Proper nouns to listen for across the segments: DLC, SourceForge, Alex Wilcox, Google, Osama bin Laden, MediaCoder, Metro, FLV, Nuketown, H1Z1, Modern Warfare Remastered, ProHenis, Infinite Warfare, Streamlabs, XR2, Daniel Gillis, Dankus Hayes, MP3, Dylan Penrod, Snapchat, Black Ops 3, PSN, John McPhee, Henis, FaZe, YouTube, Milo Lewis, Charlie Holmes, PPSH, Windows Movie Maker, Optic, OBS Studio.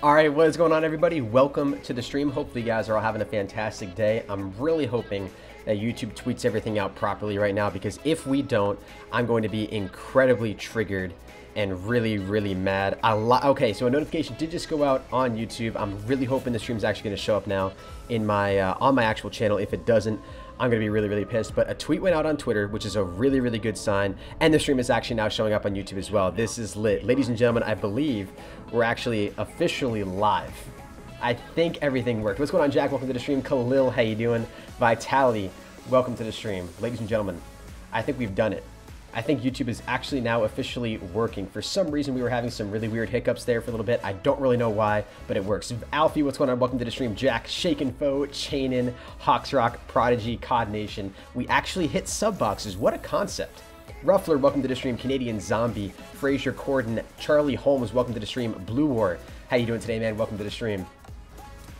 All right, what is going on, everybody? Welcome to the stream. Hopefully you guys are all having a fantastic day. I'm really hoping that YouTube tweets everything out properly right now, because if we don't, I'm going to be incredibly triggered and really mad. Okay, so a notification did just go out on YouTube. I'm really hoping the stream's actually going to show up now in my on my actual channel. If it doesn't, I'm gonna be really pissed. But a tweet went out on Twitter, which is a really good sign, and the stream is actually now showing up on YouTube as well. This is lit. Ladies and gentlemen, I believe we're actually officially live. I think everything worked. What's going on, Jack? Welcome to the stream. Khalil, how you doing? Vitality, welcome to the stream. Ladies and gentlemen, I think we've done it. I think YouTube is actually now officially working. For some reason, we were having some really weird hiccups there for a little bit. I don't really know why, but it works. Alfie, what's going on? Welcome to the stream. Jack, Shaken Foe, Chainin, Hawksrock, Prodigy, COD Nation. We actually hit sub boxes. What a concept. Ruffler, welcome to the stream. Canadian Zombie, Fraser Corden, Charlie Holmes, welcome to the stream. Blue War, how you doing today, man? Welcome to the stream.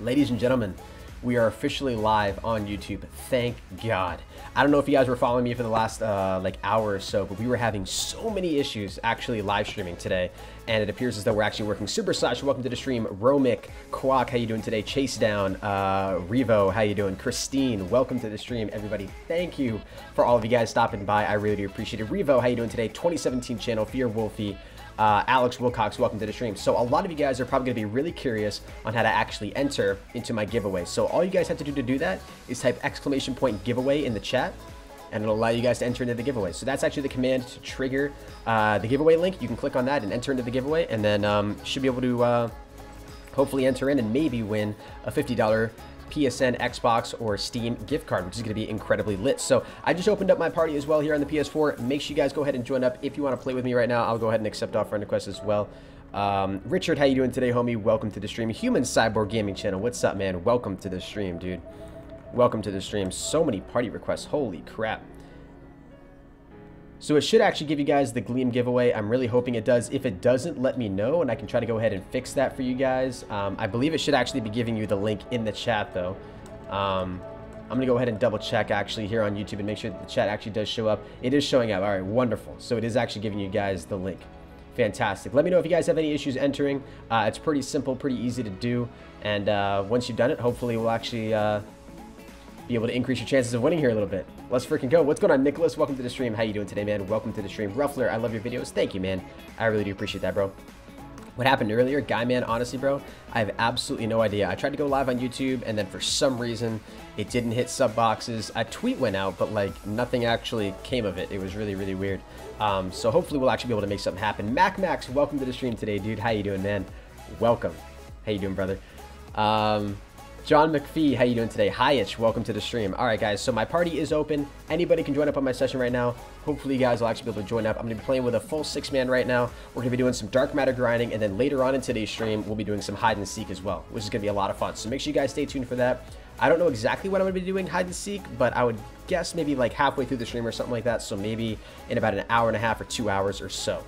Ladies and gentlemen, we are officially live on YouTube. Thank God. I don't know if you guys were following me for the last like hour or so, but we were having so many issues actually live streaming today, and it appears as though we're actually working. Super Slash, welcome to the stream. Romic, Quack, how you doing today? Chase Down, Revo, how you doing? Christine, welcome to the stream, everybody. Thank you for all of you guys stopping by. I really do appreciate it. Revo, how you doing today? 2017 channel, Fear Wolfie. Alex Wilcox, welcome to the stream. So a lot of you guys are probably going to be really curious on how to actually enter into my giveaway. So all you guys have to do that is type ! giveaway in the chat, and it'll allow you guys to enter into the giveaway. So that's actually the command to trigger the giveaway link. You can click on that and enter into the giveaway, and then should be able to hopefully enter in and maybe win a $50 PSN, Xbox, or Steam gift card, which is going to be incredibly lit. So I just opened up my party as well here on the PS4. Make sure you guys go ahead and join up. If you want to play with me right now, I'll go ahead and accept all friend requests as well. Richard, how you doing today, homie? Welcome to the stream. Human Cyborg Gaming Channel, what's up, man? Welcome to the stream, dude. Welcome to the stream. So many party requests. Holy crap. So it should actually give you guys the Gleam giveaway. I'm really hoping it does. If it doesn't, let me know, and I can try to go ahead and fix that for you guys. I believe it should actually be giving you the link in the chat, though. I'm going to go ahead and double check actually here on YouTube and make sure that the chat actually does show up. It is showing up. All right, wonderful. So it is actually giving you guys the link. Fantastic. Let me know if you guys have any issues entering. It's pretty simple, pretty easy to do. And once you've done it, hopefully we'll actually be able to increase your chances of winning here a little bit. Let's freaking go. What's going on, Nicholas? Welcome to the stream. How you doing today, man? Welcome to the stream. Ruffler, I love your videos. Thank you, man. I really do appreciate that, bro. What happened earlier? Guy, man, honestly, bro, I have absolutely no idea. I tried to go live on YouTube, and then for some reason, it didn't hit sub boxes. A tweet went out, but like nothing actually came of it. It was really weird. So hopefully we'll actually be able to make something happen. MacMax, welcome to the stream today, dude. How you doing, man? Welcome. How you doing, brother? John McPhee, how you doing today? Hyish, welcome to the stream. All right, guys, so my party is open. Anybody can join up on my session right now. Hopefully, you guys will actually be able to join up. I'm gonna be playing with a full 6-man right now. We're gonna be doing some dark matter grinding, and then later on in today's stream, we'll be doing some hide and seek as well, which is gonna be a lot of fun. So make sure you guys stay tuned for that. I don't know exactly what I'm gonna be doing hide and seek, but I would guess maybe like halfway through the stream or something like that. So maybe in about an hour and a half or 2 hours or so.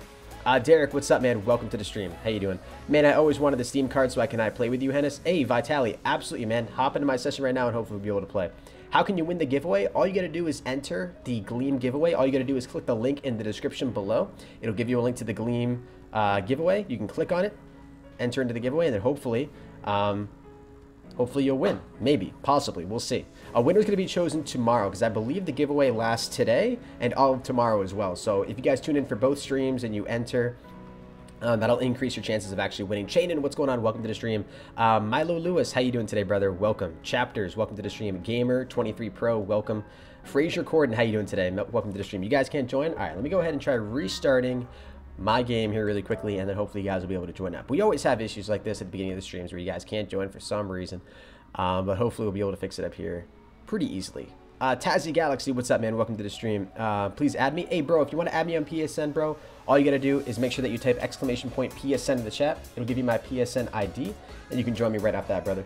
Derek, what's up, man? Welcome to the stream. How you doing? Man, I always wanted the Steam card, so can I play with you, Hennis? Hey, Vitaly, absolutely, man. Hop into my session right now, and hopefully we'll be able to play. How can you win the giveaway? All you got to do is enter the Gleam giveaway. All you got to do is click the link in the description below. It'll give you a link to the Gleam giveaway. You can click on it, enter into the giveaway, and then hopefully, hopefully you'll win. Maybe, possibly, we'll see. A winner's going to be chosen tomorrow, because I believe the giveaway lasts today and all of tomorrow as well. So if you guys tune in for both streams and you enter, that'll increase your chances of actually winning. Chainin, what's going on? Welcome to the stream. Milo Lewis, how you doing today, brother? Welcome. Chapters, welcome to the stream. Gamer 23 Pro, welcome. Fraser Corden, how you doing today? Welcome to the stream. You guys can't join? All right, let me go ahead and try restarting my game here really quickly, and then hopefully you guys will be able to join up. We always have issues like this at the beginning of the streams where you guys can't join for some reason, but hopefully we'll be able to fix it up here pretty easily. Tazzy Galaxy, what's up, man? Welcome to the stream. Please add me. Hey, bro, if you want to add me on PSN, bro, all you got to do is make sure that you type ! PSN in the chat. It'll give you my PSN ID, and you can join me right off that, brother.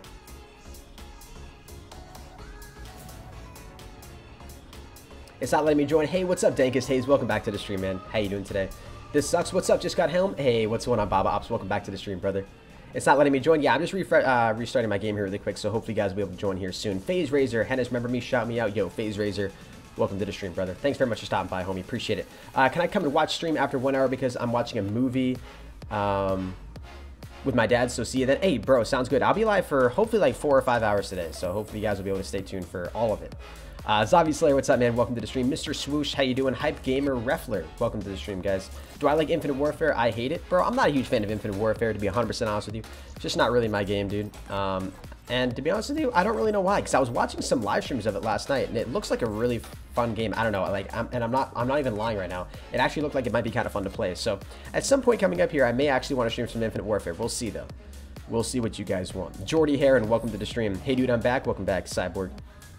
It's not letting me join. Hey, what's up, Dankus Hayes? Welcome back to the stream, man. How you doing today? This sucks. What's up? Just got Helm. Hey, what's going on, Baba Ops? Welcome back to the stream, brother. It's not letting me join. Yeah, I'm just restarting my game here really quick, so hopefully you guys will be able to join here soon. FaZe Razor, Hennis, remember me? Shout me out. Yo, FaZe Razor, welcome to the stream, brother. Thanks very much for stopping by, homie. Appreciate it. Can I come and watch stream after 1 hour, because I'm watching a movie? with my dad. So see you then. Hey, bro, sounds good. I'll be live for hopefully like 4 or 5 hours today. So hopefully you guys will be able to stay tuned for all of it. Zombie Slayer, what's up, man? Welcome to the stream. Mr. Swoosh, how you doing? Hype Gamer Reffler, welcome to the stream, guys. Do I like Infinite Warfare? I hate it. Bro, I'm not a huge fan of Infinite Warfare, to be 100% honest with you. It's just not really my game, dude. And to be honest with you, I don't really know why, because I was watching some live streams of it last night, and it looks like a really fun game. I don't know, like, I'm not even lying right now. It actually looked like it might be kind of fun to play. So at some point coming up here, I may actually want to stream some Infinite Warfare. We'll see, though. We'll see what you guys want. Jordy Heron, welcome to the stream. Hey, dude, I'm back. Welcome back, Cyborg.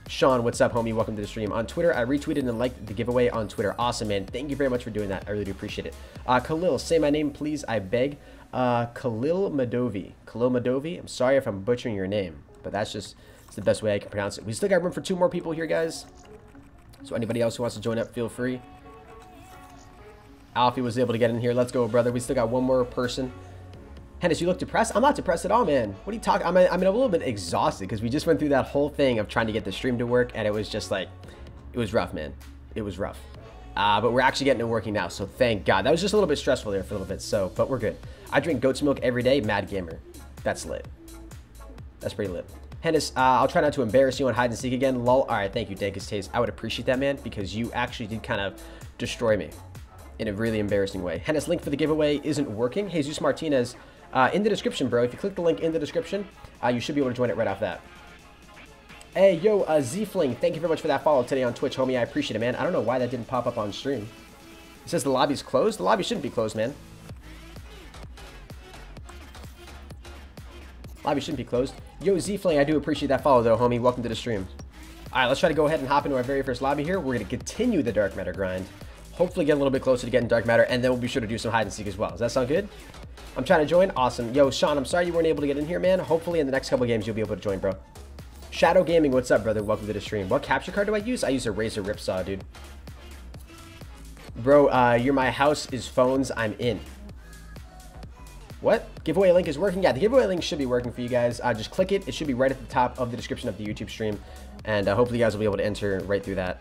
Sean, what's up, homie? Welcome to the stream. On Twitter, I retweeted and liked the giveaway on Twitter. Awesome, man. Thank you very much for doing that. I really do appreciate it. Khalil, say my name, please. I beg. Khalil Madovi. Khalil Madovi. I'm sorry if I'm butchering your name, but that's just it's the best way I can pronounce it. We still got room for 2 more people here, guys. So anybody else who wants to join up, feel free. Alfie was able to get in here. Let's go, brother. We still got 1 more person. Hennis, you look depressed. I'm not depressed at all, man. What are you talking? I'm a little bit exhausted because we just went through that whole thing of trying to get the stream to work, and it was just like, it was rough, man. It was rough. But we're actually getting it working now, so thank God. That was just a little bit stressful there for a little bit, so, but we're good. I drink goat's milk every day. Mad Gamer. That's lit. That's pretty lit. Hennis, I'll try not to embarrass you on hide and seek again. Lol. All right, thank you, Dankus Taze. I would appreciate that, man, because you actually did kind of destroy me in a really embarrassing way. Hennis, link for the giveaway isn't working. Jesus Martinez. In the description, bro. If you click the link in the description, you should be able to join it right off that. Hey, yo, Z-Fling, thank you very much for that follow today on Twitch, homie. I appreciate it, man. I don't know why that didn't pop up on stream. It says the lobby's closed. The lobby shouldn't be closed, man. Lobby shouldn't be closed. Yo, Z-Fling, I do appreciate that follow, though, homie. Welcome to the stream. All right, let's try to go ahead and hop into our very first lobby here. We're going to continue the Dark Matter grind. Hopefully get a little bit closer to getting Dark Matter, and then we'll be sure to do some hide and seek as well. Does that sound good? I'm trying to join. Awesome. Yo, Sean, I'm sorry you weren't able to get in here, man. Hopefully in the next couple of games, you'll be able to join, bro. Shadow Gaming, what's up, brother? Welcome to the stream. What capture card do I use? I use a Razer Ripsaw, dude. Bro, you're my house is phones. I'm in. What? Giveaway link is working? Yeah, the giveaway link should be working for you guys. Just click it. It should be right at the top of the description of the YouTube stream. And hopefully you guys will be able to enter right through that.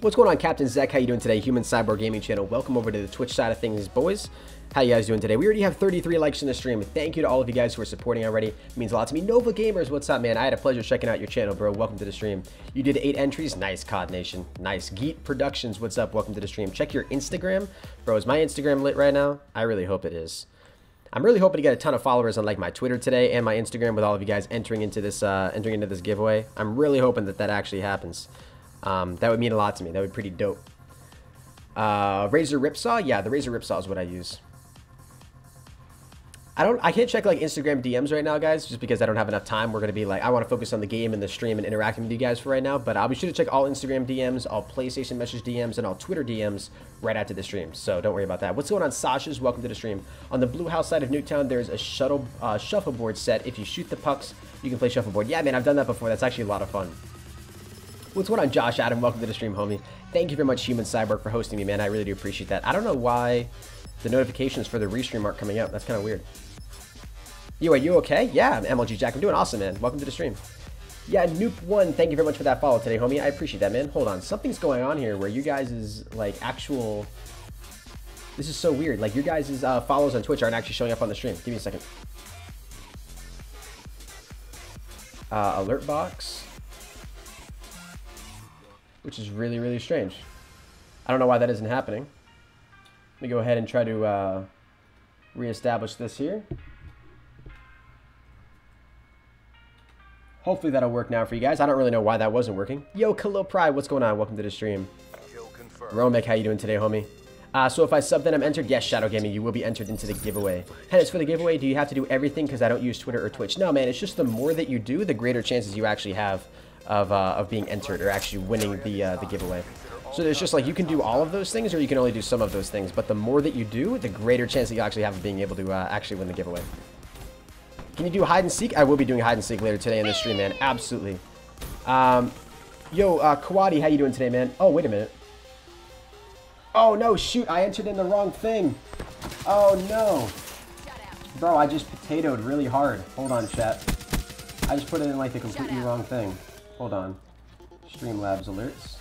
What's going on, Captain Zach? How you doing today? Human Cyborg Gaming Channel. Welcome over to the Twitch side of things, boys. How you guys doing today? We already have 33 likes in the stream. Thank you to all of you guys who are supporting already. It means a lot to me. Nova Gamers, what's up, man? I had a pleasure checking out your channel, bro. Welcome to the stream. You did 8 entries. Nice, COD Nation. Nice. Geet Productions, what's up? Welcome to the stream. Check your Instagram. Bro, is my Instagram lit right now? I really hope it is. I'm really hoping to get a ton of followers on like my Twitter today and my Instagram with all of you guys entering into this giveaway. I'm really hoping that actually happens. That would mean a lot to me. That would be pretty dope. Razer Ripsaw? Yeah, the Razer Ripsaw is what I use. I can't check like Instagram DMs right now, guys, just because I don't have enough time. We're going to be like, I want to focus on the game and the stream and interacting with you guys for right now, but I'll be sure to check all Instagram DMs, all PlayStation message DMs, and all Twitter DMs right after the stream, so don't worry about that. What's going on, Sasha's? Welcome to the stream. On the Blue House side of Nuketown, there's a shuffleboard set. If you shoot the pucks, you can play shuffleboard. Yeah, man, I've done that before. That's actually a lot of fun. What's going on, Josh Adam? Welcome to the stream, homie. Thank you very much, Human Cyborg, for hosting me, man. I really do appreciate that. I don't know why the notifications for the restream aren't coming up. That's kind of weird. Yo, are you okay? Yeah, I'm MLG Jack. I'm doing awesome, man. Welcome to the stream. Yeah, Noop1, thank you very much for that follow today, homie. I appreciate that, man. Hold on. Something's going on here where you guys is, like, actual... This is so weird. Like, your guys' follows on Twitch aren't actually showing up on the stream. Give me a second. Alert box... which is really, really strange. I don't know why that isn't happening. Let me go ahead and try to reestablish this here. Hopefully that'll work now for you guys. I don't really know why that wasn't working. Yo, Khalil Pride, what's going on? Welcome to the stream. Romek, how you doing today, homie? So if I sub, then I'm entered? Yes, Shadow Gaming, you will be entered into the giveaway. And it's for the giveaway, do you have to do everything because I don't use Twitter or Twitch? No, man, it's just the more that you do, the greater chances you actually have of being entered or actually winning the giveaway. So it's just like you can do all of those things or you can only do some of those things, but the more that you do, the greater chance that you actually have of being able to actually win the giveaway. Can you do hide and seek? I will be doing hide and seek later today in the stream, man. Absolutely. Yo, Kawadi, how you doing today, man? Oh, wait a minute. Oh no, shoot, I entered in the wrong thing. Oh no. Bro, I just potatoed really hard. Hold on, chat. I just put it in like the completely wrong thing. Hold on. Streamlabs alerts.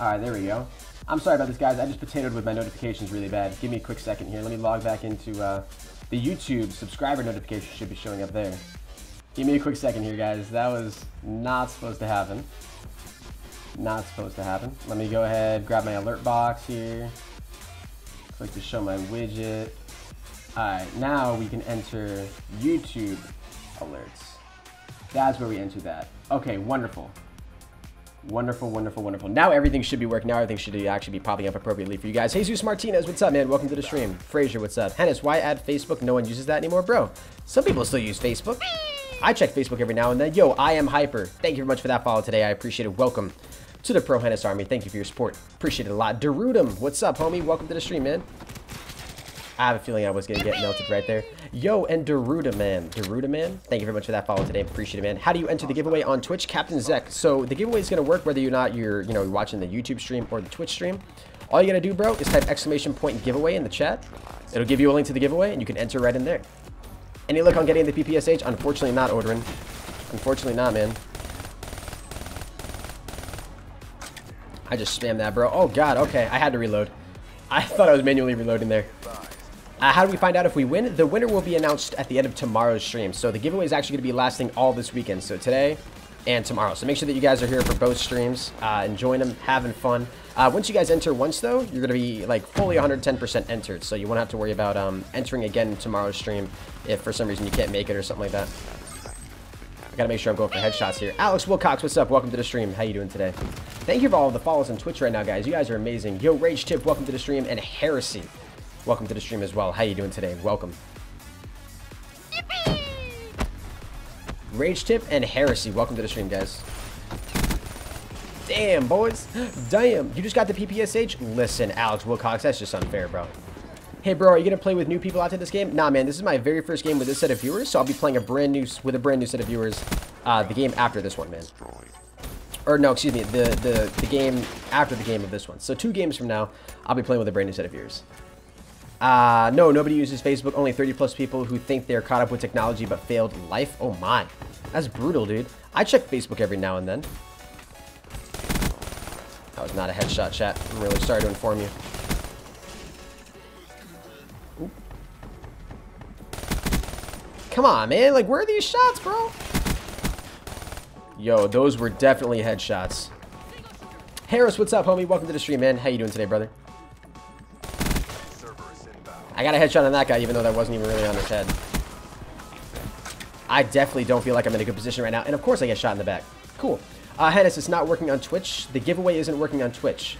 Alright, there we go. I'm sorry about this, guys. I just potatoed with my notifications really bad. Give me a quick second here. Let me log back into the YouTube subscriber notification should be showing up there. Give me a quick second here, guys. That was not supposed to happen. Not supposed to happen. Let me go ahead, grab my alert box here. Click to show my widget. Alright, now we can enter YouTube alerts. That's where we enter that. Okay, wonderful. Wonderful, wonderful, wonderful. Now everything should be working. Now everything should actually be popping up appropriately for you guys. Jesus Martinez, what's up, man? Welcome to the stream. Frazier, what's up? Hennis, why add Facebook? No one uses that anymore, bro. Some people still use Facebook. I check Facebook every now and then. Yo, I am hyper. Thank you very much for that follow today. I appreciate it. Welcome to the ProHenis Army. Thank you for your support. Appreciate it a lot. Derudum, what's up, homie? Welcome to the stream, man. I have a feeling I was going to get melted right there. Yo, and Deruda Man. Deruda Man, thank you very much for that follow today. Appreciate it, man. How do you enter the giveaway on Twitch? Captain Zek. So the giveaway is going to work whether or not you're, you know, watching the YouTube stream or the Twitch stream. All you got to do, bro, is type !! giveaway in the chat. It'll give you a link to the giveaway, and you can enter right in there. Any luck on getting the PPSH? Unfortunately not, Odrin. Unfortunately not, man. I just spammed that, bro. Oh, God. Okay, I had to reload. I thought I was manually reloading there. How do we find out if we win? The winner will be announced at the end of tomorrow's stream. So the giveaway is actually going to be lasting all this weekend. So today and tomorrow. So make sure that you guys are here for both streams, enjoying them, having fun. Once you guys enter once, though, you're going to be like fully 110% entered. So you won't have to worry about entering again tomorrow's stream if for some reason you can't make it or something like that. I got to make sure I'm going for headshots here. Alex Wilcox, what's up? Welcome to the stream. How you doing today? Thank you for all of the follows on Twitch right now, guys. You guys are amazing. Yo, Rage Tip, welcome to the stream. And Heresy, welcome to the stream as well. How you doing today? Welcome. Yippee! Rage Tip and Heresy, welcome to the stream, guys. Damn, boys. Damn. You just got the PPSH? Listen, Alex Wilcox, that's just unfair, bro. Hey, bro, are you going to play with new people after this game? Nah, man, this is my very first game with this set of viewers, so I'll be playing with a brand new set of viewers the game after this one, man. Or no, excuse me, the game after the game of this one. So 2 games from now, I'll be playing with a brand new set of viewers. No, nobody uses Facebook. Only 30+ people who think they're caught up with technology but failed life. Oh my, that's brutal, dude. I check Facebook every now and then. That was not a headshot, chat. I'm really sorry to inform you. Oop. Come on, man. Like, where are these shots, bro? Yo, those were definitely headshots. Harris, what's up, homie? Welcome to the stream, man. How you doing today, brother? I got a headshot on that guy, even though that wasn't even really on his head. I definitely don't feel like I'm in a good position right now. And of course I get shot in the back. Cool. Hennis, it's not working on Twitch. The giveaway isn't working on Twitch.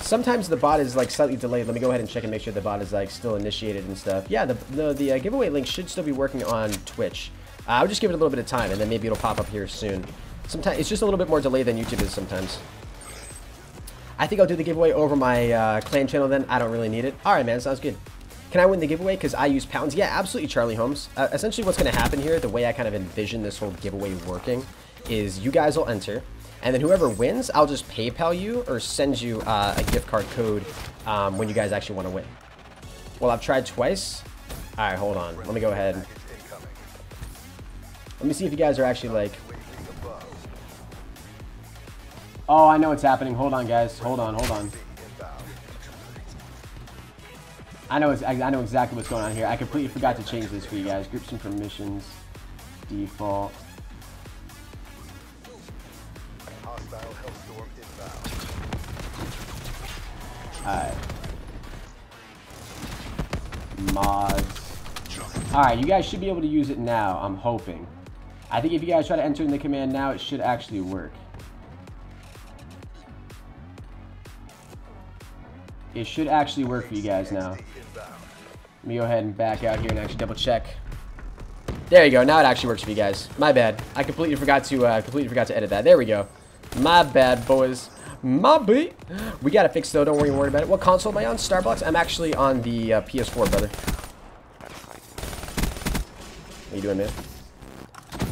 Sometimes the bot is like slightly delayed. Let me go ahead and check and make sure the bot is like still initiated and stuff. Yeah, the giveaway link should still be working on Twitch. I'll just give it a little bit of time and then maybe it'll pop up here soon. Sometimes it's just a little bit more delayed than YouTube is sometimes. I think I'll do the giveaway over my clan channel then. I don't really need it. All right, man. Sounds good. Can I win the giveaway because I use pounds? Yeah, absolutely, Charlie Holmes. Essentially, what's going to happen here, the way I kind of envision this whole giveaway working is you guys will enter, and then whoever wins, I'll just PayPal you or send you a gift card code when you guys actually want to win. Well, I've tried twice. All right, hold on. Let me go ahead. Let me see if you guys are actually like... Oh, I know what's happening. Hold on, guys. Hold on, hold on. I know exactly what's going on here. I completely forgot to change this for you guys. Groups and permissions, default. Alright. Mods. Alright, you guys should be able to use it now, I'm hoping. I think if you guys try to enter in the command now, it should actually work. It should actually work for you guys now. Let me go ahead and back out here and actually double check. There you go. Now it actually works for you guys. My bad. I completely forgot to edit that. There we go. My bad, boys. My beat. We got it fixed though. Don't worry about it. What console am I on? Starbucks. I'm actually on the PS4, brother. How you doing, man?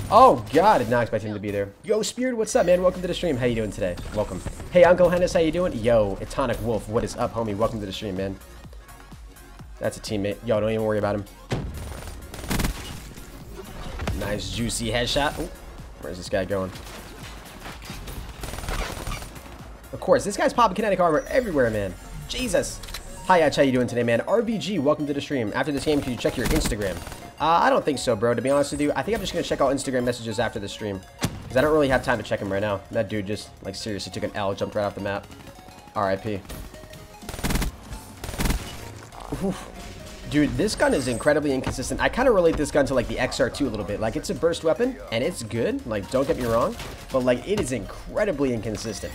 Oh, God, I did not expect him to be there. Yo, Spirit, what's up, man? Welcome to the stream. How you doing today? Welcome. Hey, Uncle Hennis, how you doing? Yo, Etonic Wolf, what is up, homie? Welcome to the stream, man. That's a teammate. Yo, don't even worry about him. Nice, juicy headshot. Ooh, where's this guy going? Of course, this guy's popping kinetic armor everywhere, man. Jesus. Hi, Yach, how you doing today, man? RBG, welcome to the stream. After this game, can you check your Instagram? I don't think so, bro, to be honest with you. I think I'm just going to check all Instagram messages after the stream, because I don't really have time to check him right now. That dude just, like, seriously took an L, jumped right off the map. RIP. Oof. Dude, this gun is incredibly inconsistent. I kind of relate this gun to, like, the XR2 a little bit. Like, it's a burst weapon, and it's good. Like, don't get me wrong. But, like, it is incredibly inconsistent.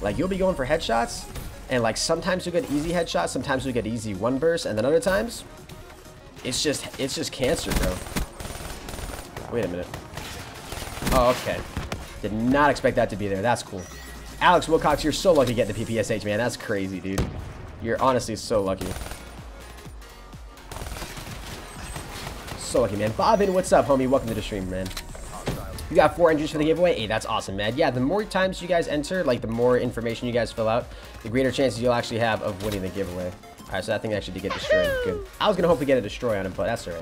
Like, you'll be going for headshots, and, like, sometimes you'll get easy headshots, sometimes you'll get easy one burst, and then other times, it's just cancer, bro. Wait a minute. Oh, okay. Did not expect that to be there. That's cool. Alex Wilcox, you're so lucky getting the PPSH, man. That's crazy, dude. You're honestly so lucky. So lucky, man. Bobbin, what's up, homie? Welcome to the stream, man. You got 4 entries for the giveaway? Hey, that's awesome, man. Yeah, the more times you guys enter, like, the more information you guys fill out, the greater chances you'll actually have of winning the giveaway. All right, so that thing actually did get destroyed. Good. I was going to hopefully get a destroy on him, but that's all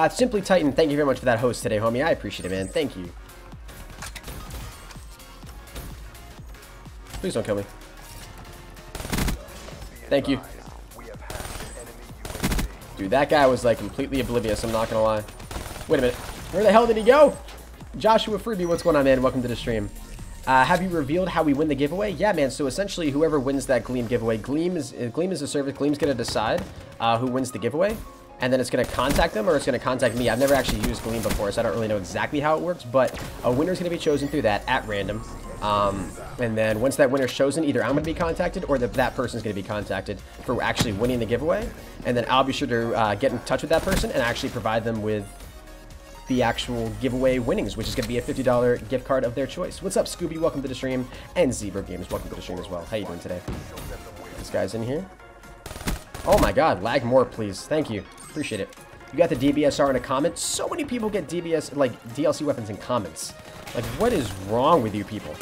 right. Simply Titan, thank you very much for that host today, homie. I appreciate it, man. Thank you. Please don't kill me. Thank you. Dude, that guy was, like, completely oblivious, I'm not gonna lie. Wait a minute. Where the hell did he go? Joshua Freebie, what's going on, man? Welcome to the stream. Have you revealed how we win the giveaway? Yeah, man, so essentially whoever wins that Gleam giveaway, Gleam is a service, Gleam's gonna decide who wins the giveaway, and then it's gonna contact them, or it's gonna contact me. I've never actually used Gleam before, so I don't really know exactly how it works, but a winner's gonna be chosen through that at random. And then once that winner's chosen, either I'm going to be contacted or that person's going to be contacted for actually winning the giveaway. And then I'll be sure to get in touch with that person and actually provide them with the actual giveaway winnings, which is going to be a $50 gift card of their choice. What's up, Scooby? Welcome to the stream. And Zebra Games, welcome to the stream as well. How you doing today? This guy's in here. Oh my god, lag more, please. Thank you. Appreciate it. You got the DBSR in a comment. So many people get DBS, like, DLC weapons in comments. Like, what is wrong with you people?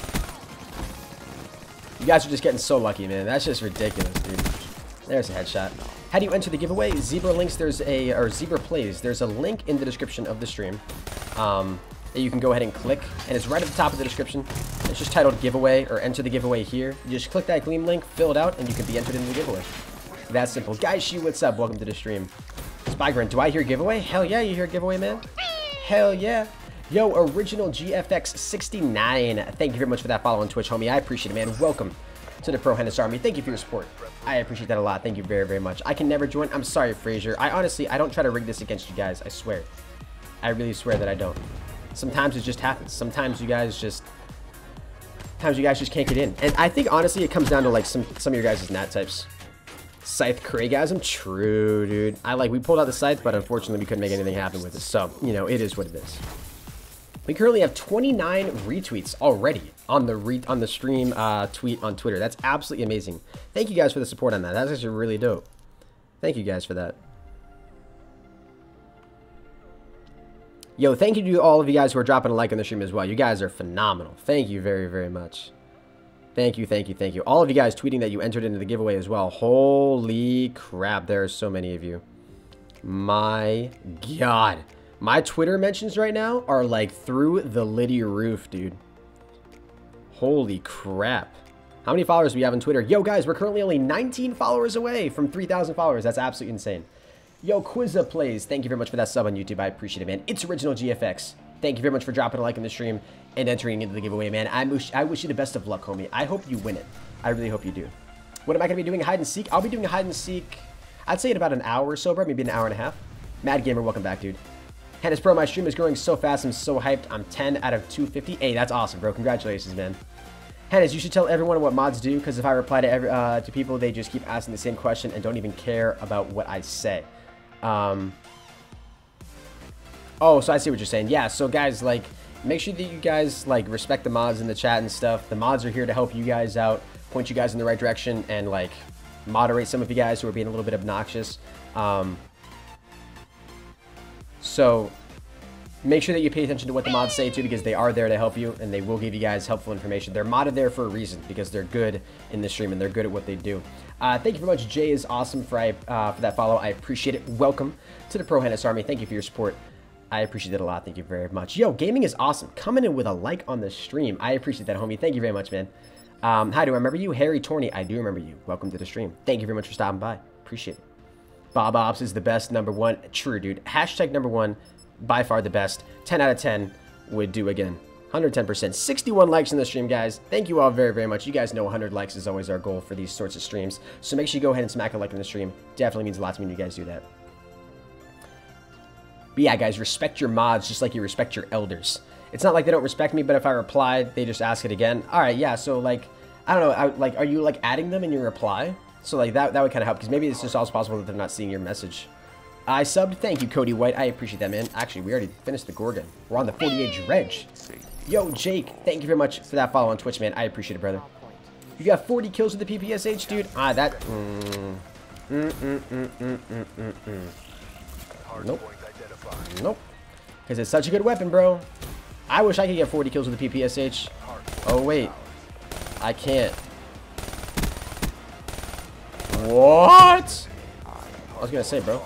You guys are just getting so lucky, man. That's just ridiculous, dude. There's a headshot. How do you enter the giveaway? Zebra links, Zebra plays. There's a link in the description of the stream that you can go ahead and click, and it's right at the top of the description. It's just titled giveaway or enter the giveaway here. You just click that Gleam link, fill it out, and you can be entered into the giveaway. That simple. Gaishi, what's up? Welcome to the stream. Spygren, do I hear giveaway? Hell yeah, you hear giveaway, man. Hell yeah. Yo, Original GFX69, thank you very much for that follow on Twitch, homie. I appreciate it, man. Welcome to the ProHenis Army. Thank you for your support. I appreciate that a lot. Thank you very, very much. I can never join. I'm sorry, Frazier. I honestly don't try to rig this against you guys. I swear. I really swear that I don't. Sometimes it just happens. Sometimes you guys just... Sometimes you guys just can't get in. And I think, honestly, it comes down to, like, some of your guys' nat types. Scythe Craigasm? True, dude. We pulled out the Scythe, but unfortunately we couldn't make anything happen with it. So, you know, it is what it is. We currently have 29 retweets already on the stream tweet on Twitter. That's absolutely amazing. Thank you guys for the support on that. That's actually really dope. Thank you guys for that. Yo, thank you to all of you guys who are dropping a like on the stream as well. You guys are phenomenal. Thank you very, very much. Thank you, thank you, thank you. All of you guys tweeting that you entered into the giveaway as well. Holy crap, there are so many of you. My God. My Twitter mentions right now are, like, through the Liddy roof, dude. Holy crap. How many followers do we have on Twitter? Yo, guys, we're currently only 19 followers away from 3,000 followers. That's absolutely insane. Yo, Quizza Plays, thank you very much for that sub on YouTube. I appreciate it, man. It's Original GFX. Thank you very much for dropping a like on the stream and entering into the giveaway, man. I wish you the best of luck, homie. I hope you win it. I really hope you do. What am I going to be doing? Hide and seek? I'll be doing a hide and seek, I'd say, in about an hour or so, bro. Maybe an hour and a half. Mad Gamer, welcome back, dude. Hannes, bro, my stream is growing so fast. I'm so hyped. I'm 10 out of 250. Hey, that's awesome, bro. Congratulations, man. Hannes, you should tell everyone what mods do, because if I reply to people, they just keep asking the same question and don't even care about what I say. Oh, so I see what you're saying. Yeah, so guys, like, make sure that you guys, like, respect the mods in the chat and stuff. The mods are here to help you guys out, point you guys in the right direction, and, like, moderate some of you guys who are being a little bit obnoxious. So make sure that you pay attention to what the mods say too, because they are there to help you and they will give you guys helpful information. They're modded there for a reason, because they're good in the stream and they're good at what they do. Thank you very much. Jay is awesome for that follow. I appreciate it. Welcome to the ProHenis Army. Thank you for your support. I appreciate that a lot. Thank you very much. Yo, gaming is awesome. Coming in with a like on the stream. I appreciate that, homie. Thank you very much, man. Hi, do I remember you? Harry Torney, I do remember you. Welcome to the stream. Thank you very much for stopping by. Appreciate it. Bob Ops is the best, #1. True, dude. #1, by far the best. 10 out of 10 would do again. 110%. 61 likes in the stream, guys. Thank you all very, very much. You guys know 100 likes is always our goal for these sorts of streams. So make sure you go ahead and smack a like in the stream. Definitely means a lot to me when you guys do that. But yeah, guys, respect your mods just like you respect your elders. It's not like they don't respect me, but if I reply, they just ask it again. All right, yeah, so, like, I don't know. Like, are you, like, adding them in your reply? So, like, that would kind of help, because maybe it's just also possible that they're not seeing your message. I subbed. Thank you, Cody White. I appreciate that, man. Actually, we already finished the Gorgon. We're on the 48 Dredge. Yo, Jake, thank you very much for that follow on Twitch, man. I appreciate it, brother. You got 40 kills with the PPSH, dude? Ah, that... Nope. Nope. Because it's such a good weapon, bro. I wish I could get 40 kills with the PPSH. Oh, wait. I can't. What? I was going to say, bro.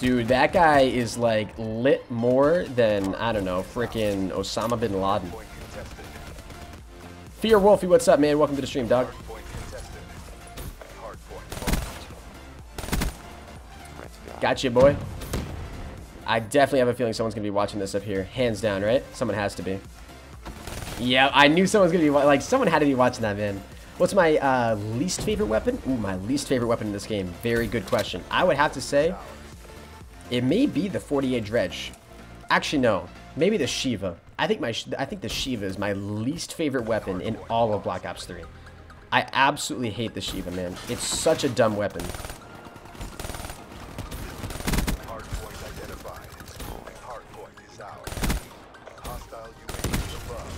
Dude, that guy is, like, lit more than, I don't know, freaking Osama bin Laden. Fear Wolfie, what's up, man? Welcome to the stream, dog. Gotcha, boy. I definitely have a feeling someone's going to be watching this up here. Hands down, right? Someone has to be. Yeah, I knew someone's going to be... Like, someone had to be watching that, man. What's my least favorite weapon? Ooh, my least favorite weapon in this game. Very good question. I would have to say... It may be the 48 Dredge. Actually, no. Maybe the Shiva. I think the Shiva is my least favorite weapon in all of Black Ops 3. I absolutely hate the Shiva, man. It's such a dumb weapon.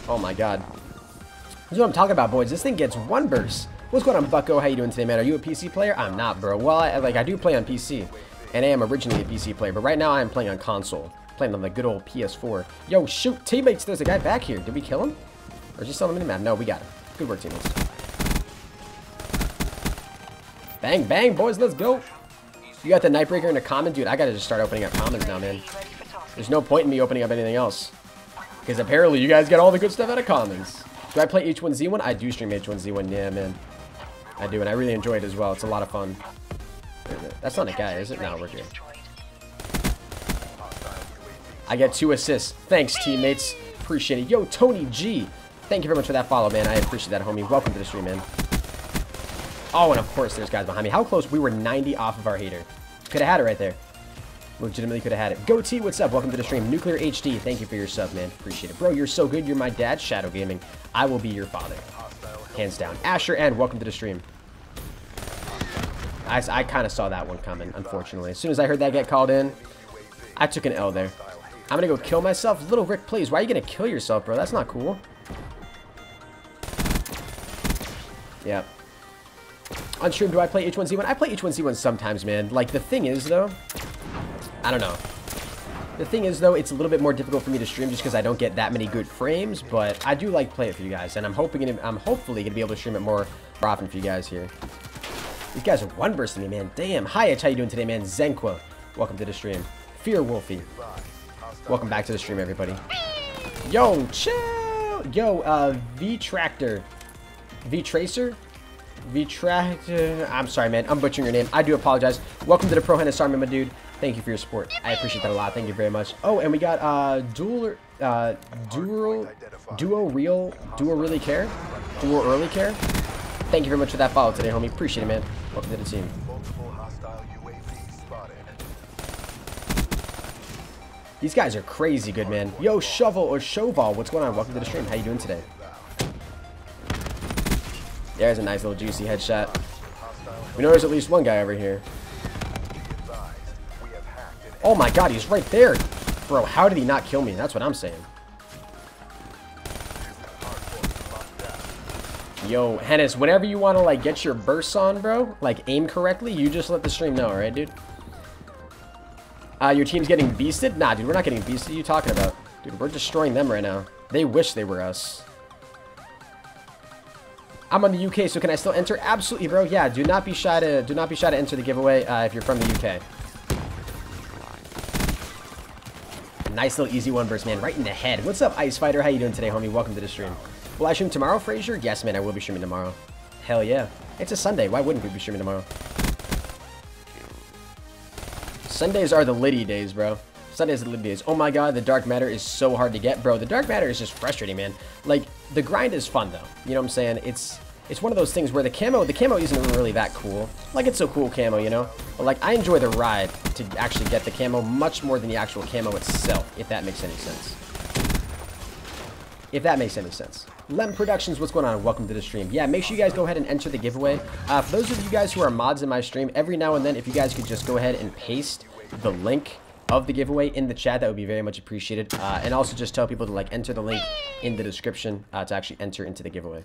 Oh my god. This is what I'm talking about, boys. This thing gets one burst. What's going on, Bucko? How you doing today, man? Are you a PC player? I'm not, bro. Well, I do play on PC. And I am originally a PC player, but right now I am playing on console. Playing on the good old PS4. Yo, shoot, teammates, there's a guy back here. Did we kill him? Or just sell him in the map? No, we got him. Good work, teammates. Bang, bang, boys, let's go. You got the Nightbreaker and a common? Dude, I gotta just start opening up commons now, man. There's no point in me opening up anything else. Because apparently you guys get all the good stuff out of commons. Do I play H1Z1? I do stream H1Z1, yeah, man. I do, and I really enjoy it as well. It's a lot of fun. That's not a guy, is it? No, we're good. I get 2 assists. Thanks, teammates. Appreciate it. Yo, Tony G. Thank you very much for that follow, man. I appreciate that, homie. Welcome to the stream, man. Oh, and of course, there's guys behind me. How close? We were 90 off of our hater. Could have had it right there. Legitimately could have had it. Goatee, what's up? Welcome to the stream. Nuclear HD, thank you for your sub, man. Appreciate it. Bro, you're so good. You're my dad. Shadow Gaming. I will be your father. Hands down. Asher, and welcome to the stream. I kind of saw that one coming, unfortunately. As soon as I heard that get called in, I took an L there. I'm going to go kill myself. Little Rick, please. Why are you going to kill yourself, bro? That's not cool. Yep. On stream, do I play H1Z1? I play H1Z1 sometimes, man. Like, the thing is, though... I don't know. The thing is, though, it's a little bit more difficult for me to stream just because I don't get that many good frames, but I do like play it for you guys, and I'm hopefully going to be able to stream it more often for you guys here. These guys are one bursting me, man. Damn. Hi, how you doing today, man? Zenqua, welcome to the stream. Fear Wolfie, welcome back to the stream, everybody. Yo, chill. Yo, V Tracer. I'm sorry, man. I'm butchering your name. I do apologize. Welcome to the ProHenis Army, my dude. Thank you for your support. I appreciate that a lot. Thank you very much. Oh, and we got Duo Early Care. Thank you very much for that follow today, homie. Appreciate it, man. Welcome to the team. These guys are crazy good, man. Yo, Shovel or Shoval, what's going on? Welcome to the stream. How you doing today? There's a nice little juicy headshot. We know there's at least one guy over here. Oh my god, he's right there. Bro, how did he not kill me? That's what I'm saying. Yo, Hennis, whenever you want to, like, get your bursts on, bro, like, aim correctly, you just let the stream know, right, dude? Your team's getting beasted? Nah, dude, we're not getting beasted. What are you talking about? Dude, we're destroying them right now. They wish they were us. I'm on the UK, so can I still enter? Absolutely, bro. Yeah, do not be shy to enter the giveaway if you're from the UK. nice little easy one burst, man, right in the head. What's up, Ice Fighter? How you doing today, homie? Welcome to the stream. Will I stream tomorrow, Frazier? Yes, man, I will be streaming tomorrow. Hell yeah. It's a Sunday. Why wouldn't we be streaming tomorrow? Sundays are the litty days, bro. Sundays are the litty days. Oh my god, the dark matter is so hard to get, bro. The dark matter is just frustrating, man. Like, the grind is fun, though. You know what I'm saying? It's one of those things where the camo isn't really that cool. Like, it's so cool camo, you know? But, like, I enjoy the ride to actually get the camo much more than the actual camo itself, if that makes any sense. If that makes any sense. Lem Productions, what's going on? Welcome to the stream. Yeah, make sure you guys go ahead and enter the giveaway. For those of you guys who are mods in my stream, every now and then, if you guys could just go ahead and paste the link of the giveaway in the chat, that would be very much appreciated. And also just tell people to, like, enter the link in the description to actually enter into the giveaway.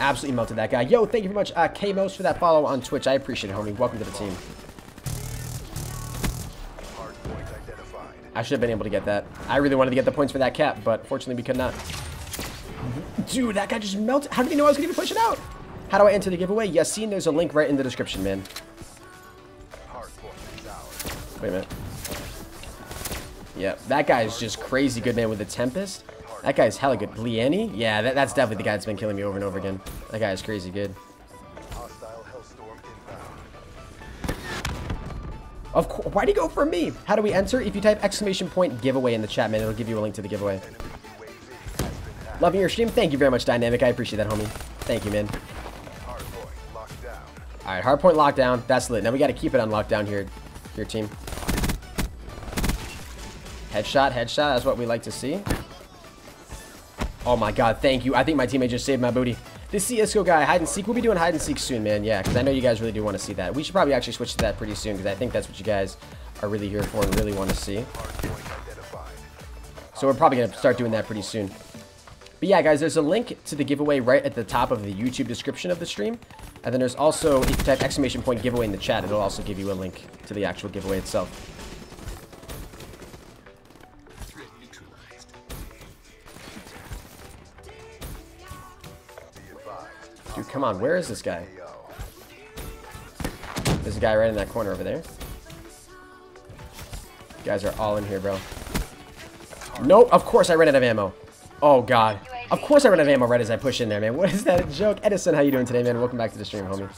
Absolutely melted that guy. Yo, thank you very much, KMOS, for that follow on Twitch. I appreciate it, homie. Welcome to the team. I should have been able to get that. I really wanted to get the points for that cap, but fortunately we could not. Dude, that guy just melted. How did he know I was going to push it out? How do I enter the giveaway? Yes, seen, there's a link right in the description, man. Wait a minute. Yeah, that guy is just crazy good, man, with the Tempest. That guy's hella good. Bliani? Yeah, that's definitely the guy that's been killing me over and over again. That guy is crazy good. Of course, why'd he go for me? How do we enter? If you type !giveaway in the chat, man, it'll give you a link to the giveaway. Loving your stream. Thank you very much, Dynamic. I appreciate that, homie. Thank you, man. All right, hardpoint lockdown. That's lit. Now we got to keep it on lockdown here, team. Headshot, headshot. That's what we like to see. Oh my god, thank you. I think my teammate just saved my booty. This CSGO guy, hide and seek. We'll be doing hide and seek soon, man. Yeah, because I know you guys really do want to see that. We should probably actually switch to that pretty soon, because I think that's what you guys are really here for and really want to see. So we're probably going to start doing that pretty soon. But yeah, guys, there's a link to the giveaway right at the top of the YouTube description of the stream. And then there's also, if you type !giveaway in the chat, it'll also give you a link to the actual giveaway itself. Dude, come on, where is this guy? There's a guy right in that corner over there. You guys are all in here, bro. Nope, of course I ran out of ammo. Oh god. Of course I ran out of ammo right as I push in there, man. What is that, a joke? Edison, how you doing today, man? Welcome back to the stream, homie.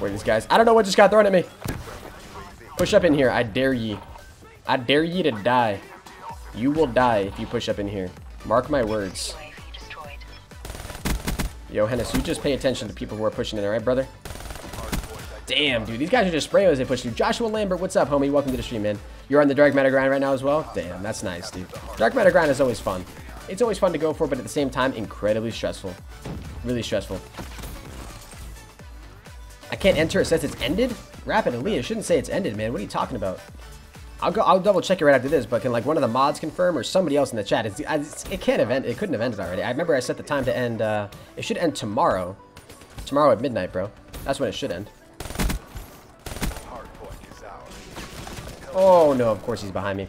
Where are these guys? I don't know what just got thrown at me. Push up in here, I dare ye. I dare ye to die. You will die if you push up in here. Mark my words. Yo, Hennis, you just pay attention to people who are pushing in there, right, brother? Damn, dude. These guys are just sprayos as they push through. Joshua Lambert, what's up, homie? Welcome to the stream, man. You're on the dark matter grind right now as well? Damn, that's nice, dude. Dark matter grind is always fun. It's always fun to go for, but at the same time, incredibly stressful. Really stressful. I can't enter. It says it's ended? Rapid Elite. It shouldn't say it's ended, man. What are you talking about? I'll double check it right after this, but can like one of the mods confirm or somebody else in the chat? It can't have ended. It couldn't have ended already. I remember I set the time to end. It should end tomorrow. Tomorrow at midnight, bro. That's when it should end. Oh no! Of course he's behind me.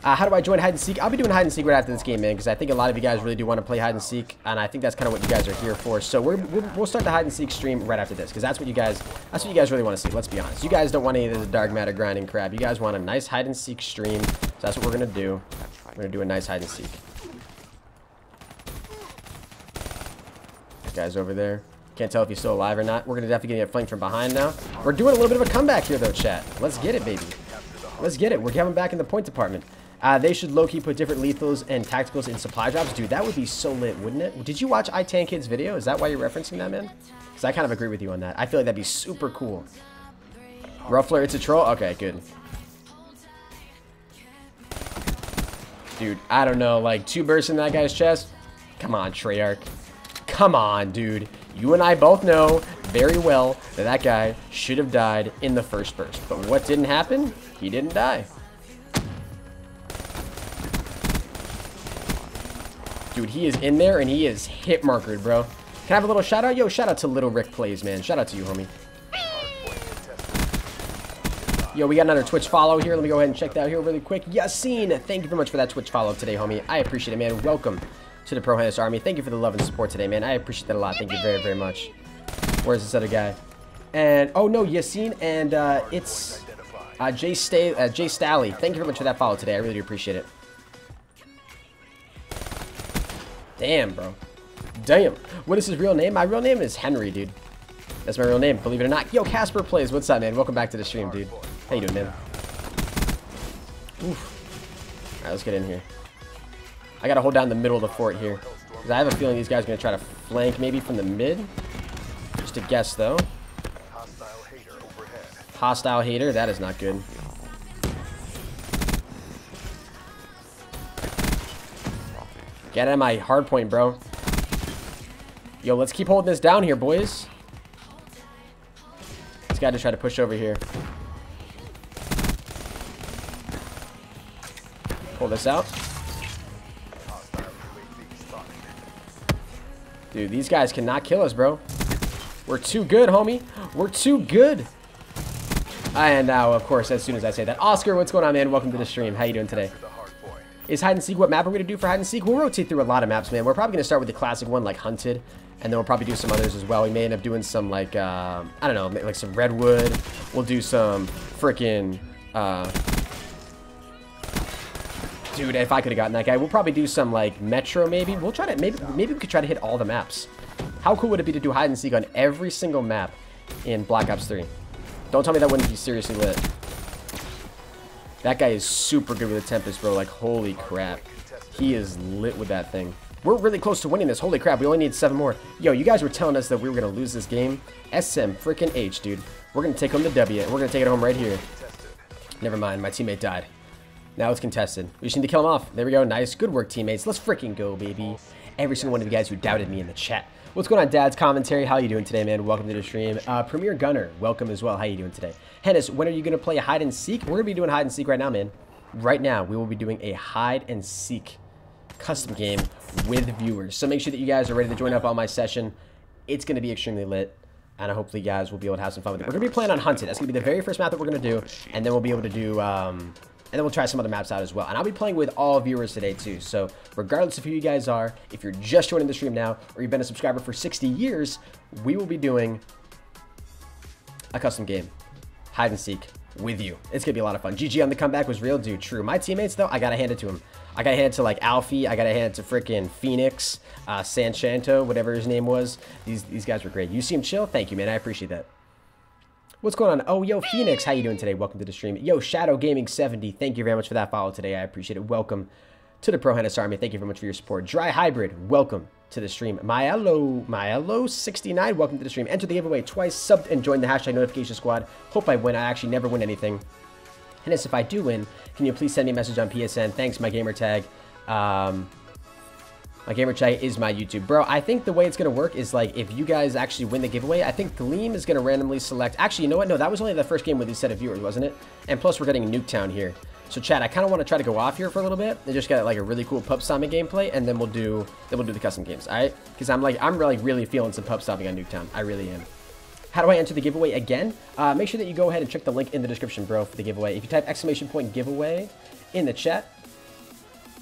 How do I join hide and seek? I'll be doing hide and seek right after this game, man, because I think a lot of you guys really do want to play hide and seek, and I think that's kind of what you guys are here for. So we'll start the hide and seek stream right after this, because that's what you guys really want to see. Let's be honest. You guys don't want any of the dark matter grinding crap. You guys want a nice hide and seek stream. So that's what we're gonna do. We're gonna do a nice hide and seek. That guy's over there. Can't tell if he's still alive or not. We're gonna definitely get flanked from behind now. We're doing a little bit of a comeback here though, chat. Let's get it, baby. Let's get it. We're coming back in the point department. They should low-key put different lethals and tacticals in supply drops. Dude, that would be so lit, wouldn't it? Did you watch iTankid's video? Is that why you're referencing that, man? Because I kind of agree with you on that. I feel like that'd be super cool. Ruffler, it's a troll? Okay, good. Dude, I don't know. Like, 2 bursts in that guy's chest? Come on, Treyarch. Come on, dude. You and I both know very well that that guy should have died in the first burst. But what didn't happen? He didn't die. Dude, he is in there and he is hit markered, bro. Can I have a little shout out? Yo, shout out to Little Rick Plays, man. Shout out to you, homie. Yo, we got another Twitch follow here. Let me go ahead and check that out here really quick. Yassine, thank you very much for that Twitch follow today, homie. I appreciate it, man. Welcome to the ProHenis Army. Thank you for the love and support today, man. I appreciate that a lot. Thank you very, very much. Where's this other guy? And, oh no, Yassine and it's Jay Stally. Thank you very much for that follow today. I really do appreciate it. Damn, bro. Damn. What is his real name? My real name is Henry, dude. That's my real name, believe it or not. Yo, Casper Plays. What's up, man? Welcome back to the stream, dude. How you doing, man? Oof. All right, let's get in here. I got to hold down the middle of the fort here, because I have a feeling these guys are going to try to flank maybe from the mid. Just a guess, though. Hostile hater. That is not good. Get out of my hard point, bro. Yo, let's keep holding this down here, boys. This guy just tried to push over here. Pull this out. Dude, these guys cannot kill us, bro. We're too good, homie. We're too good. And now, of course, as soon as I say that, Oscar, what's going on, man? Welcome to the stream. How you doing today? Is hide and seek? What map are we gonna do for hide and seek? We'll rotate through a lot of maps, man. We're probably gonna start with the classic one, like Hunted. And then we'll probably do some others as well. We may end up doing some, like, I don't know, like some Redwood. We'll do some freaking, dude, if I could have gotten that guy. We'll probably do some, like, Metro, maybe. We'll try to, maybe we could try to hit all the maps. How cool would it be to do hide and seek on every single map in Black Ops 3? Don't tell me that wouldn't be seriously lit. That guy is super good with the Tempest, bro. Like, holy crap. He is lit with that thing. We're really close to winning this. Holy crap, we only need 7 more. Yo, you guys were telling us that we were going to lose this game. SM freaking H, dude. We're going to take home the W. We're going to take it home right here. Never mind, my teammate died. Now it's contested. We just need to kill him off. There we go. Nice. Good work, teammates. Let's freaking go, baby. Every single one of you guys who doubted me in the chat. What's going on, Dad's Commentary? How you doing today, man? Welcome to the stream. Premier Gunner, welcome as well. How you doing today? Hennis, when are you going to play hide and seek? We're going to be doing hide and seek right now, man. Right now, we will be doing a hide and seek custom game with viewers, so make sure that you guys are ready to join up on my session. It's going to be extremely lit, and I hope you guys will be able to have some fun with it. We're going to be playing on Hunted. That's going to be the very first map that we're going to do, and then we'll be able to do and then we'll try some other maps out as well. And I'll be playing with all viewers today too, so regardless of who you guys are, if you're just joining the stream now or you've been a subscriber for 60 years, we will be doing a custom game hide and seek with you. It's going to be a lot of fun. GG on the comeback was real, dude. True. My teammates, though, I got to hand it to him. I got to hand it to, like, Alfie. I got to hand it to freaking Phoenix, Sanchanto, whatever his name was. These guys were great. You seem chill. Thank you, man. I appreciate that. What's going on? Oh, yo, Phoenix, how you doing today? Welcome to the stream. Yo, Shadow Gaming 70. Thank you very much for that follow today. I appreciate it. Welcome to the ProHenis Army. Thank you very much for your support. Dry Hybrid, welcome to the stream. Myelo69, welcome to the stream. Enter the giveaway twice, subbed, and join the hashtag notification squad. Hope I win. I actually never win anything. And if I do win, can you please send me a message on PSN? Thanks, my gamer tag. My gamer tag is my YouTube. Bro, I think the way it's going to work is, like, if you guys actually win the giveaway, I think Gleam is going to randomly select. Actually, you know what? No, that was only the first game with these set of viewers, wasn't it? And plus, we're getting Nuketown here. So, chat, I kind of want to try to go off here for a little bit. They just got, like, a really cool pup stomping gameplay, and then we'll do the custom games, all right? Because I'm really feeling some pup stomping on Nuketown. I really am. How do I enter the giveaway again? Make sure that you go ahead and check the link in the description, bro, for the giveaway. If you type !giveaway in the chat,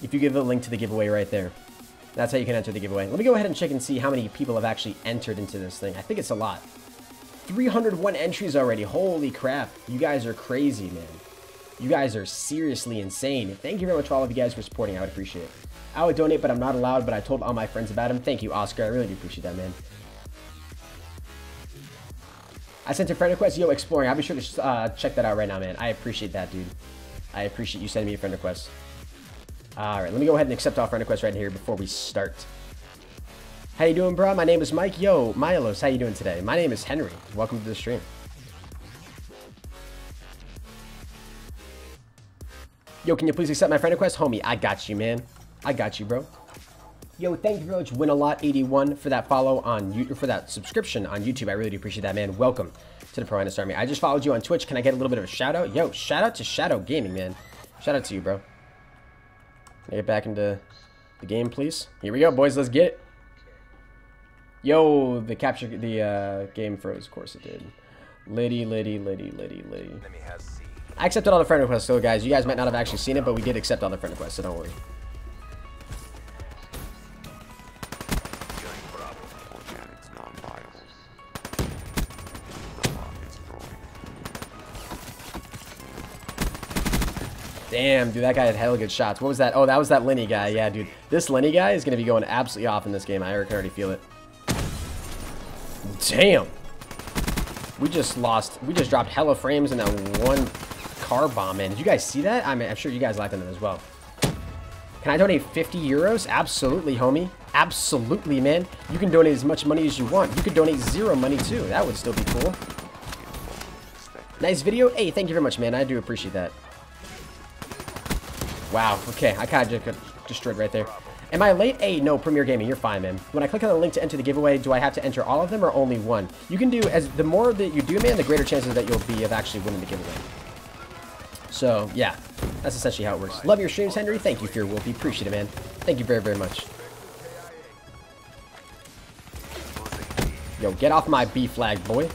if you give the link to the giveaway right there, that's how you can enter the giveaway. Let me go ahead and check and see how many people have actually entered into this thing. I think it's a lot. 301 entries already. Holy crap. You guys are crazy, man. You guys are seriously insane. Thank you very much for all of you guys for supporting. I would appreciate it. I would donate, but I'm not allowed, but I told all my friends about him. Thank you, Oscar. I really do appreciate that, man. I sent a friend request. Yo, Exploring. I'll be sure to check that out right now, man. I appreciate that, dude. I appreciate you sending me a friend request. All right, let me go ahead and accept all friend requests right here before we start. How you doing, bro? My name is Mike. Yo, Myelos, how you doing today? My name is Henry. Welcome to the stream. Yo, can you please accept my friend request? Homie, I got you, man. I got you, bro. Yo, thank you very much, Winalot81, for that follow on YouTube, for that subscription on YouTube. I really do appreciate that, man. Welcome to the ProHenis Army. I just followed you on Twitch. Can I get a little bit of a shout out? Yo, shout out to Shadow Gaming, man. Shout out to you, bro. Can I get back into the game, please? Here we go, boys. Let's get it. Yo, the capture, the game froze. Of course it did. Liddy. Let me have C. I accepted all the friend requests, so guys, you guys might not have actually seen it, but we did accept all the friend requests, so don't worry. Damn, dude, that guy had hella good shots. What was that? Oh, that was that Lenny guy. Yeah, dude. This Lenny guy is going to be going absolutely off in this game. I can already feel it. Damn. We just lost. We just dropped hella frames in that one car bomb, man. Did you guys see that? I mean, I'm sure you guys liked them as well. Can I donate 50 euros? Absolutely, homie. Absolutely, man. You can donate as much money as you want. You could donate zero money, too. That would still be cool. Nice video. Hey, thank you very much, man. I do appreciate that. Wow. Okay, I kind of just destroyed right there. Am I late? Hey, no, Premier Gaming, you're fine, man. When I click on the link to enter the giveaway, do I have to enter all of them or only one? You can do, as the more that you do, man, the greater chances that you'll be of actually winning the giveaway. So, yeah, that's essentially how it works. Love your streams, Henry. Thank you for your Wolfie. Appreciate it, man. Thank you very, very much. Yo, get off my B flag, boy.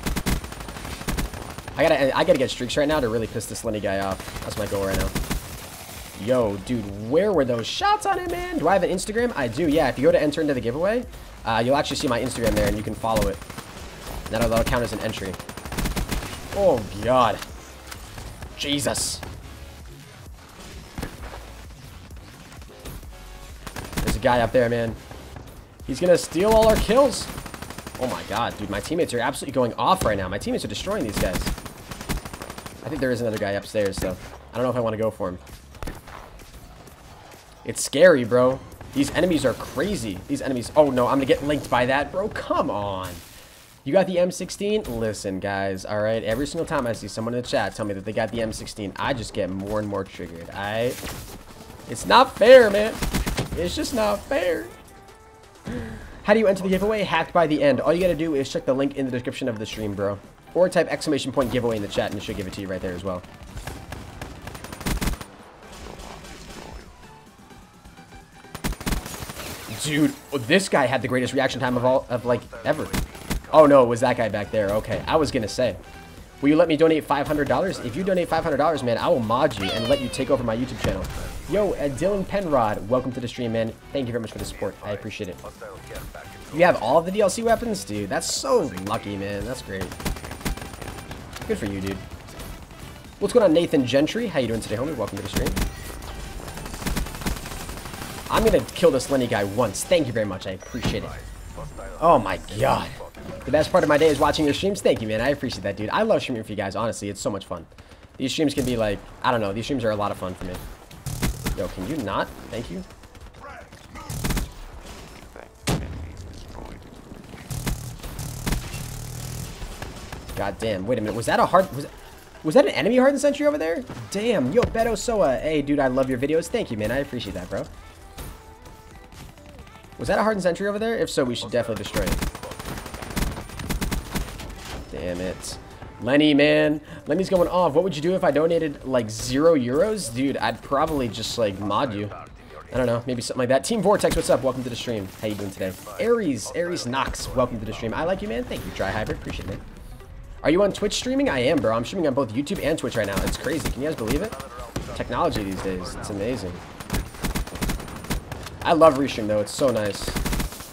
I gotta get streaks right now to really piss this Lenny guy off. That's my goal right now. Yo, dude, where were those shots on him, man? Do I have an Instagram? I do, yeah. If you go to enter into the giveaway, you'll actually see my Instagram there, and you can follow it. That'll count as an entry. Oh, God. Jesus. There's a guy up there, man. He's gonna steal all our kills. Oh, my God, dude. My teammates are absolutely going off right now. My teammates are destroying these guys. I think there is another guy upstairs, so I don't know if I want to go for him. It's scary, bro. These enemies are crazy. These enemies... Oh, no. I'm going to get linked by that, bro. Come on. You got the M16? Listen, guys. All right? Every single time I see someone in the chat tell me that they got the M16, I just get more and more triggered. It's not fair, man. It's just not fair. How do you enter the giveaway? Hacked by the End. All you got to do is check the link in the description of the stream, bro. Or type !giveaway giveaway in the chat, and it should give it to you right there as well. Dude, this guy had the greatest reaction time of all, like, ever. Oh, no, it was that guy back there. Okay, I was going to say. Will you let me donate $500? If you donate $500, man, I will mod you and let you take over my YouTube channel. Yo, Dylan Penrod, welcome to the stream, man. Thank you very much for the support. I appreciate it. You have all of the DLC weapons? Dude, that's so lucky, man. That's great. Good for you, dude. What's going on, Nathan Gentry? How you doing today, homie? Welcome to the stream. I'm gonna kill this Lenny guy once. Thank you very much. I appreciate it. Oh my God. The best part of my day is watching your streams. Thank you, man. I appreciate that, dude. I love streaming for you guys. Honestly, it's so much fun. These streams can be like, I don't know. These streams are a lot of fun for me. Yo, can you not? Thank you. God damn. Wait a minute. Was that a hard... Was that an enemy hardened sentry over there? Damn. Yo, Beto Soa. Hey, dude, I love your videos. Thank you, man. I appreciate that, bro. Was that a hardened sentry over there? If so, we should definitely destroy it. Damn it. Lenny, man. Lenny's going off. What would you do if I donated, like, €0? Dude, I'd probably just, like, mod you. I don't know. Maybe something like that. Team Vortex, what's up? Welcome to the stream. How you doing today? Aries Knox, welcome to the stream. I like you, man. Thank you, Dry Hybrid. Appreciate it. Are you on Twitch streaming? I am, bro. I'm streaming on both YouTube and Twitch right now. It's crazy. Can you guys believe it? Technology these days. It's amazing. I love Restream, though. It's so nice.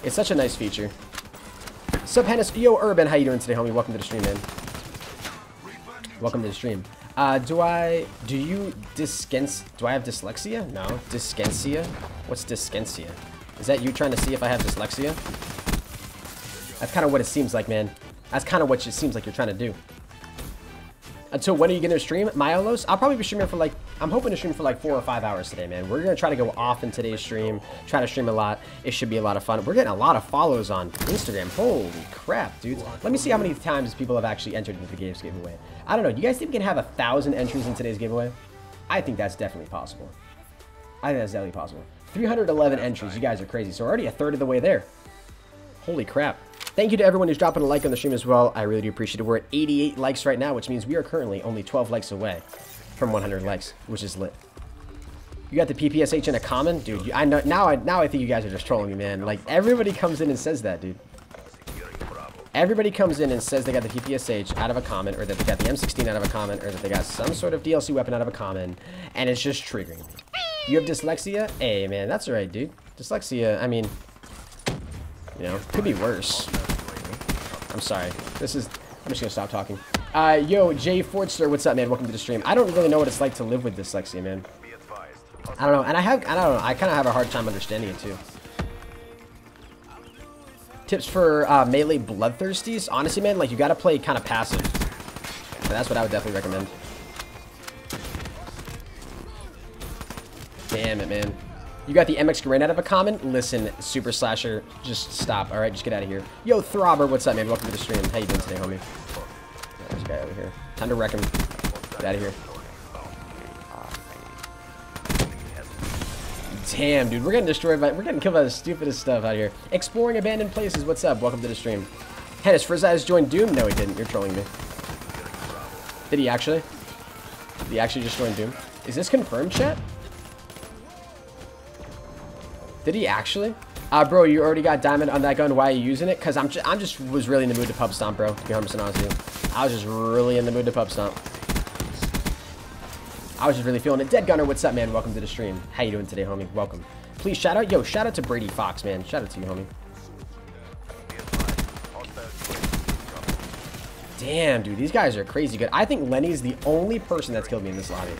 It's such a nice feature. Sup, Hennis? Yo, Urban. How you doing today, homie? Welcome to the stream, man. Welcome to the stream. Do I have dyslexia? No. Dyskensia? What's dyskensia? Is that you trying to see if I have dyslexia? That's kind of what it seems like, man. That's kind of what it seems like you're trying to do. Until when are you going to stream? Myolos? I'll probably be streaming for like... I'm hoping to stream for like 4 or 5 hours today, man. We're going to try to go off in today's stream. Try to stream a lot. It should be a lot of fun. We're getting a lot of follows on Instagram. Holy crap, dudes. Let me see how many times people have actually entered into the game's giveaway. I don't know. You guys think we can have 1,000 entries in today's giveaway? I think that's definitely possible. 311 entries. You guys are crazy. So we're already a third of the way there. Holy crap. Thank you to everyone who's dropping a like on the stream as well. I really do appreciate it. We're at 88 likes right now, which means we are currently only 12 likes away from 100 likes, which is lit. You got the PPSH in a common? Dude, I know, now I think you guys are just trolling me, man. Like, everybody comes in and says that, dude. Everybody comes in and says they got the PPSH out of a common, or that they got the M16 out of a common, or that they got some sort of DLC weapon out of a common, and it's just triggering me. You have dyslexia? Hey, man, that's all right, dude. Dyslexia, I mean... You know, could be worse. I'm sorry. I'm just gonna stop talking. Yo, Jay Fortster, what's up, man? Welcome to the stream. I don't really know what it's like to live with dyslexia, man. I don't know, and I kind of have a hard time understanding it too. Tips for melee bloodthirsties? Honestly, man, like you gotta play kind of passive. So that's what I would definitely recommend. Damn it, man. You got the MX Grenade out of a comment? Listen, Super Slasher, just stop. All right, just get out of here. Yo, Throbber, what's up, man? Welcome to the stream. How you doing today, homie? There's a guy over here. Time to wreck him. Get out of here. Damn, dude, we're getting destroyed by, we're getting killed by the stupidest stuff out here. Exploring abandoned places, what's up? Welcome to the stream. Hennis, Frizzaz joined Doom? No, he didn't. You're trolling me. Did he actually? Did he actually just join Doom? Is this confirmed, chat? Did he actually? Bro, you already got diamond on that gun. Why are you using it? Because I'm just was really in the mood to pub stomp, bro. To be honest with you. I was just really in the mood to pub stomp. I was just really feeling it. Dead Gunner, what's up, man? Welcome to the stream. How you doing today, homie? Welcome. Please shout out, yo, shout out to Brady Fox, man. Shout out to you, homie. Damn, dude, these guys are crazy good. I think Lenny's the only person that's killed me in this lobby.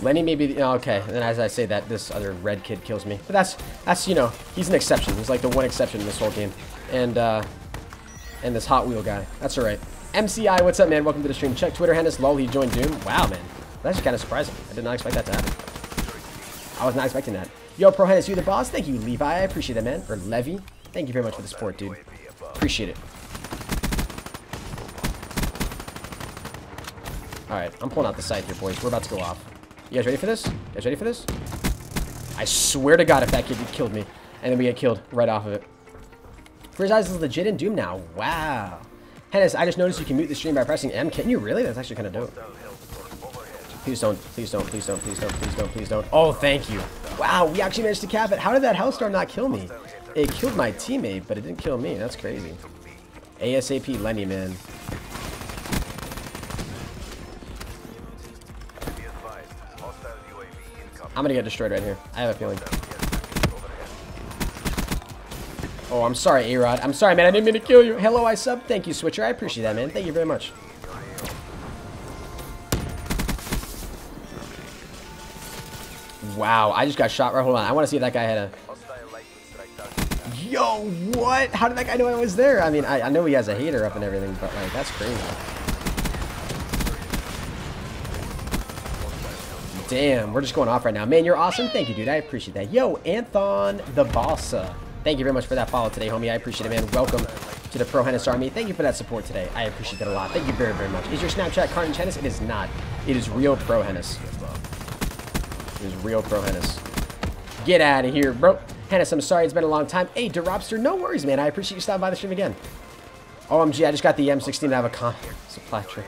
Lenny may be the, okay, and then as I say that, this other red kid kills me. But that's you know, he's an exception. He's like the one exception in this whole game. And this Hot Wheel guy. That's all right. MCI, what's up, man? Welcome to the stream. Check Twitter, Hennis. Lol, he joined Doom. Wow, man. That's kind of surprising. I did not expect that to happen. I was not expecting that. Yo, ProHenis, you the boss? Thank you, Levi. I appreciate that, man. Or Levy. Thank you very much for the support, dude. Appreciate it. All right, I'm pulling out the scythe here, boys. We're about to go off. You guys ready for this? You guys ready for this? I swear to God, if that kid killed me, and then we get killed right off of it. Frizzaz is legit in Doom now. Wow. Hennis, I just noticed you can mute the stream by pressing M. Can you really? That's actually kind of dope. Please don't. Please don't. Please don't. Please don't. Please don't. Please don't. Oh, thank you. Wow, we actually managed to cap it. How did that Hellstorm not kill me? It killed my teammate, but it didn't kill me. That's crazy. ASAP Lenny, man. I'm gonna get destroyed right here. I have a feeling. Oh, I'm sorry, A-Rod. I'm sorry, man. I didn't mean to kill you. Hello, I sub. Thank you, Switcher. I appreciate that, man. Thank you very much. Wow, I just got shot right. Hold on. I want to see if that guy had a... Yo, what? How did that guy know I was there? I mean, I know he has a hater up and everything, but, like, that's crazy. Damn, we're just going off right now. Man, you're awesome. Thank you, dude. I appreciate that. Yo, Anthon the Balsa. Thank you very much for that follow today, homie. I appreciate it, man. Welcome to the ProHenis Army. Thank you for that support today. I appreciate that a lot. Thank you very, very much. Is your Snapchat KARNAGEclan? It is not. It is real ProHenis. It is real ProHenis. Get out of here, bro. Hennis, I'm sorry. It's been a long time. Hey, DeRobster, no worries, man. I appreciate you stopping by the stream again. OMG, I just got the M16 out of a supply tree.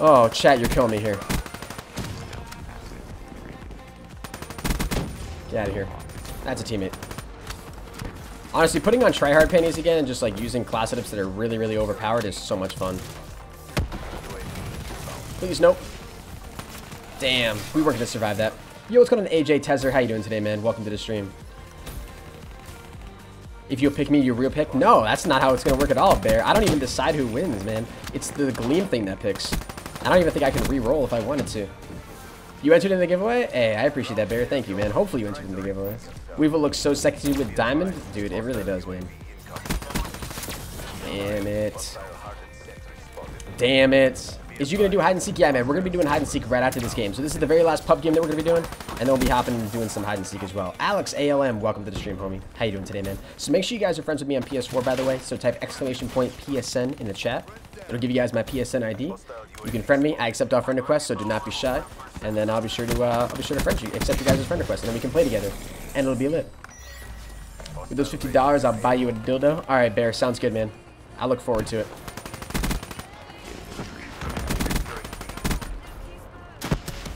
Oh, chat, you're killing me here. Get out of here. That's a teammate. Honestly, putting on tryhard panties again and just like using class setups that are really, really overpowered is so much fun. Please, nope. Damn, we weren't gonna survive that. Yo, what's going on, AJ Tezzer? How you doing today, man? Welcome to the stream. If you'll pick me, you real pick? No, that's not how it's gonna work at all, Bear. I don't even decide who wins, man. It's the Gleam thing that picks. I don't even think I can re-roll if I wanted to. You entered in the giveaway? Hey, I appreciate that, Bear. Thank you, man. Hopefully you entered in the giveaway. Weevil looks so sexy with diamond. Dude, it really does, man. Damn it. Damn it. Is you going to do hide and seek? Yeah, man. We're going to be doing hide and seek right after this game. So this is the very last pub game that we're going to be doing. And then we'll be hopping and doing some hide and seek as well. Alex ALM, welcome to the stream, homie. How you doing today, man? So make sure you guys are friends with me on PS4, by the way. So type !PSN in the chat. It'll give you guys my PSN ID. You can friend me. I accept all friend requests, so do not be shy. And then I'll be sure to friend you, accept you guys' friend requests, and then we can play together, and it'll be lit. With those $50, I'll buy you a dildo. All right, Bear, sounds good, man. I look forward to it.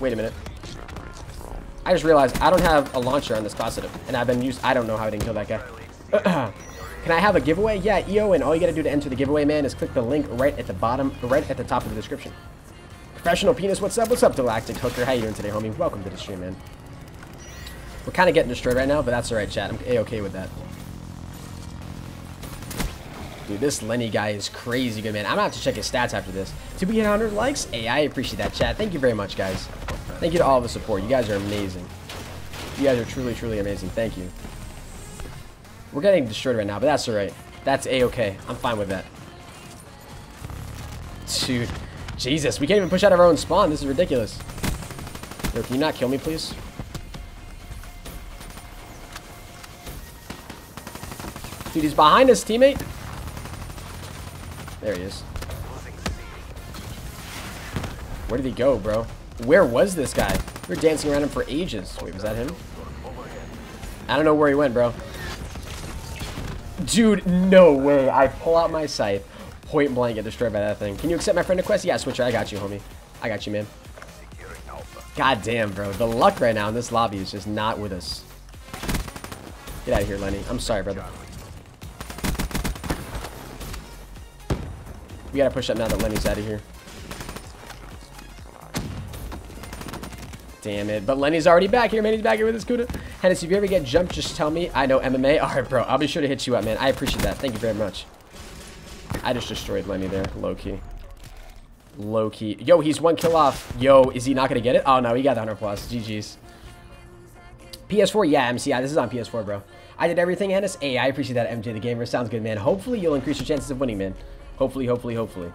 Wait a minute. I just realized I don't have a launcher on this class setup, and I've been used. I don't know how I didn't kill that guy. Can I have a giveaway? Yeah, EO, and all you gotta do to enter the giveaway, man, is click the link right at the bottom, right at the top of the description. Professional Penis, what's up? What's up, Galactic Hooker? How you doing today, homie? Welcome to the stream, man. We're kind of getting destroyed right now, but that's all right, chat. I'm A-okay with that. Dude, this Lenny guy is crazy good, man. I'm gonna have to check his stats after this. Did we get 100 likes? Hey, I appreciate that, chat. Thank you very much, guys. Thank you to all of the support. You guys are amazing. You guys are truly, truly amazing. Thank you. We're getting destroyed right now, but that's all right. That's a-okay. I'm fine with that. Dude. Jesus, we can't even push out of our own spawn. This is ridiculous. Yo, can you not kill me, please? Dude, he's behind us, teammate. There he is. Where did he go, bro? Where was this guy? We were dancing around him for ages. Wait, was that him? I don't know where he went, bro. Dude, no way. I pull out my scythe. Point blank, get destroyed by that thing. Can you accept my friend request? Yeah, Switcher, I got you, homie. I got you, man. God damn, bro. The luck right now in this lobby is just not with us. Get out of here, Lenny. I'm sorry, brother. We gotta push up now that Lenny's out of here. Damn it. But Lenny's already back here, man. He's back here with his CUDA. Hennis, if you ever get jumped, just tell me. I know MMA. Alright, bro. I'll be sure to hit you up, man. I appreciate that. Thank you very much. I just destroyed Lenny there, low-key. Low-key. Yo, he's one kill off. Yo, is he not going to get it? Oh, no, he got the 100 plus. GG's. PS4? Yeah, MCI. This is on PS4, bro. I did everything, Hennis. Hey, I appreciate that, MJ the Gamer. Sounds good, man. Hopefully, you'll increase your chances of winning, man. Hopefully, hopefully, hopefully.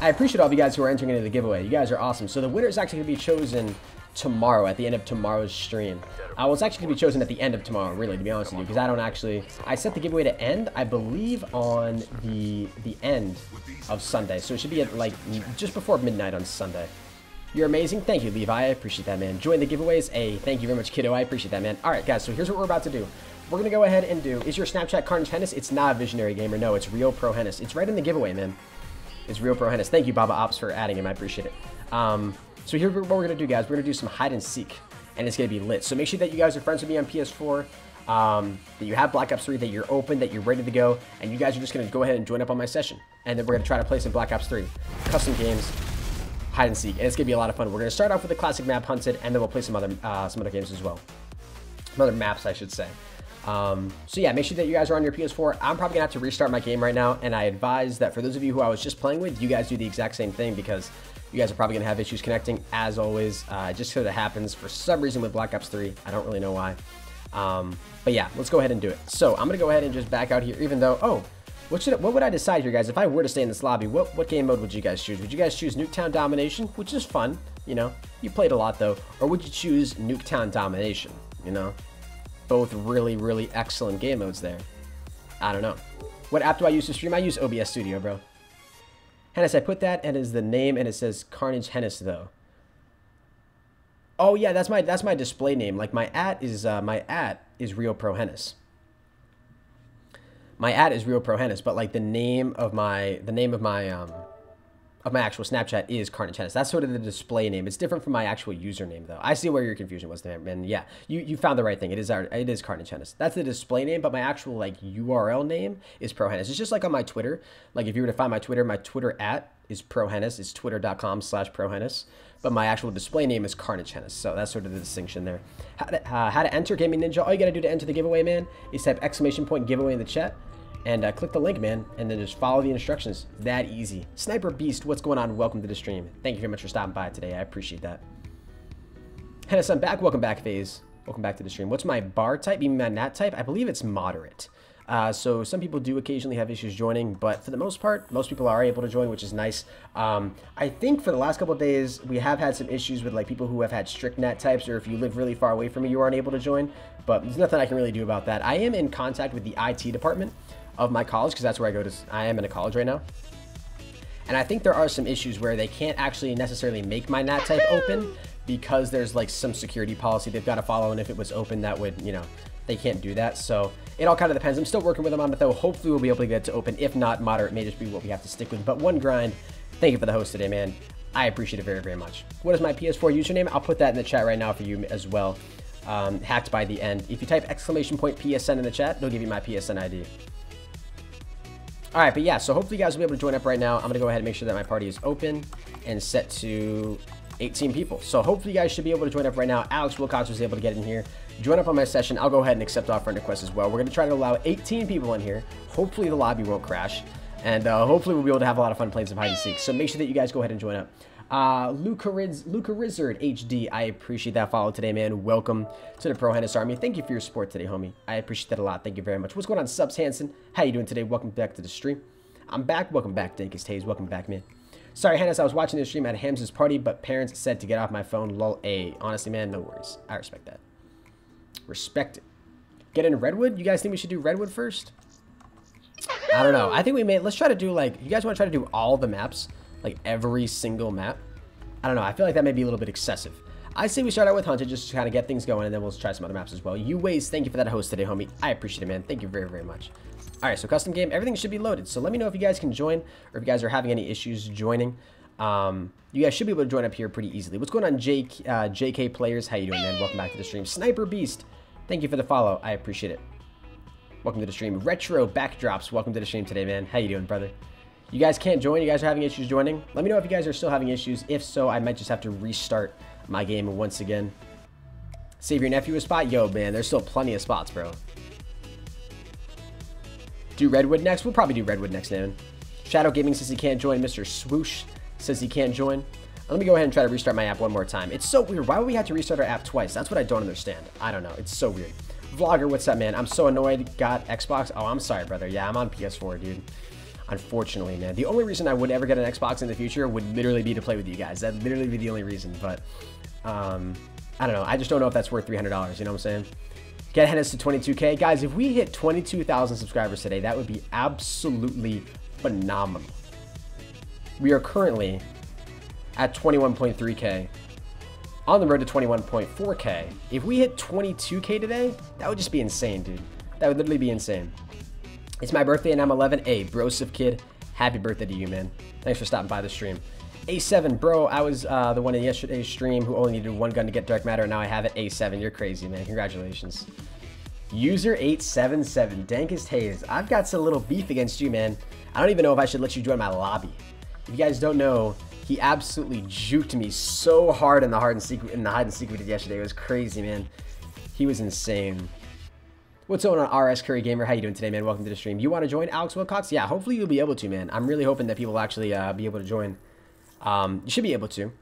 I appreciate all of you guys who are entering into the giveaway. You guys are awesome. So the winner is actually going to be chosen tomorrow at the end of tomorrow's stream. I was actually going to be chosen at the end of tomorrow, really, to be honest with you, because I don't actually... I set the giveaway to end, I believe, on the end of Sunday. So it should be at, like, just before midnight on Sunday. You're amazing. Thank you, Levi. I appreciate that, man. Join the giveaways. Hey, thank you very much, kiddo. I appreciate that, man. All right, guys, so here's what we're about to do. We're going to go ahead and do... Is your Snapchat KARNAGEclan? It's not a Visionary Gamer. No, it's Real ProHenis. It's right in the giveaway, man. It's Real ProHenis. Thank you, Baba Ops, for adding him. I appreciate it. So here's what we're going to do, guys. We're going to do some hide-and-seek. And it's going to be lit. So make sure that you guys are friends with me on PS4, that you have Black Ops 3, that you're open, that you're ready to go, and you guys are just going to go ahead and join up on my session. And then we're going to try to play some Black Ops 3, custom games, hide and seek, and it's going to be a lot of fun. We're going to start off with the classic map Hunted, and then we'll play some other games as well. Some other maps, I should say. So yeah, make sure that you guys are on your PS4. I'm probably gonna have to restart my game right now, and I advise that for those of you who I was just playing with, you guys do the exact same thing, because you guys are probably gonna have issues connecting, as always. It just sort of happens for some reason with Black Ops 3. I don't really know why. But yeah, let's go ahead and do it. So I'm gonna go ahead and just back out here, even though, oh, what would I decide here, guys? If I were to stay in this lobby, what game mode would you guys choose? Would you guys choose Nuketown Domination, which is fun, you know? You played a lot though, or would you choose Nuketown Domination, you know? Both really, really excellent game modes there. I don't know. What app do I use to stream? I use OBS Studio, bro. Hennis, I put that and is the name, and it says KARNAGEclan though. Oh yeah, that's my display name. Like my at is Real ProHenis. My at is Real ProHenis, but like the name of my actual Snapchat is KARNAGEclan. That's sort of the display name. It's different from my actual username, though. I see where your confusion was there, man. Yeah, you found the right thing. It is KARNAGEclan. That's the display name, but my actual like URL name is ProHenis. It's just like on my Twitter. Like if you were to find my Twitter at is ProHenis. It's twitter.com/ProHenis. But my actual display name is KARNAGEclan. So that's sort of the distinction there. How to enter Gaming Ninja? All you gotta do to enter the giveaway, man, is type !giveaway in the chat. And click the link, man, and then just follow the instructions. That easy. Sniper Beast, what's going on? Welcome to the stream. Thank you very much for stopping by today. I appreciate that. Hennis, I'm back. Welcome back, FaZe. Welcome back to the stream. What's my bar type? Even my nat type? I believe it's moderate. So some people do occasionally have issues joining, but for the most part, most people are able to join, which is nice. I think for the last couple of days, we have had some issues with like people who have had strict nat types, or if you live really far away from me, you aren't able to join, but there's nothing I can really do about that. I am in contact with the IT department of my college, because that's where I go to. I am in a college right now, and I think there are some issues where they can't actually necessarily make my nat type open, because there's like some security policy they've got to follow, and if it was open, that would, you know, they can't do that. So it all kind of depends. I'm still working with them on it though. Hopefully we'll be able to get it to open. If not, moderate may just be what we have to stick with. But One Grind, thank you for the host today, man. I appreciate it very, very much. What is my PS4 username? I'll put that in the chat right now for you as well. Hacked by the end. If you type !PSN in the chat, they'll give you my PSN ID. All right, but yeah, so hopefully you guys will be able to join up right now. I'm going to go ahead and make sure that my party is open and set to 18 people. So hopefully you guys should be able to join up right now. Alex Wilcox was able to get in here. Join up on my session. I'll go ahead and accept offer and request as well. We're going to try to allow 18 people in here. Hopefully the lobby won't crash. And hopefully we'll be able to have a lot of fun playing some hide-and-seek. So make sure that you guys go ahead and join up. Luca Rizzard HD, I appreciate that follow today, man. Welcome to the ProHenis Army. Thank you for your support today, homie. I appreciate that a lot. Thank you very much. What's going on, Subs Hansen? How you doing today? Welcome back to the stream. I'm back. Welcome back, Dinkus Hayes. Welcome back, man. Sorry, Hannes, I was watching this stream at Hamza's party, but parents said to get off my phone. Lol, A. Honestly, man, no worries. I respect that. Respect it. Get into Redwood? You guys think we should do Redwood first? I don't know. I think we may. Let's try to do, like, you guys want to try to do all the maps? Like, every single map? I don't know. I feel like that may be a little bit excessive. I say we start out with Hunted just to kind of get things going, and then we'll try some other maps as well. You Waze, thank you for that host today, homie. I appreciate it, man. Thank you very, very much. All right, so custom game, everything should be loaded. So let me know if you guys can join or if you guys are having any issues joining. You guys should be able to join up here pretty easily. What's going on, Jake, JK Players? How you doing, man? Welcome back to the stream. Sniper Beast, thank you for the follow. I appreciate it. Welcome to the stream. Retro Backdrops, welcome to the stream today, man. How you doing, brother? You guys can't join? You guys are having issues joining? Let me know if you guys are still having issues. If so, I might just have to restart my game once again. Save your nephew a spot? Yo, man, there's still plenty of spots, bro. Do Redwood next? We'll probably do Redwood next, man. Shadow Gaming says he can't join. Mr. Swoosh says he can't join. Let me go ahead and try to restart my app one more time. It's so weird. Why would we have to restart our app twice? That's what I don't understand. I don't know. It's so weird. Vlogger, what's up, man? I'm so annoyed. Got Xbox? Oh, I'm sorry, brother. Yeah, I'm on PS4, dude. Unfortunately, man. The only reason I would ever get an Xbox in the future would literally be to play with you guys. That'd literally be the only reason. But, I don't know. I just don't know if that's worth $300. You know what I'm saying? Get Hennis to 22K. Guys, if we hit 22,000 subscribers today, that would be absolutely phenomenal. We are currently at 21.3K, on the road to 21.4K. If we hit 22K today, that would just be insane, dude. That would literally be insane. It's my birthday and I'm 11. Hey, Brosif Kid, happy birthday to you, man. Thanks for stopping by the stream. A7, bro, I was the one in yesterday's stream who only needed one gun to get dark matter, and now I have it. A7, you're crazy, man. Congratulations. User 877, Dankest Hayes. I've got some little beef against you, man. I don't even know if I should let you join my lobby. If you guys don't know, he absolutely juked me so hard in the hide and seek we did yesterday. It was crazy, man. He was insane. What's going on, RS Curry Gamer? How you doing today, man? Welcome to the stream. You want to join, Alex Wilcox? Yeah, hopefully you'll be able to, man. I'm really hoping that people actually be able to join. You should be able to.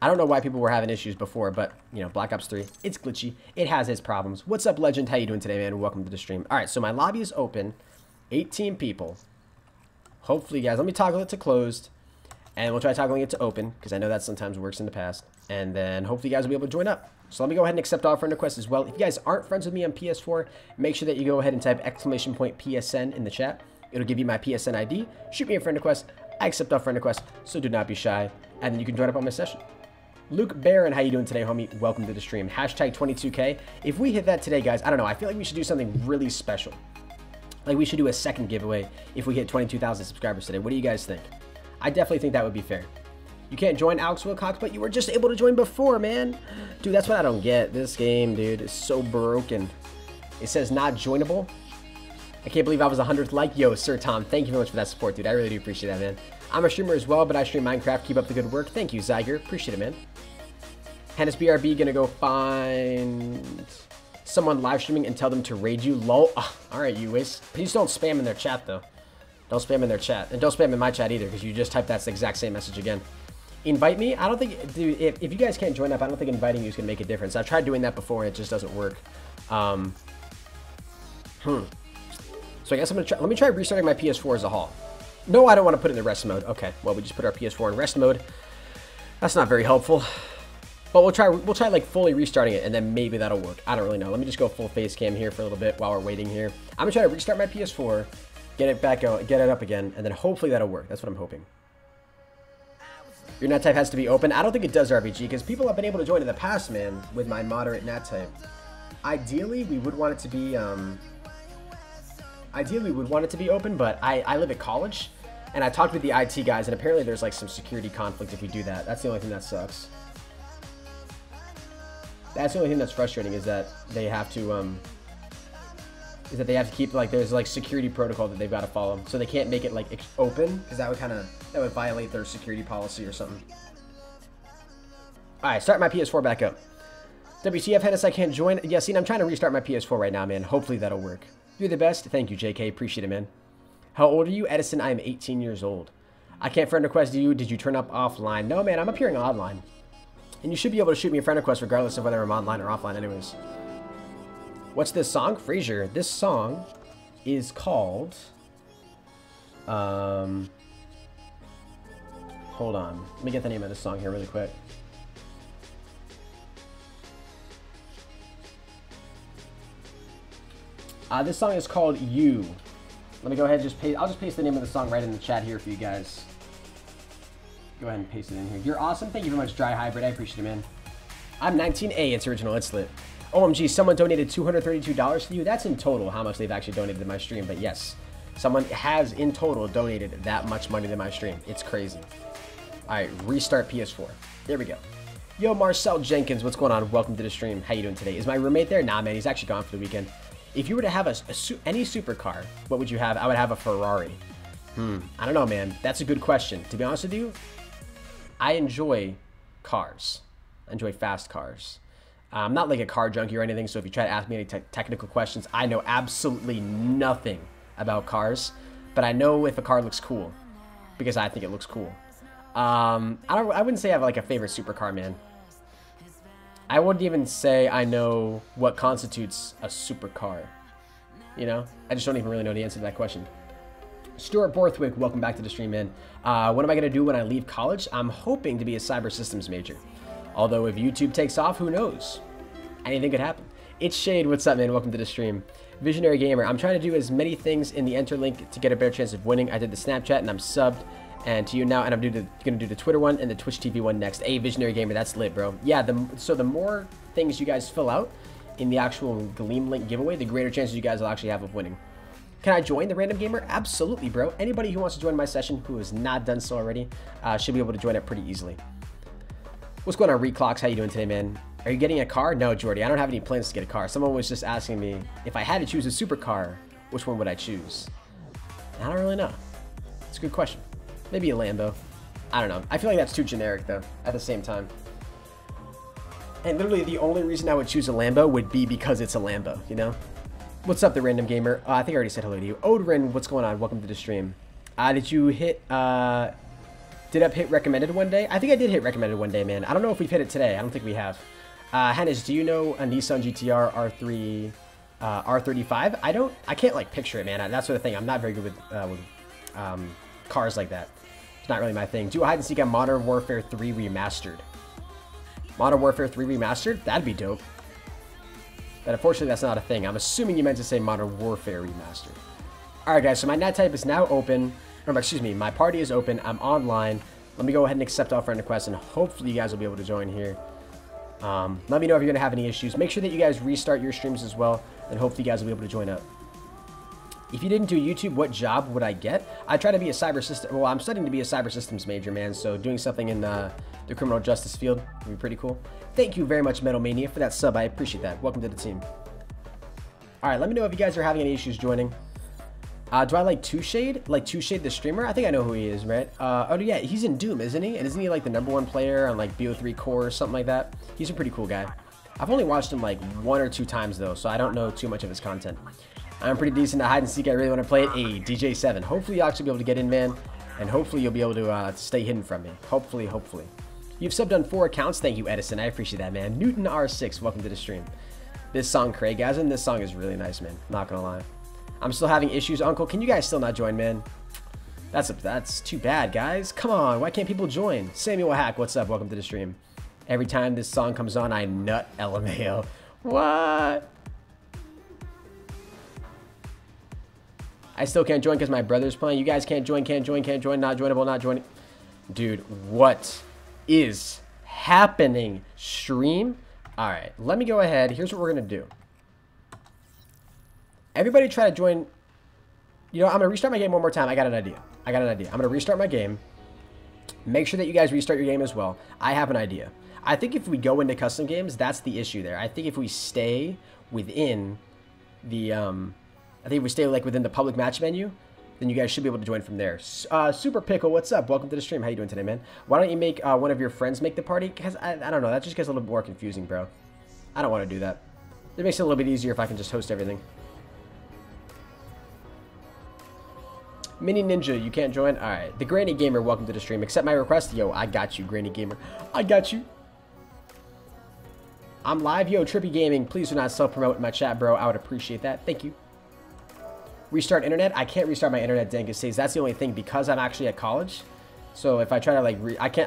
I don't know why people were having issues before, but, you know, Black Ops 3, it's glitchy. It has its problems. What's up, Legend? How you doing today, man? Welcome to the stream. All right, so my lobby is open. 18 people. Hopefully, guys, let me toggle it to closed, and we'll try toggling it to open, because I know that sometimes works in the past. And then hopefully you guys will be able to join up. So let me go ahead and accept all friend requests as well. If you guys aren't friends with me on PS4, make sure that you go ahead and type !PSN in the chat. It'll give you my PSN ID. Shoot me a friend request. I accept all friend requests, so do not be shy. And then you can join up on my session. Luke Barron, how you doing today, homie? Welcome to the stream. Hashtag 22K. If we hit that today, guys, I don't know. I feel like we should do something really special. Like we should do a second giveaway if we hit 22,000 subscribers today. What do you guys think? I definitely think that would be fair. You can't join, Alex Wilcox, but you were just able to join before, man. Dude, that's what I don't get. This game, dude, is so broken. It says not joinable. I can't believe I was 100th like. Yo, Sir Tom, thank you very much for that support, dude. I really do appreciate that, man. I'm a streamer as well, but I stream Minecraft. Keep up the good work. Thank you, Zyger. Appreciate it, man. Hannes BRB gonna go find someone live streaming and tell them to raid you. Lol. All right, you waste. Please don't spam in their chat, though. Don't spam in their chat. And don't spam in my chat either, because you just typed that exact same message again. Invite me? I don't think, dude, if you guys can't join up, I don't think inviting you is going to make a difference. I've tried doing that before, and it just doesn't work. So I guess I'm going to try, let me try restarting my PS4 as a whole. No, I don't want to put it in the rest mode. Okay, well, we just put our PS4 in rest mode. That's not very helpful. But we'll try like fully restarting it, and then maybe that'll work. I don't really know. Let me just go full face cam here for a little bit while we're waiting here. I'm going to try to restart my PS4, get it back out, get it up again, and then hopefully that'll work. That's what I'm hoping. Your NAT type has to be open. I don't think it does, RBG, because people have been able to join in the past, man, with my moderate NAT type. Ideally, we would want it to be, open, but I live at college, and I talked with the IT guys, and apparently there's, like, some security conflict if we do that. That's the only thing that sucks. That's the only thing that's frustrating, is that they have to, keep, like, there's, like, security protocol that they've got to follow. So they can't make it, like, open, because that would kind of, that would violate their security policy or something. All right, start my PS4 back up. WTF, Hennis, I can't join. Yeah, see, I'm trying to restart my PS4 right now, man. Hopefully that'll work. You're the best. Thank you, JK. Appreciate it, man. How old are you? Edison, I am 18 years old. I can't friend request you. Did you turn up offline? No, man, I'm appearing online. And you should be able to shoot me a friend request regardless of whether I'm online or offline anyways. What's this song? Frazier. This song is called... Hold on. Let me get the name of this song here really quick. This song is called You. Let me go ahead and just paste. I'll just paste the name of the song right in the chat here for you guys. Go ahead and paste it in here. You're awesome. Thank you very much, Dry Hybrid. I appreciate it, man. I'm 19A. It's original. It's lit. OMG, someone donated $232 to you. That's in total how much they've actually donated to my stream. But yes, someone has in total donated that much money to my stream. It's crazy. All right, restart PS4. There we go. Yo, Marcel Jenkins. What's going on? Welcome to the stream. How you doing today? Is my roommate there? Nah, man. He's actually gone for the weekend. If you were to have any supercar, what would you have? I would have a Ferrari. I don't know, man. That's a good question. To be honest with you, I enjoy cars. I enjoy fast cars. I'm not like a car junkie or anything, so if you try to ask me any technical questions, I know absolutely nothing about cars, but I know if a car looks cool, because I think it looks cool. I wouldn't say I have like a favorite supercar, man. I wouldn't even say I know what constitutes a supercar. You know? I just don't even really know the answer to that question. Stuart Borthwick, welcome back to the stream, man. What am I going to do when I leave college? I'm hoping to be a cyber systems major. Although if YouTube takes off, who knows? Anything could happen. It's Shade, what's up, man? Welcome to the stream. Visionary Gamer, I'm trying to do as many things in the enter link to get a better chance of winning. I did the Snapchat and I'm subbed. And to you now, and I'm going to do the Twitter one and the Twitch TV one next. Hey, Visionary Gamer, that's lit, bro. Yeah, so the more things you guys fill out in the actual Gleam link giveaway, the greater chances you guys will actually have of winning. Can I join the Random Gamer? Absolutely, bro. Anybody who wants to join my session who has not done so already should be able to join it pretty easily. What's going on, Reclocks? How you doing today, man? Are you getting a car? No, Jordy, I don't have any plans to get a car. Someone was just asking me, if I had to choose a supercar, which one would I choose? I don't really know. It's a good question. Maybe a Lambo. I don't know. I feel like that's too generic, though, at the same time. And literally, the only reason I would choose a Lambo would be because it's a Lambo, you know? What's up, the Random Gamer? I think I already said hello to you. Odrin, what's going on? Welcome to the stream. Did I hit recommended one day? I think I did hit recommended one day, man. I don't know if we've hit it today. I don't think we have. Hannes, do you know a Nissan GTR R3, R35? I can't, like, picture it, man. That's sort of thing. I'm not very good with cars like that. It's not really my thing. Do a hide and seek on Modern Warfare 3 Remastered. Modern Warfare 3 Remastered? That'd be dope. But unfortunately, that's not a thing. I'm assuming you meant to say Modern Warfare Remastered. Alright, guys, so my nat type is now open. Or, excuse me, my party is open. I'm online. Let me go ahead and accept all friend requests, and hopefully you guys will be able to join here. Let me know if you're going to have any issues. Make sure that you guys restart your streams as well, and hopefully you guys will be able to join up. If you didn't do YouTube, what job would I get? I try to be a I'm studying to be a cyber systems major, man. So doing something in the criminal justice field would be pretty cool. Thank you very much, Metal Mania, for that sub. I appreciate that. Welcome to the team. All right, let me know if you guys are having any issues joining. Do I like Two Shade? Like Two Shade the streamer? I think I know who he is, right? Oh yeah, he's in Doom, isn't he? And isn't he like the number one player on like BO3 Core or something like that? He's a pretty cool guy. I've only watched him like one or two times though, so I don't know too much of his content. I'm pretty decent at hide and seek. I really want to play it. Hey, DJ7. Hopefully you'll actually be able to get in, man. And hopefully you'll be able to stay hidden from me. Hopefully, hopefully. You've subbed on 4 accounts. Thank you, Edison. I appreciate that, man. Newton R6, welcome to the stream. This song, Craigasm, this song is really nice, man. Not gonna lie. I'm still having issues, Uncle. Can you guys still not join, man? That's too bad, guys. Come on, why can't people join? Samuel Hack, what's up? Welcome to the stream. Every time this song comes on, I nut LMAO. What? I still can't join because my brother's playing. You guys can't join, not joinable. Dude, what is happening? Stream? All right, let me go ahead. Here's what we're going to do. Everybody try to join. You know, I'm going to restart my game one more time. I got an idea. I'm going to restart my game. Make sure that you guys restart your game as well. I have an idea. I think if we go into custom games, that's the issue there. I think if we stay within the... I think if we stay like within the public match menu, then you guys should be able to join from there. Super Pickle, what's up? Welcome to the stream. How you doing today, man? Why don't you make one of your friends make the party? Because I don't know. That just gets a little more confusing, bro. I don't want to do that. It makes it a little bit easier if I can just host everything. Mini Ninja, you can't join? Alright. The Granny Gamer, welcome to the stream. Accept my request. Yo, I got you, Granny Gamer. I got you. I'm live. Yo, Trippy Gaming, please do not self-promote in my chat, bro. I would appreciate that. Thank you. Restart internet? I can't restart my internet, dang it says. That's the only thing, because I'm actually at college. So if I try to like,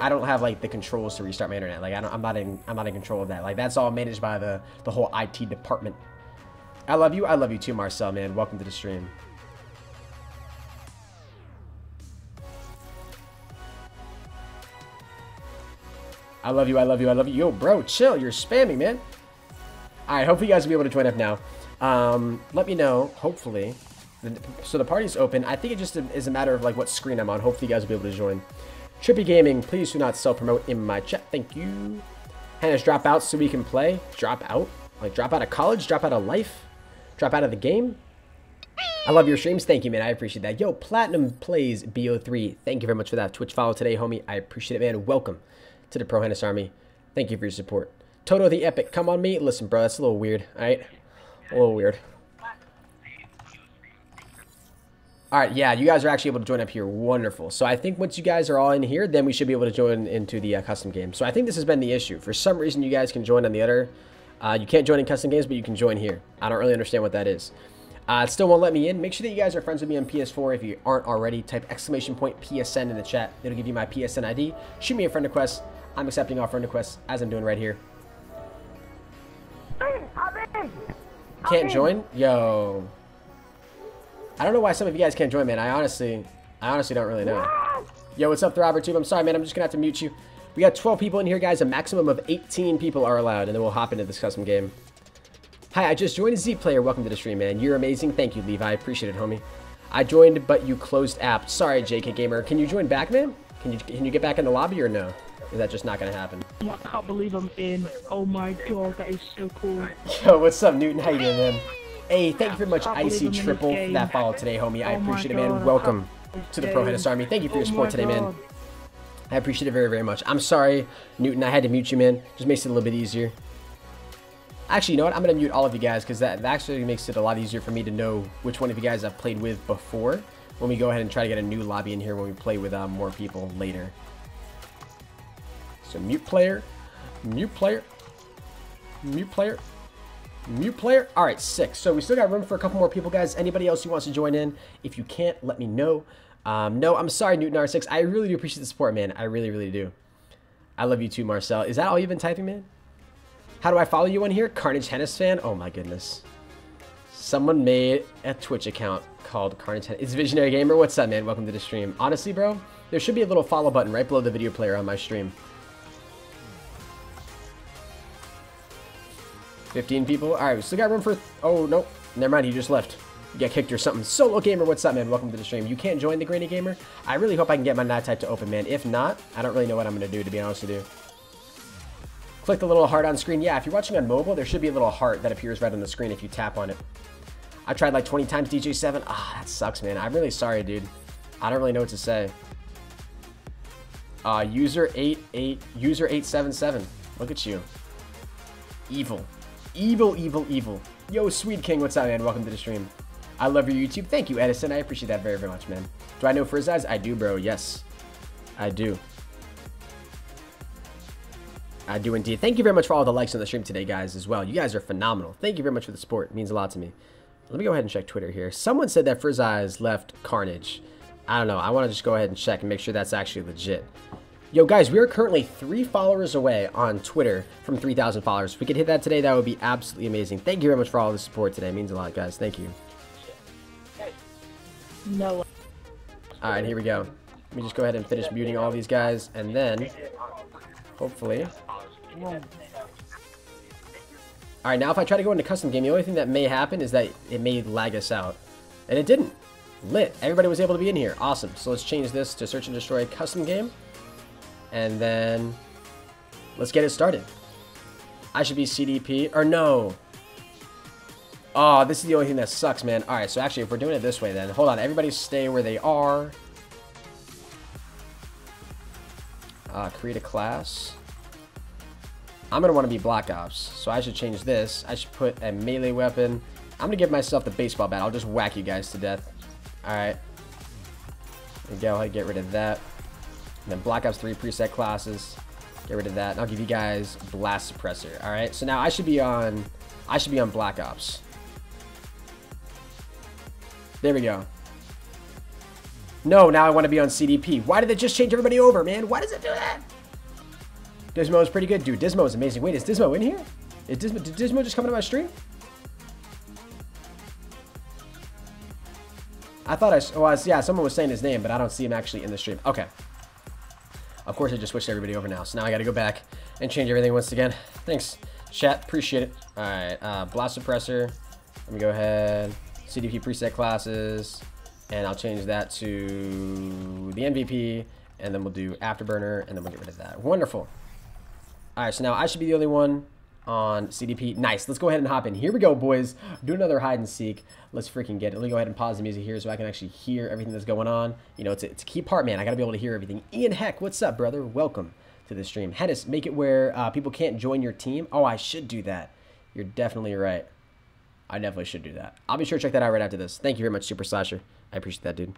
I don't have like the controls to restart my internet. Like I'm not in control of that. Like that's all managed by the whole IT department. I love you too, Marcel, man. Welcome to the stream. I love you, I love you, I love you. Yo, bro, chill, you're spamming, man. All right, hopefully you guys will be able to join up now. Let me know, hopefully. So the party's open. I think it just is a matter of like what screen I'm on. Hopefully you guys will be able to join. Trippy Gaming, please do not self-promote in my chat. Thank you. Hannah's drop out so we can play. Drop out? Like drop out of college? Drop out of life? Drop out of the game? I love your streams. Thank you, man. I appreciate that. Yo, Platinum Plays BO3. Thank you very much for that Twitch follow today, homie. I appreciate it, man. Welcome to the ProHenis Army. Thank you for your support. Toto the Epic, come on me. Listen, bro, that's a little weird, all right? A little weird. All right, yeah, you guys are actually able to join up here. Wonderful. So I think once you guys are all in here, then we should be able to join into the custom game. So I think this has been the issue. For some reason, you guys can join on the other. You can't join in custom games, but you can join here. I don't really understand what that is. It still won't let me in. Make sure that you guys are friends with me on PS4. If you aren't already, type ! PSN in the chat. It'll give you my PSN ID. Shoot me a friend request. I'm accepting all friend requests, as I'm doing right here. Can't join? Yo. I don't know why some of you guys can't join, man. I honestly don't really know. Yo, what's up, ThroberTube? I'm sorry, man. I'm just gonna have to mute you. We got 12 people in here, guys. A maximum of 18 people are allowed, and then we'll hop into this custom game. Hi, I just joined Z Player. Welcome to the stream, man. You're amazing. Thank you, Levi. I appreciate it, homie. I joined, but you closed app. Sorry, JK Gamer. Can you join back, man? Can you get back in the lobby or no? Is that just not gonna happen? I can't believe I'm in. Oh my god, that is so cool. Yo, what's up, Newton? How you doing, man? Hey, thank you very much, Icy Triple, for that follow today, homie. I appreciate it, man. Welcome to the ProHenis Army. Thank you for your support today, man. I appreciate it very, very much. I'm sorry, Newton. I had to mute you, man. Just makes it a little bit easier. Actually, you know what? I'm going to mute all of you guys because that actually makes it a lot easier for me to know which one of you guys I've played with before when we go ahead and try to get a new lobby in here when we play with more people later. So mute player, mute player, mute player. Mute player. All right, 6. So we still got room for a couple more people, guys. Anybody else who wants to join in? If you can't, let me know. No, I'm sorry, Newton R6. I really do appreciate the support, man. I really, really do. I love you too, Marcel. Is that all you've been typing, man? How do I follow you on here? KARNAGEclan fan? Oh my goodness. Someone made a Twitch account called KARNAGEclan. It's Visionary Gamer. What's up, man? Welcome to the stream. Honestly, bro, there should be a little follow button right below the video player on my stream. 15 people. All right, we still got room for... Oh, nope. Never mind. He just left. You got kicked or something. Solo Gamer, what's up, man? Welcome to the stream. You can't join the Granny Gamer. I really hope I can get my night type to open, man. If not, I don't really know what I'm going to do, to be honest with you. Click the little heart on screen. Yeah, if you're watching on mobile, there should be a little heart that appears right on the screen if you tap on it. I tried like 20 times, DJ7. Ah, that sucks, man. I'm really sorry, dude. I don't really know what to say. User 877. Look at you. Evil. Evil, evil, evil. Yo, Swede King, what's up, man? Welcome to the stream. I love your YouTube. Thank you, Edison. I appreciate that very, very much, man. Do I know First Eyes? I do, bro. Yes, I do. I do indeed. Thank you very much for all the likes on the stream today, guys, as well. You guys are phenomenal. Thank you very much for the support. It means a lot to me. Let me go ahead and check Twitter here. Someone said that First Eyes left Carnage. I don't know. I want to just go ahead and check and make sure that's actually legit. Yo, guys, we are currently 3 followers away on Twitter from 3,000 followers. If we could hit that today, that would be absolutely amazing. Thank you very much for all the support today. It means a lot, guys. Thank you. No. All right, here we go. Let me just go ahead and finish muting all these guys, and then hopefully... All right, now if I try to go into custom game, the only thing that may happen is that it may lag us out. And it didn't. Lit. Everybody was able to be in here. Awesome. So let's change this to Search and Destroy Custom Game. And then let's get it started. I should be CDP, or no. Oh, this is the only thing that sucks, man. All right, so actually, if we're doing it this way, then hold on. Everybody stay where they are. Create a class. I'm going to want to be Black Ops, so I should change this. I should put a melee weapon. I'm going to give myself the baseball bat. I'll just whack you guys to death. All right. we go. I get rid of that. And then Black Ops 3 preset classes. Get rid of that. And I'll give you guys Blast Suppressor. All right. So now I should be on Black Ops. There we go. No, now I want to be on CDP. Why did they just change everybody over, man? Why does it do that? Dismo is pretty good. Dude, Dismo is amazing. Wait, is Dismo in here? Is Dismo, did Dismo just come into my stream? I thought yeah, someone was saying his name, but I don't see him actually in the stream. Okay. Of course, I just switched everybody over now. So now I got to go back and change everything once again. Thanks, chat. Appreciate it. All right. Blast Suppressor. Let me go ahead. CDP preset classes. And I'll change that to the MVP. And then we'll do Afterburner. And then we'll get rid of that. Wonderful. All right. So now I should be the only one on CDP. Nice. Let's go ahead and hop in. Here we go, boys. Do another hide and seek. Let's freaking get it. Let me go ahead and pause the music here so I can actually hear everything that's going on. You know, it's a key part, man. I gotta be able to hear everything. Ian Heck, what's up, brother? Welcome to the stream. Hennis, make it where people can't join your team. Oh, I should do that. You're definitely right. I definitely should do that. I'll be sure to check that out right after this. Thank you very much, Super Slasher. I appreciate that, dude.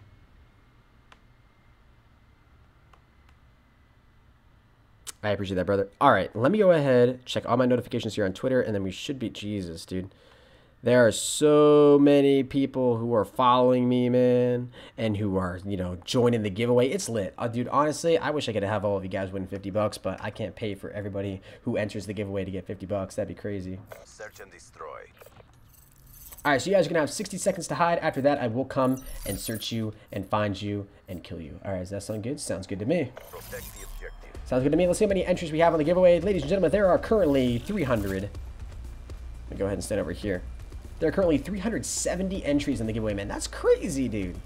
I appreciate that, brother. All right, let me go ahead, check all my notifications here on Twitter, and then we should be... Jesus, dude. There are so many people who are following me, man, and who are, you know, joining the giveaway. It's lit. Dude, honestly, I wish I could have all of you guys win 50 bucks, but I can't pay for everybody who enters the giveaway to get 50 bucks. That'd be crazy. Search and destroy. All right, so you guys are going to have 60 seconds to hide. After that, I will come and search you and find you and kill you. All right, does that sound good? Sounds good to me. Protect the objective. Sounds good to me. Let's see how many entries we have on the giveaway. Ladies and gentlemen, there are currently 300. Let me go ahead and stand over here. There are currently 370 entries in the giveaway, man. That's crazy, dude.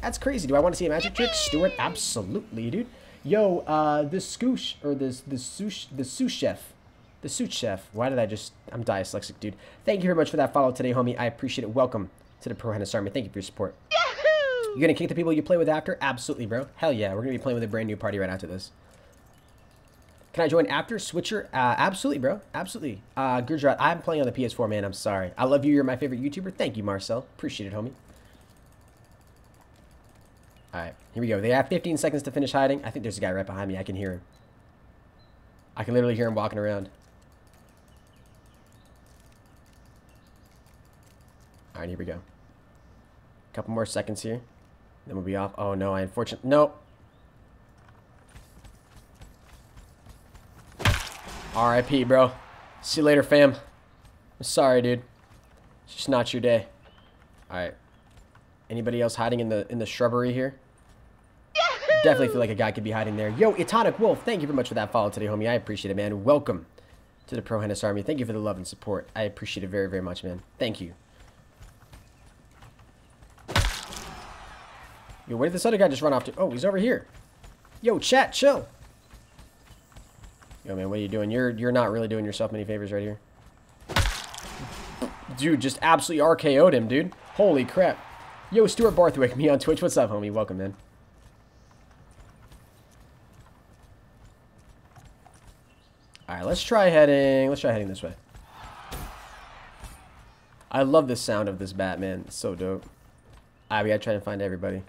That's crazy. Do I want to see a magic trick, Stuart? Absolutely, dude. Yo, the sous chef. Why did I just... I'm dyslexic, dude. Thank you very much for that follow today, homie. I appreciate it. Welcome to the ProHenis Army. Thank you for your support. Yahoo! You're going to kick the people you play with after? Absolutely, bro. Hell yeah. We're going to be playing with a brand new party right after this. Can I join after Switcher? Absolutely, bro. Absolutely. Gurjot, I'm playing on the PS4, man. I'm sorry. I love you. You're my favorite YouTuber. Thank you, Marcel. Appreciate it, homie. All right. Here we go. They have 15 seconds to finish hiding. I think there's a guy right behind me. I can hear him. I can literally hear him walking around. All right. Here we go. A couple more seconds here. Then we'll be off. Oh, no. I unfortunately... Nope. RIP, bro. See you later, fam. I'm sorry, dude. It's just not your day. All right. Anybody else hiding in the shrubbery here? Yahoo! Definitely feel like a guy could be hiding there. Yo, Etonic Wolf, thank you very much for that follow today, homie. I appreciate it, man. Welcome to the ProHenis Army. Thank you for the love and support. I appreciate it very, very much, man. Thank you. Yo, where did this other guy just run off to? Oh, he's over here. Yo, chat, chill. Yo, man, what are you doing? You're not really doing yourself many favors right here. Dude, just absolutely RKO'd him, dude. Holy crap. Yo, Stuart Barthwick, me on Twitch. What's up, homie? Welcome, man. All right, let's try heading. Let's try heading this way. I love the sound of this bat, man. It's so dope. All right, we gotta try and find everybody.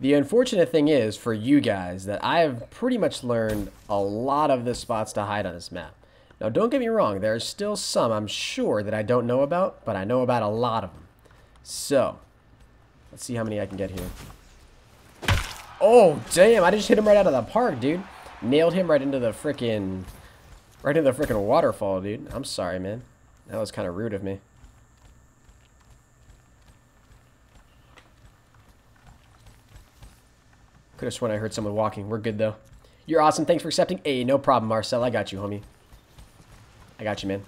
The unfortunate thing is, for you guys, that I have pretty much learned a lot of the spots to hide on this map. Now, don't get me wrong. There are still some, I'm sure, that I don't know about, but I know about a lot of them. So, let's see how many I can get here. Oh, damn. I just hit him right out of the park, dude. Nailed him right into the freaking waterfall, dude. I'm sorry, man. That was kind of rude of me. Could have sworn I heard someone walking. We're good, though. You're awesome. Thanks for accepting. Hey, no problem, Marcel. I got you, homie. I got you, man.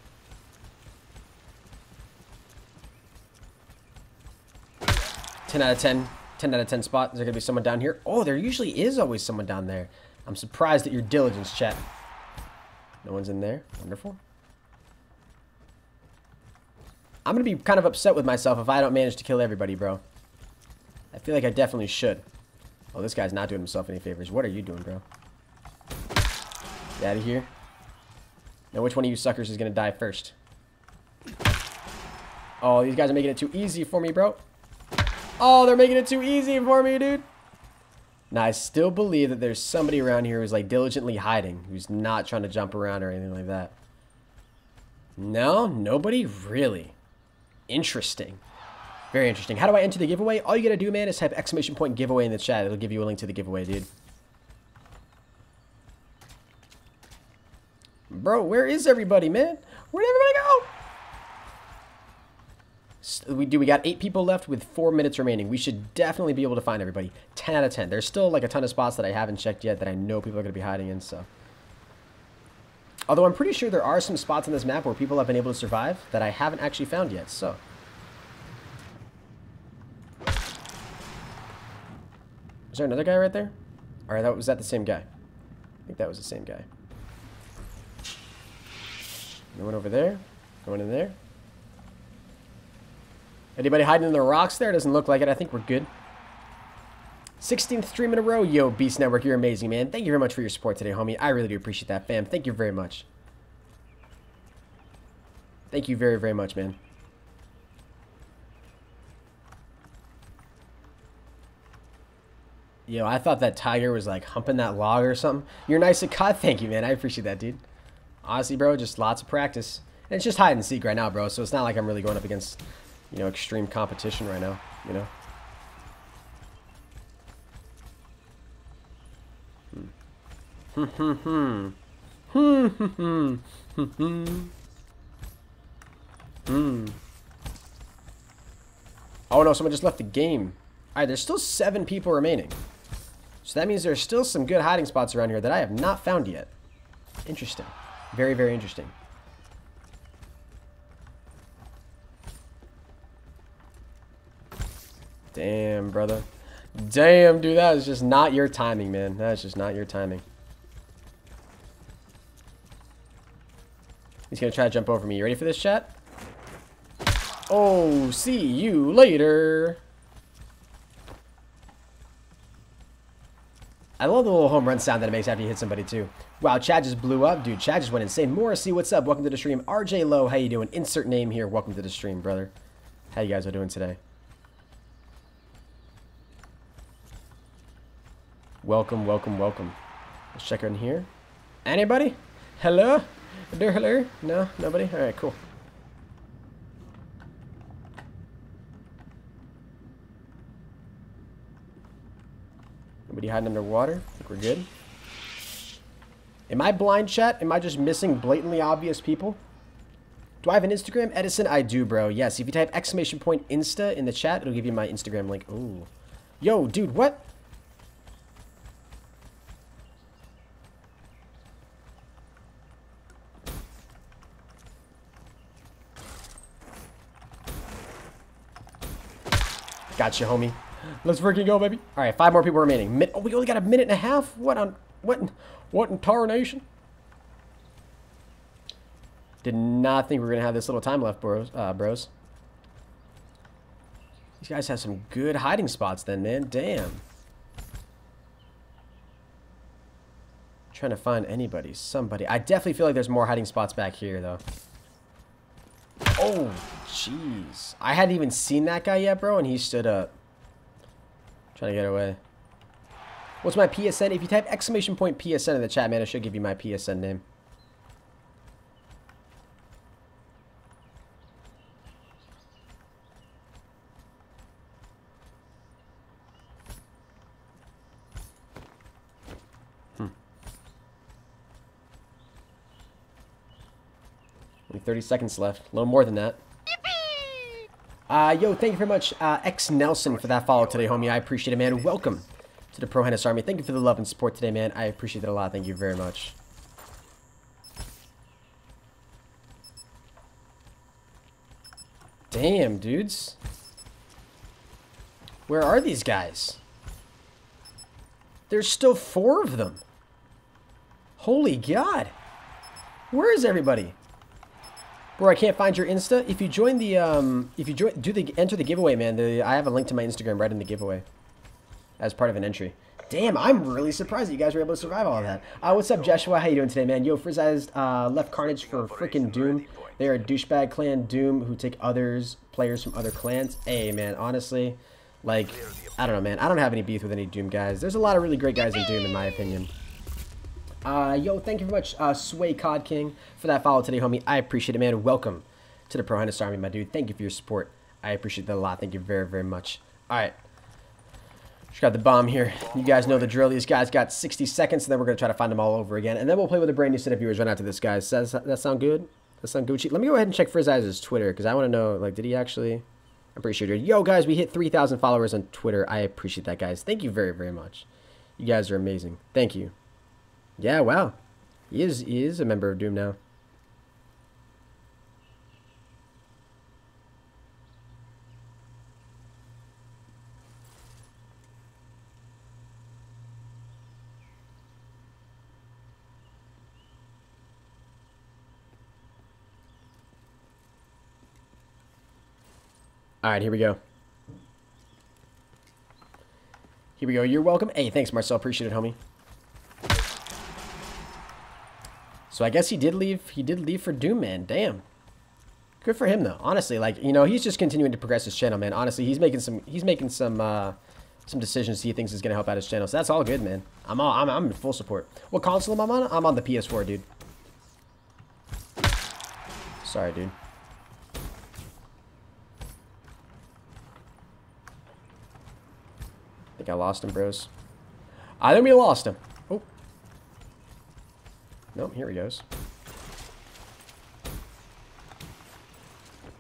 Ten out of ten spot. Is there going to be someone down here? Oh, there usually is always someone down there. I'm surprised at your diligence, chat. No one's in there. Wonderful. I'm going to be kind of upset with myself if I don't manage to kill everybody, bro. I feel like I definitely should. Oh, this guy's not doing himself any favors. What are you doing, bro? Get out of here. Now, which one of you suckers is going to die first? Oh, these guys are making it too easy for me, bro. Oh, they're making it too easy for me, dude. Now, I still believe that there's somebody around here who's, like, diligently hiding, who's not trying to jump around or anything like that. No, nobody really. Interesting. Very interesting. How do I enter the giveaway? All you gotta do, man, is type !giveaway in the chat. It'll give you a link to the giveaway, dude. Bro, where is everybody, man? Where'd everybody go? We got 8 people left with 4 minutes remaining. We should definitely be able to find everybody. 10 out of 10. There's still like a ton of spots that I haven't checked yet that I know people are going to be hiding in, so. Although I'm pretty sure there are some spots on this map where people have been able to survive that I haven't actually found yet, so. Is there another guy right there? Alright, that was that the same guy? I think that was the same guy. No one over there. No one in there. Anybody hiding in the rocks there? Doesn't look like it. I think we're good. 16th stream in a row. Yo, Beast Network, you're amazing, man. Thank you very much for your support today, homie. I really do appreciate that, fam. Thank you very much. Thank you very, very much, man. Yo, I thought that tiger was, like, humping that log or something. You're nice to cut. Thank you, man. I appreciate that, dude. Honestly, bro, just lots of practice. And it's just hide and seek right now, bro. So it's not like I'm really going up against, you know, extreme competition right now, you know. Oh, no, someone just left the game. All right, there's still 7 people remaining. So that means there's still some good hiding spots around here that I have not found yet. Interesting. Very, very interesting. Damn, brother. Damn, dude, that is just not your timing, man. That's just not your timing. He's gonna try to jump over me. You ready for this, chat? Oh, see you later. I love the little home run sound that it makes after you hit somebody, too. Wow, Chad just blew up. Dude, Chad just went insane. Morrissey, what's up? Welcome to the stream. RJ Lowe, how you doing? Insert name here. Welcome to the stream, brother. How you guys are doing today? Welcome, welcome, welcome. Let's check in here. Anybody? Hello? Hello? No? Nobody? All right, cool. Nobody hiding underwater? I think we're good. Am I blind, chat? Am I just missing blatantly obvious people? Do I have an Instagram? Edison, I do, bro. Yes, if you type ! Insta in the chat, it'll give you my Instagram link. Ooh. Yo, dude, what? Gotcha, homie. Let's freaking go, baby. All right, 5 more people remaining. Oh, we only got a minute and a half? What on... What in tarnation? Did not think we were going to have this little time left, bros. These guys have some good hiding spots then, man. Damn. Trying to find anybody. Somebody. I definitely feel like there's more hiding spots back here, though. Oh, jeez. I hadn't even seen that guy yet, bro, and he stood up. Trying to get away. What's my PSN? If you type ! PSN in the chat, man, I should give you my PSN name. Hmm. Only 30 seconds left. A little more than that. Yo, thank you very much, X Nelson, for that follow today, homie. I appreciate it, man. Welcome to the ProHenis Army. Thank you for the love and support today, man. I appreciate it a lot. Thank you very much. Damn, dudes. Where are these guys? There's still 4 of them. Holy God. Where is everybody? Bro, I can't find your Insta. If you join the, enter the giveaway, man. I have a link to my Instagram right in the giveaway. As part of an entry. Damn, I'm really surprised that you guys were able to survive all of that. What's up, Joshua? How you doing today, man? Yo, Frizzized left Carnage for freaking Doom. They're a douchebag clan, Doom, who take players from other clans. Hey, man, honestly, Like, I don't know, man. I don't have any beef with any Doom guys. There's a lot of really great guys in Doom, in my opinion. Yo, thank you very much, Sway Cod King, for that follow today, homie. I appreciate it, man. Welcome to the ProHenis Army, my dude. Thank you for your support. I appreciate that a lot. Thank you very, very much. All right. Just got the bomb here. You guys know the drill. These guys got 60 seconds, and then we're going to try to find them all over again. And then we'll play with a brand new set of viewers right after this, guys. Does that sound good? That sound Gucci? Let me go ahead and check Frizziz's Twitter, because I want to know, like, did he actually... I'm pretty sure, dude. Yo, guys, we hit 3,000 followers on Twitter. I appreciate that, guys. Thank you very, very much. You guys are amazing. Thank you. Yeah, wow. He is a member of Doom now. All right, here we go. Here we go. You're welcome. Hey, thanks, Marcel. Appreciate it, homie. So I guess he did leave. He did leave for Doom, man. Damn. Good for him, though. Honestly, like, you know, he's just continuing to progress his channel, man. Honestly, he's making some decisions he thinks is gonna help out his channel. So that's all good, man. I'm in full support. What console am I on? I'm on the PS4, dude. Sorry, dude. I lost him, bros. I think we lost him. Oh. Nope, here he goes.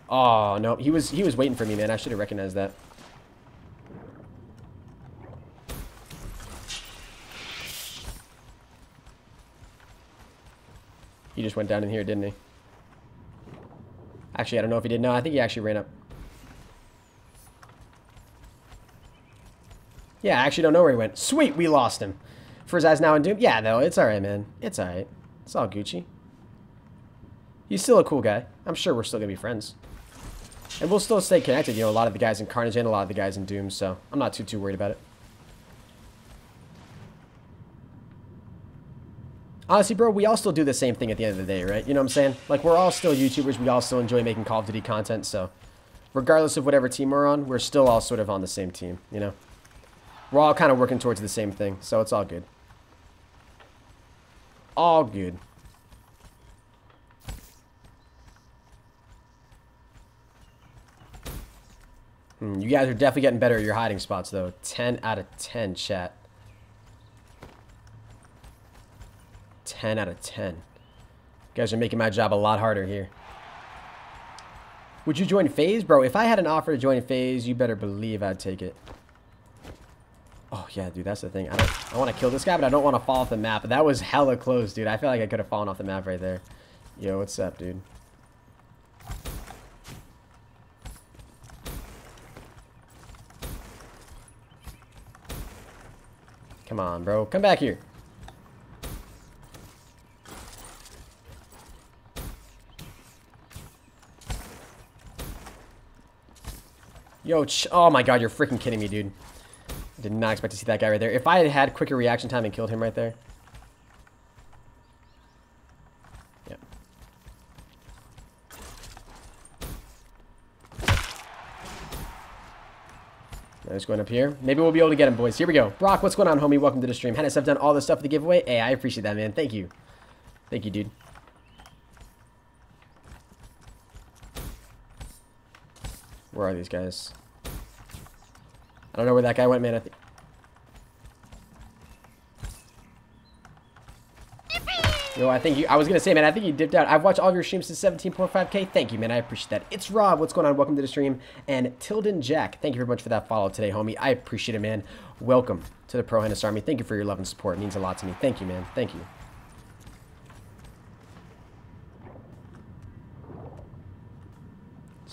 Oh, no. He was waiting for me, man. I should have recognized that. He just went down in here, didn't he? Actually, I don't know if he did. No, I think he actually ran up. Yeah, I actually don't know where he went. Sweet, we lost him. FaZe's now in Doom. Yeah, though, it's all right, man. It's all right. It's all Gucci. He's still a cool guy. I'm sure we're still going to be friends. And we'll still stay connected, you know, a lot of the guys in Carnage and a lot of the guys in Doom, so I'm not too worried about it. Honestly, bro, we all still do the same thing at the end of the day, right? You know what I'm saying? Like, we're all still YouTubers. We all still enjoy making Call of Duty content, so regardless of whatever team we're on, we're still all sort of on the same team, you know? We're all kind of working towards the same thing, so it's all good. All good. You guys are definitely getting better at your hiding spots, though. 10 out of 10, chat. 10 out of 10. You guys are making my job a lot harder here. Would you join FaZe? Bro, if I had an offer to join FaZe, you better believe I'd take it. Oh, yeah, dude, that's the thing. I want to kill this guy, but I don't want to fall off the map. That was hella close, dude. I feel like I could have fallen off the map right there. Yo, what's up, dude? Come on, bro. Come back here. Yo, oh, my God, you're freaking kidding me, dude. Did not expect to see that guy right there. If I had had quicker reaction time and killed him right there. Yeah. Now he's going up here. Maybe we'll be able to get him, boys. Here we go. Brock, what's going on, homie? Welcome to the stream. Hennis, I've done all this stuff for the giveaway. Hey, I appreciate that, man. Thank you. Thank you, dude. Where are these guys? I don't know where that guy went, man. I think. Yo, I was gonna say, man. I think you dipped out. I've watched all of your streams since 17.5K. Thank you, man. I appreciate that. It's Rob. What's going on? Welcome to the stream. And Tilden Jack. Thank you very much for that follow today, homie. I appreciate it, man. Welcome to the ProHenis Army. Thank you for your love and support. It means a lot to me. Thank you, man. Thank you.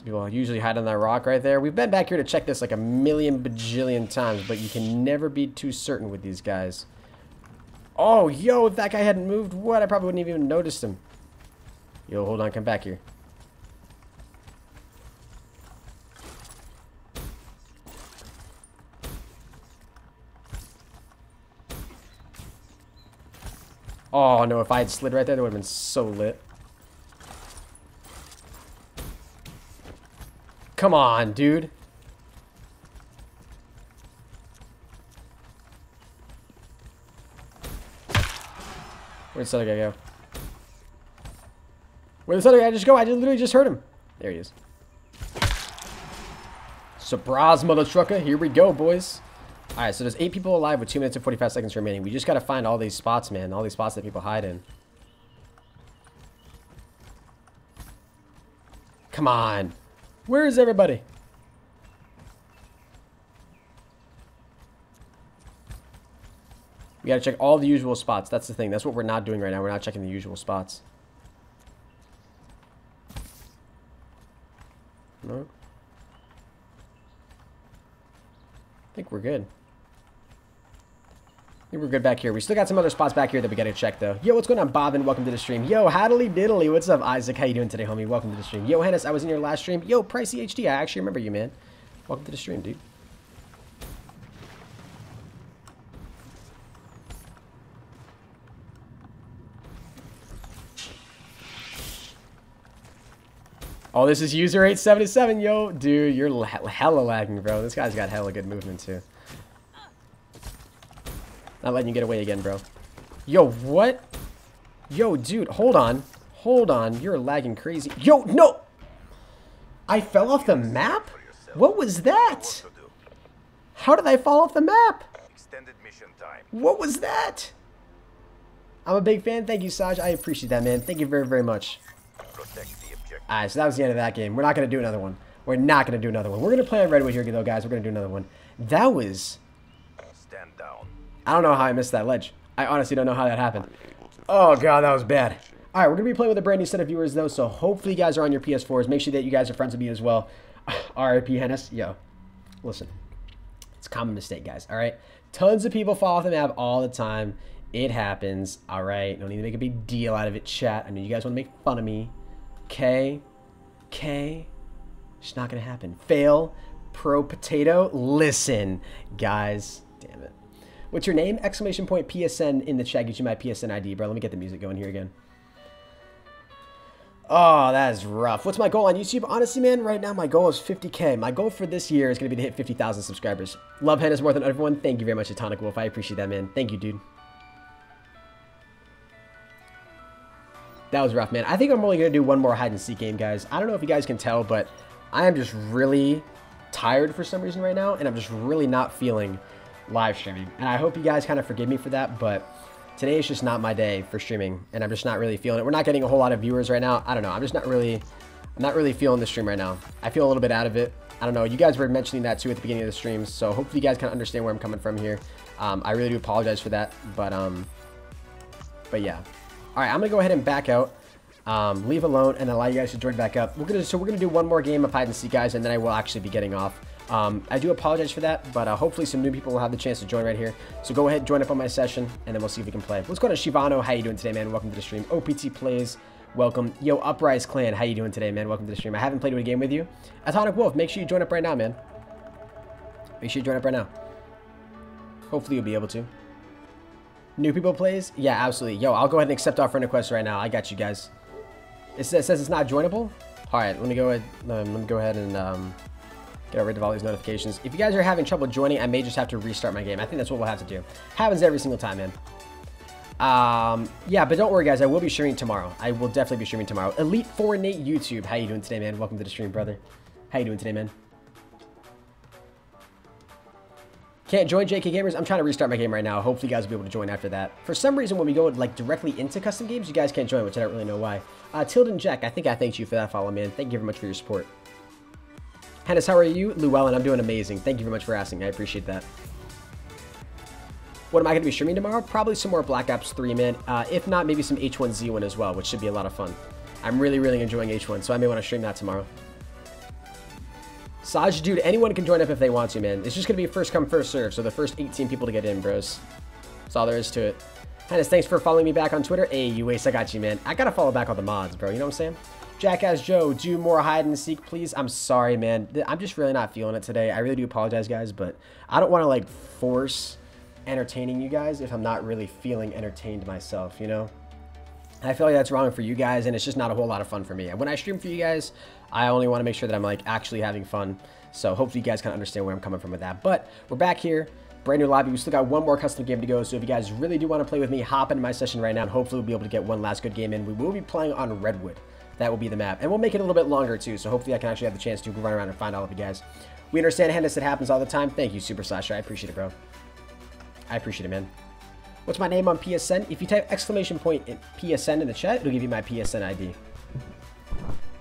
People usually hide on that rock right there. We've been back here to check this like a million bajillion times, but you can never be too certain with these guys. Oh, yo, if that guy hadn't moved, what? I probably wouldn't have even noticed him. Yo, hold on, come back here. Oh, no, if I had slid right there, that would have been so lit. Come on, dude. Where'd this other guy go? Where'd this other guy just go? I literally just heard him. There he is. Surprise, mother trucker. Here we go, boys. All right, so there's 8 people alive with 2 minutes and 45 seconds remaining. We just got to find all these spots, man. All these spots that people hide in. Come on. Where is everybody? We got to check all the usual spots. That's the thing. That's what we're not doing right now. We're not checking the usual spots. No. I think we're good. I think we're good back here. We still got some other spots back here that we got to check, though. Yo, what's going on, Bob? And welcome to the stream. Yo, howdly diddly. What's up, Isaac? How you doing today, homie? Welcome to the stream. Yo, Hannes, I was in your last stream. Yo, Pricey HD. I actually remember you, man. Welcome to the stream, dude. Oh, this is user 877. Yo, dude, you're hella lagging, bro. This guy's got hella good movement, too. Not letting you get away again, bro. Yo, what? Yo, dude, hold on. Hold on. You're lagging crazy. Yo, no! I fell off the map? What was that? How did I fall off the map? What was that? I'm a big fan. Thank you, Saj. I appreciate that, man. Thank you very, very much. Alright, so that was the end of that game. We're not going to do another one. We're not going to do another one. We're going to play on Redwood here, though, guys. We're going to do another one. That was... Stand down. I don't know how I missed that ledge. I honestly don't know how that happened. Oh, God, that was bad. All right, we're going to be playing with a brand new set of viewers, though, so hopefully you guys are on your PS4s. Make sure that you guys are friends with me as well. RIP Hennis. Yo, listen, it's a common mistake, guys, all right? Tons of people fall off the map all the time. It happens, all right? No need to make a big deal out of it, chat. I know you guys want to make fun of me. Okay, it's not going to happen. Fail, pro potato, listen, guys, damn it. What's your name? Exclamation point PSN in the chat gives you my PSN ID, bro. Let me get the music going here again. Oh, that is rough. What's my goal on YouTube? Honestly, man, right now my goal is 50K. My goal for this year is going to be to hit 50,000 subscribers. Love Hennis more than everyone. Thank you very much, Atonic Wolf. I appreciate that, man. Thank you, dude. That was rough, man. I think I'm only going to do one more hide-and-seek game, guys. I don't know if you guys can tell, but I am just really tired for some reason right now, and I'm just really not feeling... live streaming, and I hope you guys kind of forgive me for that, but today is just not my day for streaming, and I'm just not really feeling it. We're not getting a whole lot of viewers right now. I don't know. I'm just not really feeling the stream right now. I feel a little bit out of it. I don't know. You guys were mentioning that too at the beginning of the stream, so hopefully you guys kind of understand where I'm coming from here. I really do apologize for that, but yeah. All right, I'm gonna go ahead and back out, leave alone, and allow you guys to join back up. We're gonna do one more game of hide and seek, guys, and then I will actually be getting off. I do apologize for that, but hopefully some new people will have the chance to join right here. So go ahead, join up on my session, and then we'll see if we can play. Let's go to Shivano. How you doing today, man? Welcome to the stream. OPT Plays, welcome. Yo, Uprise Clan, how you doing today, man? Welcome to the stream. I haven't played a game with you. Atonic Wolf, make sure you join up right now, man. Make sure you join up right now. Hopefully you'll be able to. New people plays? Yeah, absolutely. Yo, I'll go ahead and accept our friend request right now. I got you guys. It says it's not joinable. All right, let me go ahead and... Get rid of all these notifications. If you guys are having trouble joining, I may just have to restart my game. I think that's what we'll have to do. Happens every single time, man. Yeah, but don't worry, guys. I will be streaming tomorrow. I will definitely be streaming tomorrow. Elite 4 Nate YouTube. How you doing today, man? Welcome to the stream, brother. How you doing today, man? Can't join JK Gamers? I'm trying to restart my game right now. Hopefully, you guys will be able to join after that. For some reason, when we go like directly into custom games, you guys can't join, which I don't really know why. Tilden Jack, I think I thanked you for that follow, man. Thank you very much for your support. Hennis, how are you? Llewellyn, I'm doing amazing. Thank you very much for asking. I appreciate that. What am I going to be streaming tomorrow? Probably some more Black Ops 3, man. If not, maybe some H1Z1 as well, which should be a lot of fun. I'm really, really enjoying H1, so I may want to stream that tomorrow. Saj, dude, anyone can join up if they want to, man. It's just going to be first come, first serve, so the first 18 people to get in, bros. That's all there is to it. Hennis, thanks for following me back on Twitter. Hey, you waste, I got you, man. I got to follow back all the mods, bro. You know what I'm saying? Jackass Joe, do more hide and seek, please. I'm sorry, man. I'm just really not feeling it today. I really do apologize, guys, but I don't want to, like, force entertaining you guys if I'm not really feeling entertained myself, you know? I feel like that's wrong for you guys, and it's just not a whole lot of fun for me. And when I stream for you guys, I only want to make sure that I'm, like, actually having fun. So hopefully you guys kind of understand where I'm coming from with that. But we're back here. Brand new lobby. We still got one more custom game to go, so if you guys really do want to play with me, hop into my session right now, and hopefully we'll be able to get one last good game in. We will be playing on Redwood. That will be the map, and we'll make it a little bit longer too, so hopefully I can actually have the chance to run around and find all of you guys. We understand, Hennis, it happens all the time. Thank you, Super Slasher. I appreciate it, bro. I appreciate it, man. What's my name on PSN? If you type exclamation point in PSN in the chat, it'll give you my PSN ID.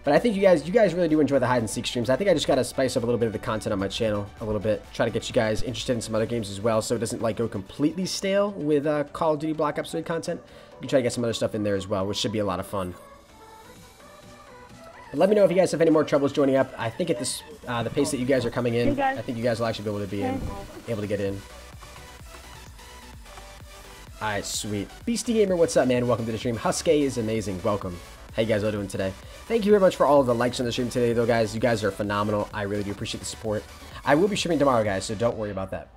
But I think you guys really do enjoy the hide-and-seek streams. I think I just got to spice up a little bit of the content on my channel a little bit. Try to get you guys interested in some other games as well, so it doesn't, like, go completely stale with Call of Duty Black Ops 3 content. You can try to get some other stuff in there as well, which should be a lot of fun. But let me know if you guys have any more troubles joining up. I think at this, the pace that you guys are coming in, I think you guys will actually be able to get in. All right, sweet. Beastie Gamer, what's up, man? Welcome to the stream. Huskay is amazing. Welcome. How you guys all doing today? Thank you very much for all of the likes on the stream today, though, guys. You guys are phenomenal. I really do appreciate the support. I will be streaming tomorrow, guys, so don't worry about that.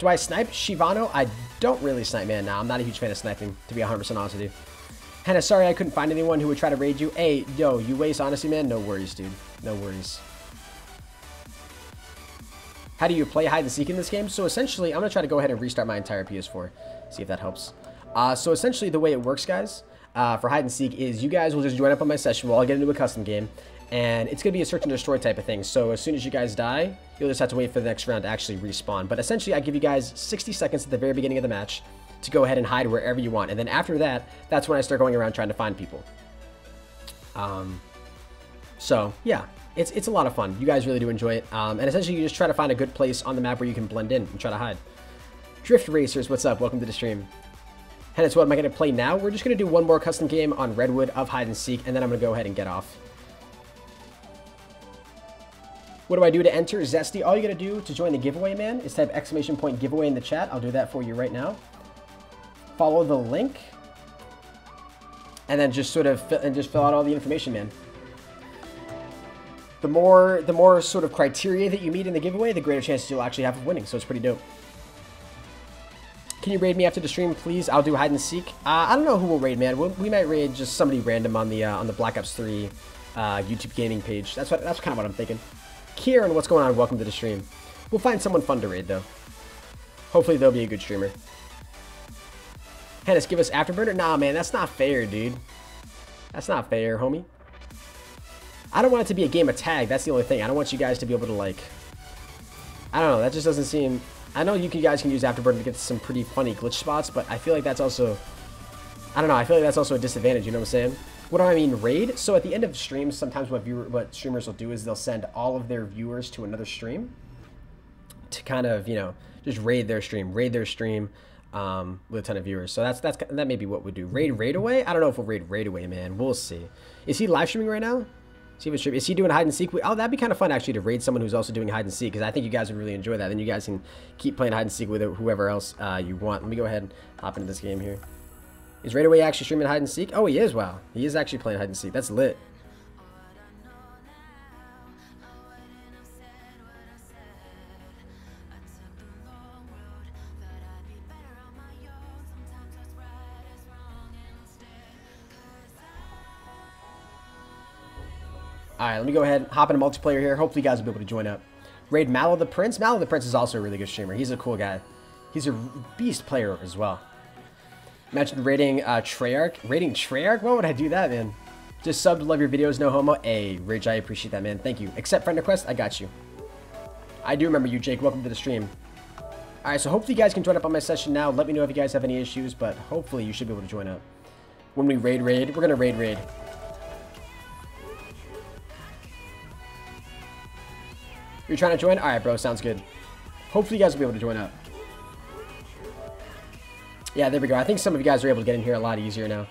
Do I snipe Shivano? I don't really snipe, man. Nah, I'm not a huge fan of sniping, to be 100% honest with you. Hannah, sorry I couldn't find anyone who would try to raid you. Hey, yo, you waste honesty, man? No worries, dude. No worries. How do you play hide-and-seek in this game? So, essentially, I'm going to try to go ahead and restart my entire PS4. See if that helps. So, essentially, the way it works, guys... for hide and seek is you guys will just join up on my session. We'll all get into a custom game, and it's gonna be a search and destroy type of thing. So as soon as you guys die, you'll just have to wait for the next round to actually respawn. But essentially, I give you guys 60 seconds at the very beginning of the match to go ahead and hide wherever you want, and then after that, that's when I start going around trying to find people. So yeah, it's a lot of fun. You guys really do enjoy it, and essentially you just try to find a good place on the map where you can blend in and try to hide. Drift Racers, what's up? Welcome to the stream. And so what am I going to play now? We're just going to do one more custom game on Redwood of hide and seek, and then I'm going to go ahead and get off. What do I do to enter? Zesty, all you got to do to join the giveaway, man, is type exclamation point giveaway in the chat. I'll do that for you right now. Follow the link, and then just sort of fill out all the information, man. The more sort of criteria that you meet in the giveaway, the greater chances you'll actually have of winning. So it's pretty dope. Can you raid me after the stream, please? I'll do hide and seek. I don't know who we'll raid, man. We might raid just somebody random on the Black Ops 3 YouTube gaming page. That's kind of what I'm thinking. Kieran, what's going on? Welcome to the stream. We'll find someone fun to raid, though. Hopefully, they'll be a good streamer. Hennis, give us Afterburner? Nah, man, that's not fair, dude. That's not fair, homie. I don't want it to be a game of tag. That's the only thing. I don't want you guys to be able to, like... I don't know. That just doesn't seem... I know you guys can use Afterburner to get to some pretty funny glitch spots, but I feel like that's also... I don't know, I feel like that's also a disadvantage, you know what I'm saying? What do I mean, raid? So at the end of streams, sometimes what streamers will do is they'll send all of their viewers to another stream to kind of, you know, just raid their stream with a ton of viewers. So that may be what we do. Raid away? I don't know if we'll raid away, man. We'll see. Is he live streaming right now? Is he doing hide and seek? Oh, that'd be kind of fun actually to raid someone who's also doing hide and seek, because I think you guys would really enjoy that. Then you guys can keep playing hide and seek with whoever else you want. Let me go ahead and hop into this game here. Is Raidaway actually streaming hide and seek? Oh, he is. Wow, he is actually playing hide and seek. That's lit. All right, let me go ahead and hop into multiplayer here. Hopefully, you guys will be able to join up. Raid Mallow the Prince. Mallow the Prince is also a really good streamer. He's a cool guy. He's a beast player as well. Imagine raiding Treyarch. Raiding Treyarch? Why would I do that, man? Just subbed, love your videos, no homo. Hey, Ridge, I appreciate that, man. Thank you. Accept friend request. I got you. I do remember you, Jake. Welcome to the stream. All right, so hopefully you guys can join up on my session now. Let me know if you guys have any issues, but hopefully you should be able to join up. When we raid, we're gonna raid. You're trying to join? All right, bro. Sounds good. Hopefully, you guys will be able to join up. Yeah, there we go. I think some of you guys are able to get in here a lot easier now.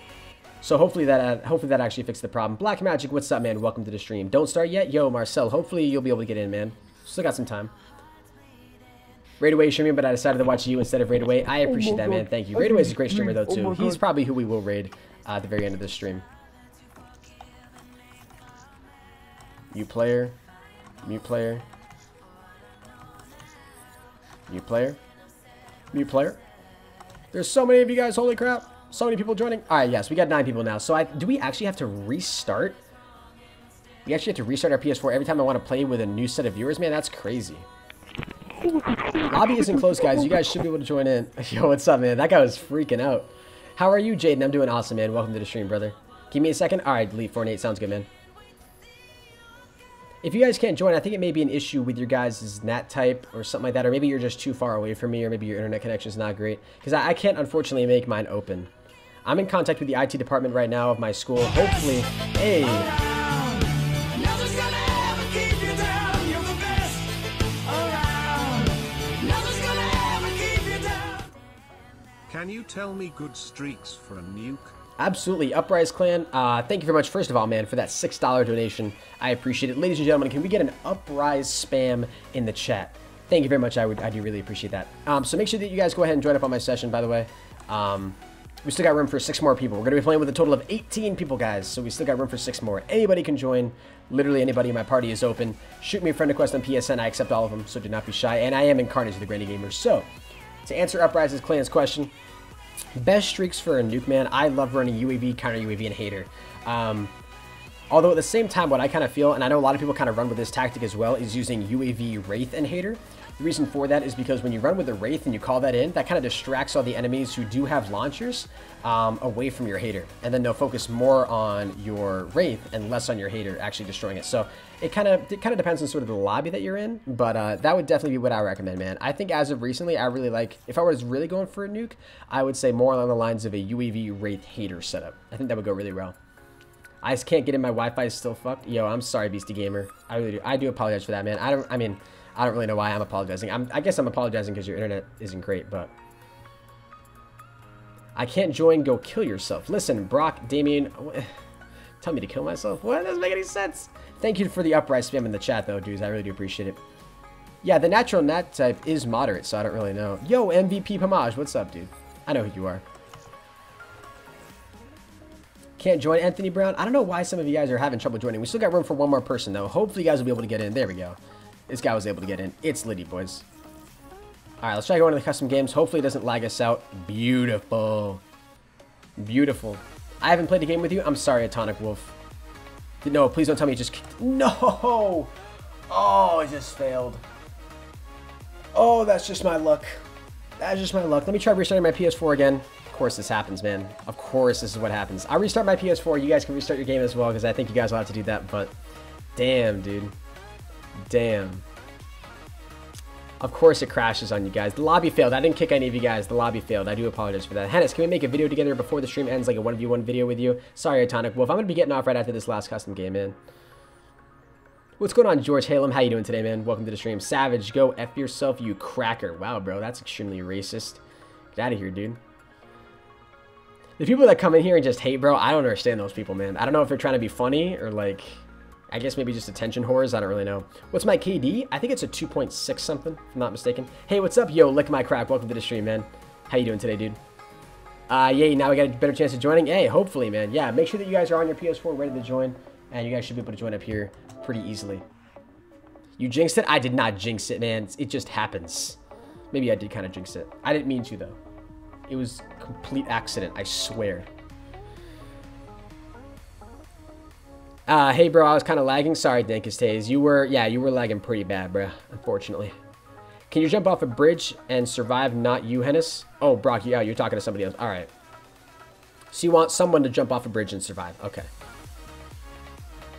So hopefully that actually fixed the problem. Black Magic, what's up, man? Welcome to the stream. Don't start yet? Yo, Marcel. Hopefully, you'll be able to get in, man. Still got some time. Raidaway streaming, but I decided to watch you instead of Raidaway. I appreciate that, man. Thank you. Raidaway is a great streamer, though, too. He's probably who we will raid at the very end of this stream. Mute player. Mute player. Mute player. Mute player. There's so many of you guys. Holy crap. So many people joining. All right, yes. We got 9 people now. So do we actually have to restart? We actually have to restart our PS4 every time I want to play with a new set of viewers? Man, that's crazy. Lobby isn't close, guys. You guys should be able to join in. Yo, what's up, man? That guy was freaking out. How are you, Jaden? I'm doing awesome, man. Welcome to the stream, brother. Give me a second. All right, delete 4 and 8. Sounds good, man. If you guys can't join, I think it may be an issue with your guys' NAT type or something like that, or maybe you're just too far away from me, or maybe your internet connection's not great, because I can't, unfortunately, make mine open. I'm in contact with the IT department right now of my school. Hopefully, hey. Can you tell me good streaks for a nuke? Absolutely. Uprise Clan, thank you very much, first of all, man, for that $6 donation. I appreciate it. Ladies and gentlemen, can we get an Uprise spam in the chat? Thank you very much. I do really appreciate that. So make sure that you guys go ahead and join up on my session, by the way. We still got room for 6 more people. We're going to be playing with a total of 18 people, guys, so we still got room for 6 more. Anybody can join. Literally anybody in my party is open. Shoot me a friend request on PSN. I accept all of them, so do not be shy. And I am in Carnage of the Granny Gamer. So, to answer Uprise's Clan's question, best streaks for a nuke, man. I love running UAV, counter UAV, and hater. Although at the same time, what I kind of feel, and I know a lot of people kind of run with this tactic as well, is using UAV, Wraith, and hater. The reason for that is because when you run with the Wraith and you call that in, that kind of distracts all the enemies who do have launchers away from your hater. And then they'll focus more on your Wraith and less on your hater actually destroying it. So it kind of depends on sort of the lobby that you're in, but that would definitely be what I recommend, man. I think as of recently, I really like, if I was really going for a nuke, I would say more along the lines of a UAV Wraith hater setup. I think that would go really well. I just can't get in. My Wi-Fi is still fucked. Yo, I'm sorry, Beastie Gamer. I really do. I do apologize for that, man. I don't really know why I'm apologizing. I guess I'm apologizing because your internet isn't great, but I can't join. Go kill yourself. Listen, Brock, Damien, tell me to kill myself. What? That doesn't make any sense. Thank you for the Uprise spam in the chat, though, dudes. I really do appreciate it. Yeah, the natural nat type is moderate, so I don't really know. Yo, MVP Pomage, what's up, dude? I know who you are. Can't join Anthony Brown. I don't know why some of you guys are having trouble joining. We still got room for 1 more person, though. Hopefully, you guys will be able to get in. There we go. This guy was able to get in. It's Liddy, boys. All right, let's try going to the custom games. Hopefully, it doesn't lag us out. Beautiful. Beautiful. I haven't played the game with you. I'm sorry, Atonic Wolf. No, please don't tell me you just... No! Oh, I just failed. Oh, that's just my luck. That's just my luck. Let me try restarting my PS4 again. Of course this happens, man. Of course this is what happens. I'll restart my PS4. You guys can restart your game as well, because I think you guys will have to do that, but... Damn, dude. Damn. Of course it crashes on you guys. The lobby failed. I didn't kick any of you guys. The lobby failed. I do apologize for that. Hennis, can we make a video together before the stream ends, like a 1v1 video with you? Sorry, Atonic Wolf. I'm going to be getting off right after this last custom game, man. What's going on, George Halem? How you doing today, man? Welcome to the stream. Savage, go F yourself, you cracker. Wow, bro. That's extremely racist. Get out of here, dude. The people that come in here and just hate, bro, I don't understand those people, man. I don't know if they're trying to be funny or, like... I guess maybe just attention whores. I don't really know. What's my KD? I think it's a 2.6 something, if I'm not mistaken. Hey, what's up? Yo, Lick My Crack. Welcome to the stream, man. How you doing today, dude? Yay, now we got a better chance of joining. Hey, hopefully, man. Yeah, make sure that you guys are on your PS4 ready to join, and you guys should be able to join up here pretty easily. You jinxed it? I did not jinx it, man. It just happens. Maybe I did kind of jinx it. I didn't mean to, though. It was a complete accident, I swear. Hey, bro, I was kind of lagging. Sorry, Dankus Taze. You were lagging pretty bad, bro, unfortunately. Can you jump off a bridge and survive? Not you, Hennis. Oh, Brock, yeah, you're talking to somebody else. All right. So you want someone to jump off a bridge and survive. Okay.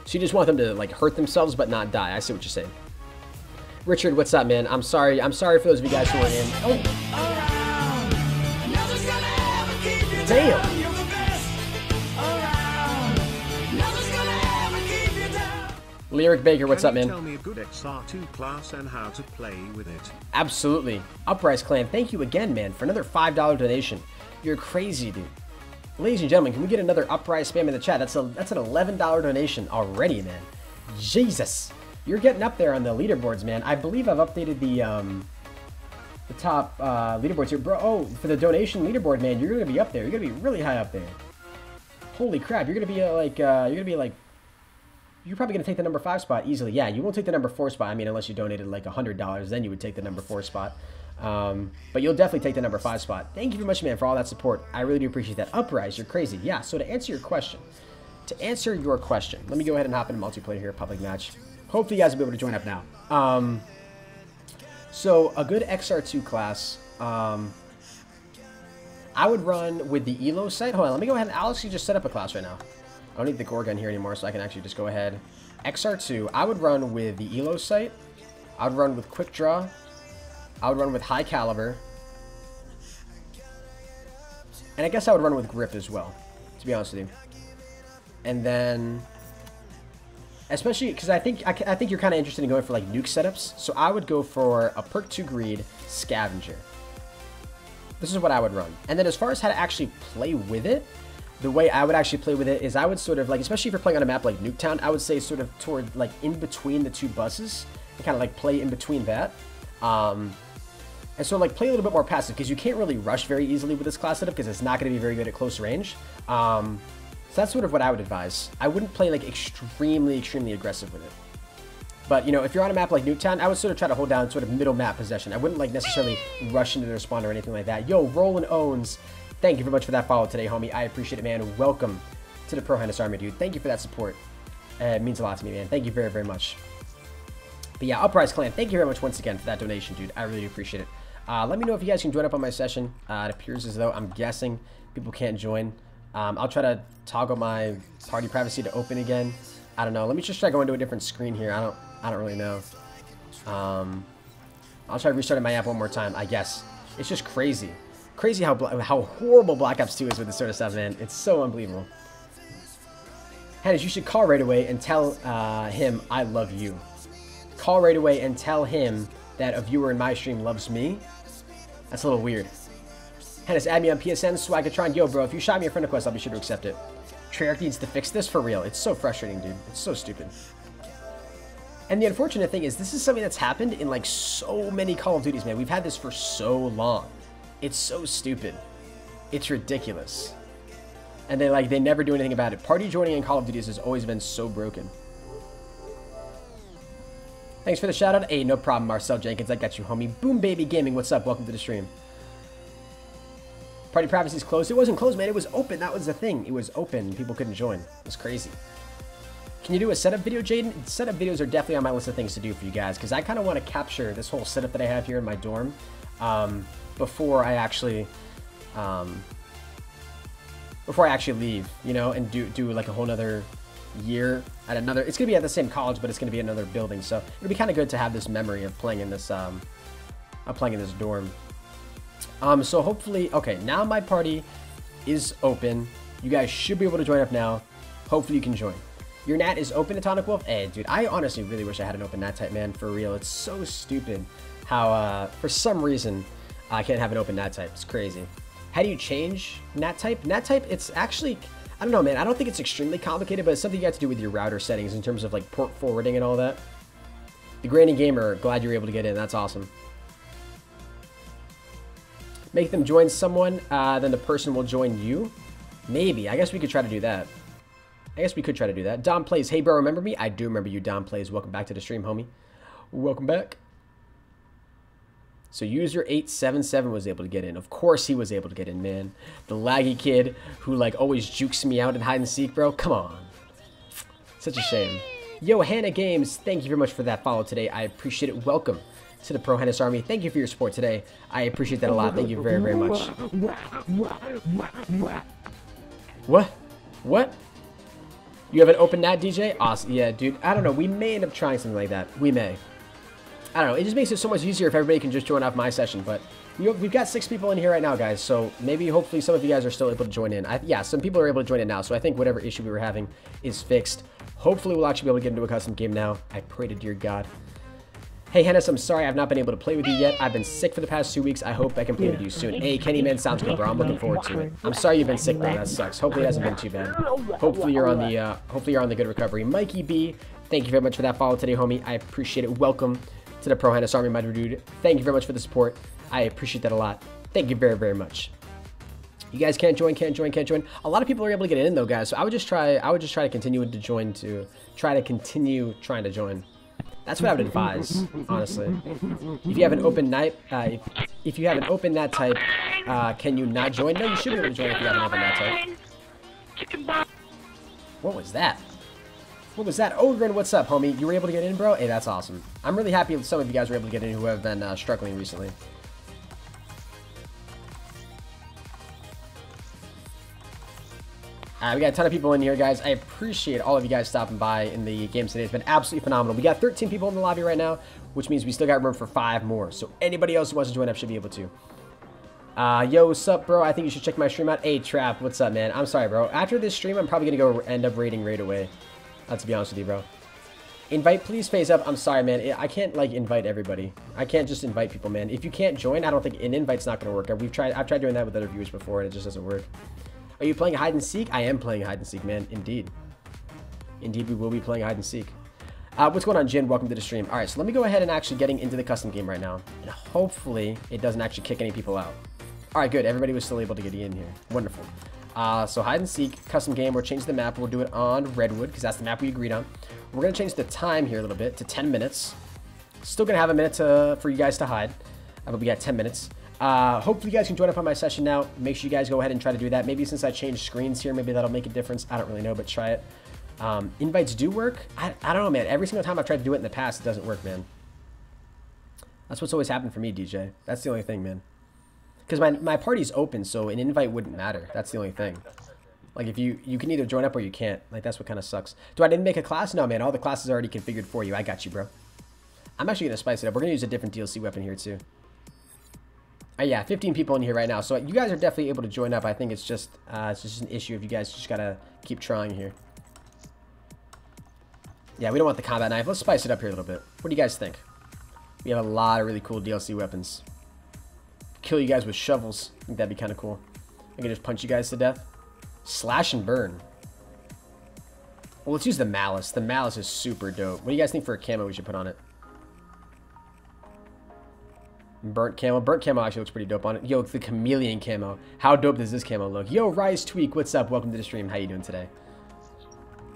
So you just want them to, like, hurt themselves but not die. I see what you're saying. Richard, what's up, man? I'm sorry. I'm sorry for those of you guys who are in. Oh. Damn. Lyric Baker, what's up, man? Tell me a good XR2 class and how to play with it. Absolutely. Uprise Clan, thank you again, man, for another $5 donation. You're crazy, dude. Ladies and gentlemen, can we get another Uprise spam in the chat? That's an $11 donation already, man. Jesus. You're getting up there on the leaderboards, man. I believe I've updated the top leaderboards here. Bro, oh, for the donation leaderboard, man, you're going to be up there. You're going to be really high up there. Holy crap. You're going to be like, you're probably going to take the number 5 spot easily. Yeah, you won't take the number 4 spot. I mean, unless you donated like $100, then you would take the number 4 spot. But you'll definitely take the number 5 spot. Thank you very much, man, for all that support. I really do appreciate that. Uprise, you're crazy. Yeah, so to answer your question, let me go ahead and hop into multiplayer here, public match. Hopefully you guys will be able to join up now. So a good XR2 class, I would run with the ELO sight. Hold on, let me go ahead and I'll actually just set up a class right now. I don't need the gore gun here anymore, so I can actually just go ahead. XR2, I would run with the ELO sight. I would run with quick draw. I would run with high caliber. And I guess I would run with grip as well, to be honest with you. And then, especially because I think you're kind of interested in going for like nuke setups, so I would go for a perk 2 greed scavenger. This is what I would run. And then as far as how to actually play with it, the way I would actually play with it is I would sort of like, especially if you're playing on a map like Nuketown, I would say sort of toward like in between the two buses and kind of like play in between that. And so like play a little bit more passive because you can't really rush very easily with this class setup because it's not going to be very good at close range. So that's sort of what I would advise. I wouldn't play like extremely aggressive with it. But you know, if you're on a map like Nuketown, I would sort of try to hold down sort of middle map possession. I wouldn't like necessarily rush into the spawn or anything like that. Yo, Roland Owens, thank you very much for that follow today, homie. I appreciate it, man. Welcome to the ProHenis Army, dude. Thank you for that support. It means a lot to me, man. Thank you very, very much. But yeah, Uprise Clan, thank you very much once again for that donation, dude. I really appreciate it. Let me know if you guys can join up on my session. It appears as though I'm guessing people can't join. I'll try to toggle my party privacy to open again. I don't know. Let me just try going to a different screen here. I don't really know. I'll try restarting my app one more time, I guess. It's just crazy. Crazy how horrible Black Ops 2 is with this sort of stuff, man. It's so unbelievable. Hannes, you should call right away and tell him I love you. Call right away and tell him that a viewer in my stream loves me. That's a little weird. Hannes, add me on PSN so I could try and yo, bro. If you shot me a friend request, I'll be sure to accept it. Treyarch needs to fix this for real. It's so frustrating, dude. It's so stupid. And the unfortunate thing is this is something that's happened in like so many Call of Duties, man. We've had this for so long. It's so stupid. It's ridiculous. And they never do anything about it. Party joining in Call of Duties has always been so broken. Thanks for the shout out. Hey, no problem, Marcel Jenkins. I got you, homie. Boom Baby Gaming, what's up? Welcome to the stream. Party privacy is closed. It wasn't closed, man. It was open. That was the thing. It was open. People couldn't join. It was crazy. Can you do a setup video, Jaden? Setup videos are definitely on my list of things to do for you guys because I kind of want to capture this whole setup that I have here in my dorm before I actually leave, you know, and do like a whole nother year at another. It's gonna be at the same college, but it's gonna be another building, so it'll be kind of good to have this memory of playing in this dorm. So hopefully, okay, now my party is open. You guys should be able to join up now. Hopefully you can join. Your NAT is open to Tonic Wolf. Hey, dude, I honestly really wish I had an open NAT type, man, for real. It's so stupid how, for some reason, I can't have an open NAT type. It's crazy. How do you change NAT type? NAT type, it's actually, I don't know, man. I don't think it's extremely complicated, but it's something you have to do with your router settings in terms of, like, port forwarding and all that. The Granny Gamer, glad you were able to get in. That's awesome. Make them join someone, then the person will join you. Maybe. I guess we could try to do that. Dom Plays, hey bro, remember me? I do remember you, Dom Plays. Welcome back to the stream, homie. Welcome back. So user 877 was able to get in. Of course he was able to get in, man. The laggy kid who like always jukes me out in hide and seek, bro. Come on. Such a shame. Yo, Hannah Games, thank you very much for that follow today. I appreciate it. Welcome to the ProHenis Army. Thank you for your support today. I appreciate that a lot. Thank you very, very much. What? What? You have an open NAT, DJ? Awesome. Yeah, dude. I don't know. We may end up trying something like that. We may. I don't know. It just makes it so much easier if everybody can just join off my session. But we've got 6 people in here right now, guys. So maybe hopefully some of you guys are still able to join in. Yeah, some people are able to join in now. So I think whatever issue we were having is fixed. Hopefully we'll actually be able to get into a custom game now. I pray to dear God. Hey, Hannes, I'm sorry I've not been able to play with you yet. I've been sick for the past 2 weeks. I hope I can play with you soon. Hey, Kenny, man, sounds good, bro. I'm looking forward to it. I'm sorry you've been sick, bro. That sucks. Hopefully it hasn't been too bad. Hopefully you're on the good recovery. Mikey B, thank you very much for that follow today, homie. I appreciate it. Welcome to the ProHenis Army, my dude. Thank you very much for the support. I appreciate that a lot. Thank you very, very much. You guys can't join. A lot of people are able to get in though, guys. So I would just try to continue to join trying to join. That's what I would advise, honestly. If you have an open night, if you have an open NAT type, can you not join? No, you should be able to join if you have an open NAT type. What was that? What was that? Ogren, what's up, homie? You were able to get in, bro? Hey, that's awesome. I'm really happy some of you guys were able to get in who have been struggling recently. We got a ton of people in here, guys. I appreciate all of you guys stopping by in the game today. It's been absolutely phenomenal. We got 13 people in the lobby right now, which means we still got room for 5 more. So anybody else who wants to join up should be able to. Yo, what's up, bro? I think you should check my stream out. Hey, Trap, what's up, man? I'm sorry, bro. After this stream, I'm probably going to go end up raiding right away. To be honest with you, bro. Invite, please, FaZe Up. I'm sorry, man. I can't, like, invite everybody. I can't just invite people, man. If you can't join, I don't think an invite's not going to work. I've tried doing that with other viewers before, and it just doesn't work. Are you playing hide and seek? I am playing hide and seek, man. Indeed. Indeed, we will be playing hide and seek. What's going on, Jin? Welcome to the stream. All right, so let me go ahead and actually getting into the custom game right now. And hopefully it doesn't actually kick any people out. All right, good. Everybody was still able to get in here. Wonderful. So hide and seek, custom game. We'll change the map. We'll do it on Redwood because that's the map we agreed on. We're going to change the time here a little bit to 10 minutes. Still going to have a minute for you guys to hide. But we got 10 minutes. Hopefully you guys can join up on my session now. Make sure you guys go ahead and try to do that. Maybe since I changed screens here, maybe that'll make a difference. I don't really know, but try it. Invites do work. I don't know, man. Every single time I've tried to do it in the past, it doesn't work, man. That's what's always happened for me, DJ. That's the only thing, man. Because my party's open, so an invite wouldn't matter. That's the only thing. Like, if you can either join up or you can't. Like, that's what kind of sucks. Do I didn't make a class? No, man. All the classes are already configured for you. I got you, bro. I'm actually going to spice it up. We're going to use a different DLC weapon here, too. Yeah, 15 people in here right now, so you guys are definitely able to join up. I think it's just an issue if you guys just gotta keep trying here. Yeah, we don't want the combat knife. Let's spice it up here a little bit. What do you guys think? We have a lot of really cool DLC weapons. Kill you guys with shovels. I think that'd be kind of cool. I can just punch you guys to death. Slash and burn. Well, let's use the malice. The malice is super dope. What do you guys think for a camo we should put on it? Burnt camo actually looks pretty dope on it. Yo, the chameleon camo. How dope does this camo look? Yo, Rise Tweak, what's up? Welcome to the stream. How you doing today?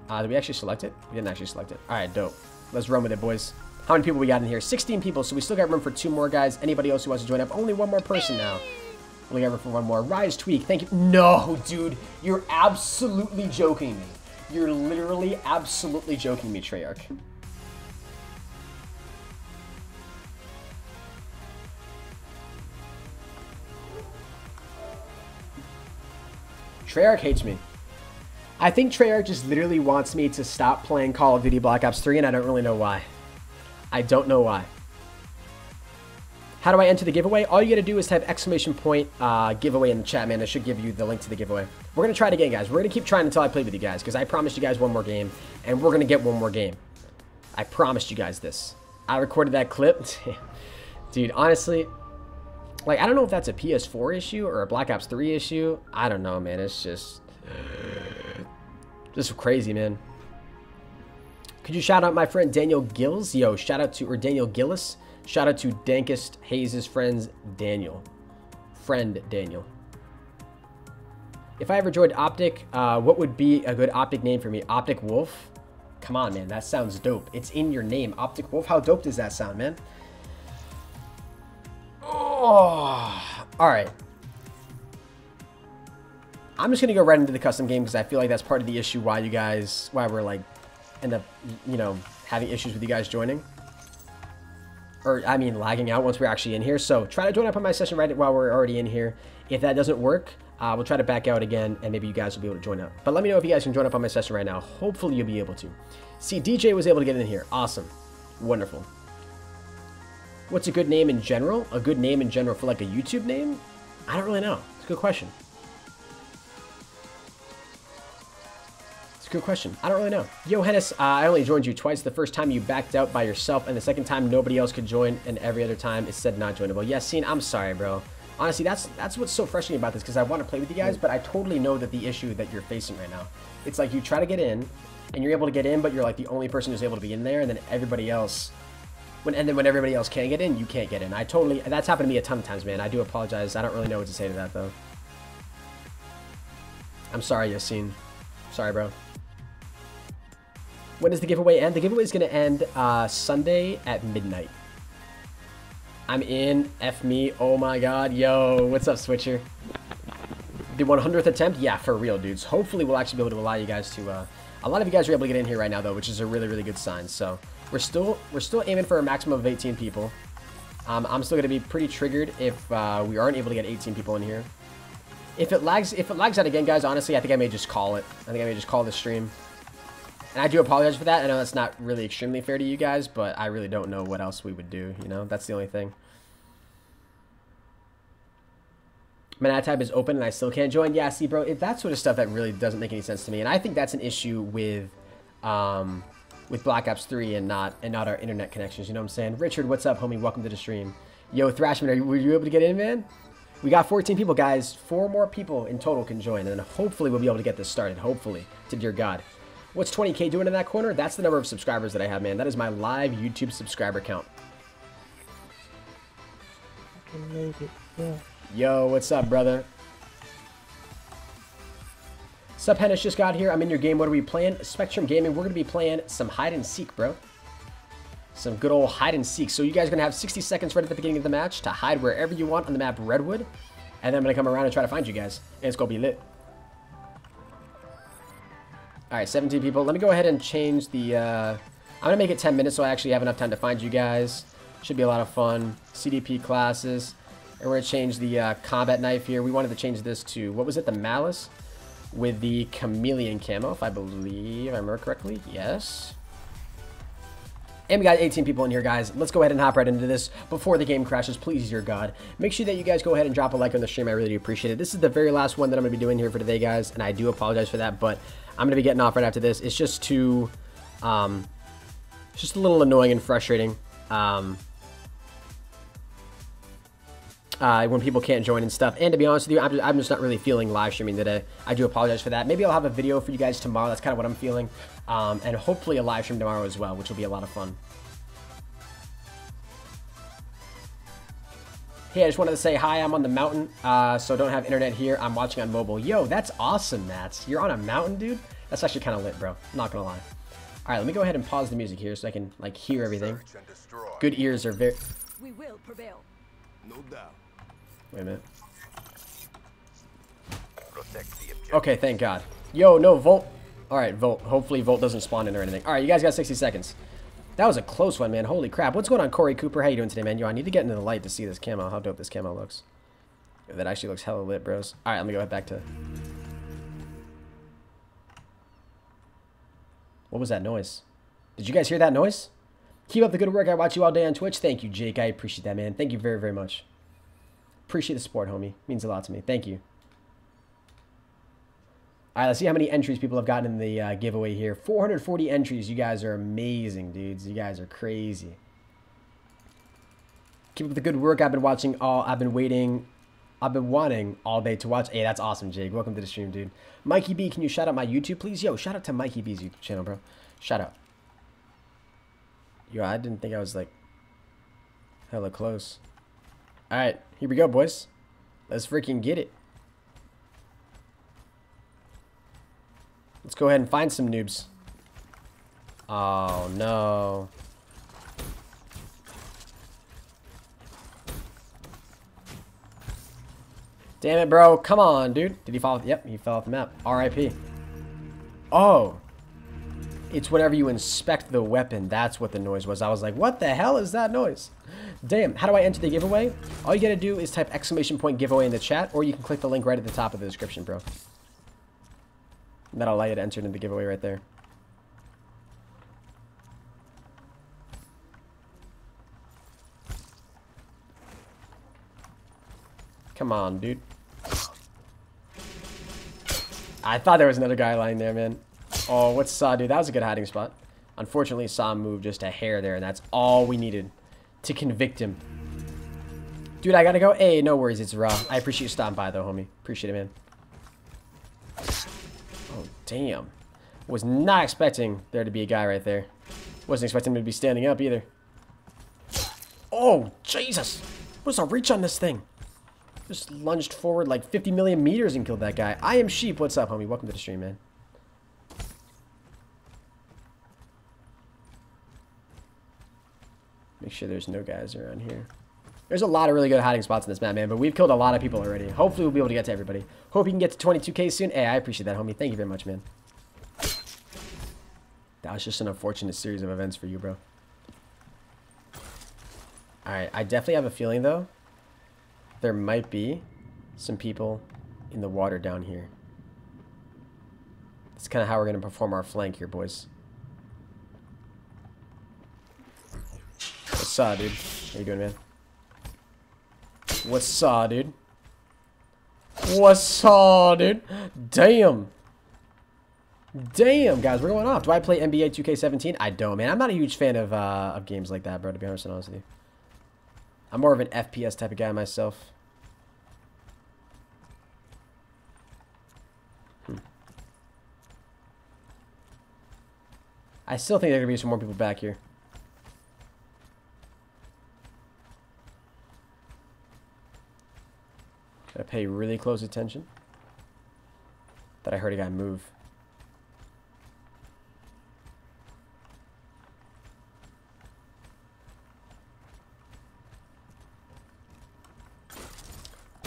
Did we actually select it? We didn't actually select it. All right, dope. Let's run with it, boys. How many people we got in here? 16 people, so we still got room for 2 more, guys. Anybody else who wants to join up? Only 1 more person now. Only got room for 1 more. Rise Tweak, thank you. No, dude, you're absolutely joking me. You're literally absolutely joking me, Treyarch. Treyarch hates me. I think Treyarch just literally wants me to stop playing Call of Duty Black Ops 3, and I don't really know why. I don't know why. How do I enter the giveaway? All you gotta do is type ! giveaway in the chat, man. I should give you the link to the giveaway. We're gonna try it again, guys. We're gonna keep trying until I play with you guys, because I promised you guys 1 more game, and we're gonna get 1 more game. I promised you guys this. I recorded that clip. Dude, honestly... Like, I don't know if that's a PS4 issue or a Black Ops 3 issue. I don't know, man. It's just crazy, man. Could you shout out my friend Daniel Gillis? Yo, shout out to, or Daniel Gillis. Shout out to Dankest Hayes' friends, Daniel. Friend Daniel. If I ever joined Optic, what would be a good Optic name for me? Optic Wolf? Come on, man. That sounds dope. It's in your name, Optic Wolf. How dope does that sound, man? Oh, all right. I'm just gonna go right into the custom game because I feel like that's part of the issue why you guys, why we're like, end up, you know, having issues with you guys joining, or I mean, lagging out once we're actually in here. So try to join up on my session right while we're already in here. If that doesn't work, we'll try to back out again, and maybe you guys will be able to join up. But let me know if you guys can join up on my session right now. Hopefully, you'll be able to. See, DJ was able to get in here. Awesome, wonderful. What's a good name in general? A good name in general for like a YouTube name? I don't really know. It's a good question. It's a good question. I don't really know. Yo, Hennis, I only joined you twice. The first time you backed out by yourself, and the second time nobody else could join, and every other time it said not joinable. Yeah, Scene, I'm sorry, bro. Honestly, that's what's so frustrating about this, because I want to play with you guys, but I totally know that the issue that you're facing right now. It's like you try to get in, and you're able to get in, but you're like the only person who's able to be in there, and then everybody else... When everybody else can't get in, you can't get in. That's happened to me a ton of times, man. I do apologize. I don't really know what to say to that, though. I'm sorry, Yassine. Sorry, bro. When does the giveaway end? The giveaway is going to end Sunday at midnight. I'm in. F me. Oh, my God. Yo, what's up, Switcher? the 100th attempt? Yeah, for real, dudes. Hopefully, we'll actually be able to allow you guys to... a lot of you guys are able to get in here right now, though, which is a really, really good sign. So we're still aiming for a maximum of 18 people. I'm still going to be pretty triggered if we aren't able to get 18 people in here. If it lags out again, guys, honestly, I think I may just call it. I think I may just call the stream. And I do apologize for that. I know that's not really extremely fair to you guys, but I really don't know what else we would do, you know? That's the only thing. My ad tab is open and I still can't join. Yeah, see, bro, if that sort of stuff that really doesn't make any sense to me. And I think that's an issue with Black Ops 3 and not our internet connections, you know what I'm saying? Richard, what's up, homie? Welcome to the stream. Yo, Thrashman, were you able to get in, man? We got 14 people, guys. 4 more people in total can join, and then hopefully we'll be able to get this started. Hopefully, to dear God. What's 20K doing in that corner? That's the number of subscribers that I have, man. That is my live YouTube subscriber count. I can make it, yeah. Yo, what's up, brother? Sup, Hennis, just got here. I'm in your game. What are we playing? Spectrum Gaming. We're going to be playing some hide and seek, bro. Some good old hide and seek. So you guys are going to have 60 seconds right at the beginning of the match to hide wherever you want on the map Redwood. And then I'm going to come around and try to find you guys. And it's going to be lit. All right, 17 people. Let me go ahead and change the... I'm going to make it 10 minutes so I actually have enough time to find you guys. Should be a lot of fun. CDP classes. And we're going to change the combat knife here. We wanted to change this to, what was it, the Malice? With the chameleon camo, if I believe I remember correctly. Yes. And we got 18 people in here, guys. Let's go ahead and hop right into this before the game crashes. Please, dear God. Make sure that you guys go ahead and drop a like on the stream. I really do appreciate it. This is the very last one that I'm going to be doing here for today, guys. And I do apologize for that, but I'm going to be getting off right after this. It's just too... it's just a little annoying and frustrating. When people can't join and stuff. And to be honest with you, I'm just not really feeling live streaming today. I do apologize for that. Maybe I'll have a video for you guys tomorrow. That's kind of what I'm feeling. And hopefully a live stream tomorrow as well, which will be a lot of fun. Hey, I just wanted to say hi. I'm on the mountain, so don't have internet here. I'm watching on mobile. Yo, that's awesome, Nats. You're on a mountain, dude? That's actually kind of lit, bro. I'm not going to lie. All right, let me go ahead and pause the music here so I can, like, hear everything. Good ears are very... We will prevail. No doubt. Wait a minute. Okay, thank God. Yo, no, Volt. All right, Volt. Hopefully Volt doesn't spawn in or anything. All right, you guys got 60 seconds. That was a close one, man. Holy crap. What's going on, Corey Cooper? How you doing today, man? Yo, I need to get into the light to see this camo. How dope this camo looks. Yo, that actually looks hella lit, bros. All right, let me go ahead back to... What was that noise? Did you guys hear that noise? Keep up the good work. I watch you all day on Twitch. Thank you, Jake. I appreciate that, man. Thank you very, very much. Appreciate the support, homie. Means a lot to me. Thank you. All right, let's see how many entries people have gotten in the giveaway here. 440 entries. You guys are amazing, dudes. You guys are crazy. Keep up the good work. I've been watching all... I've been wanting all day to watch. Hey, that's awesome, Jake. Welcome to the stream, dude. Mikey B, can you shout out my YouTube, please? Yo, shout out to Mikey B's YouTube channel, bro. Shout out. Yo, I didn't think I was, like, hella close. All right, here we go, boys. Let's freaking get it. Let's go ahead and find some noobs. Oh, no. Damn it, bro. Come on, dude. Did he fall? Yep, he fell off the map. RIP. Oh. It's whenever you inspect the weapon. That's what the noise was. I was like, what the hell is that noise? Damn, how do I enter the giveaway? All you gotta do is type ! Giveaway in the chat, or you can click the link right at the top of the description, bro. That'll allow you to enter into the giveaway right there. Come on, dude. I thought there was another guy lying there, man. Oh, what's Saw, dude? That was a good hiding spot. Unfortunately, Saw moved just a hair there, and that's all we needed to convict him. Dude, I gotta go. Hey, no worries. It's Raw. I appreciate you stopping by, though, homie. Appreciate it, man. Oh, damn. Was not expecting there to be a guy right there. Wasn't expecting him to be standing up, either. Oh, Jesus. What's the reach on this thing? Just lunged forward like 50 million meters and killed that guy. I am Sheep. What's up, homie? Welcome to the stream, man. Make sure there's no guys around here. There's a lot of really good hiding spots in this map, man, but we've killed a lot of people already. Hopefully, we'll be able to get to everybody. Hope you can get to 22K soon. Hey, I appreciate that, homie. Thank you very much, man. That was just an unfortunate series of events for you, bro. Alright, I definitely have a feeling, though, there might be some people in the water down here. That's kind of how we're going to perform our flank here, boys. What's up, dude? How you doing, man? What's up, dude? What's up, dude? Damn. Damn, guys, we're going off. Do I play NBA 2K17? I don't, man. I'm not a huge fan of games like that, bro, to be honest with you. I'm more of an FPS type of guy myself. I still think there are going to be some more people back here. Gotta pay really close attention. That I heard a guy move.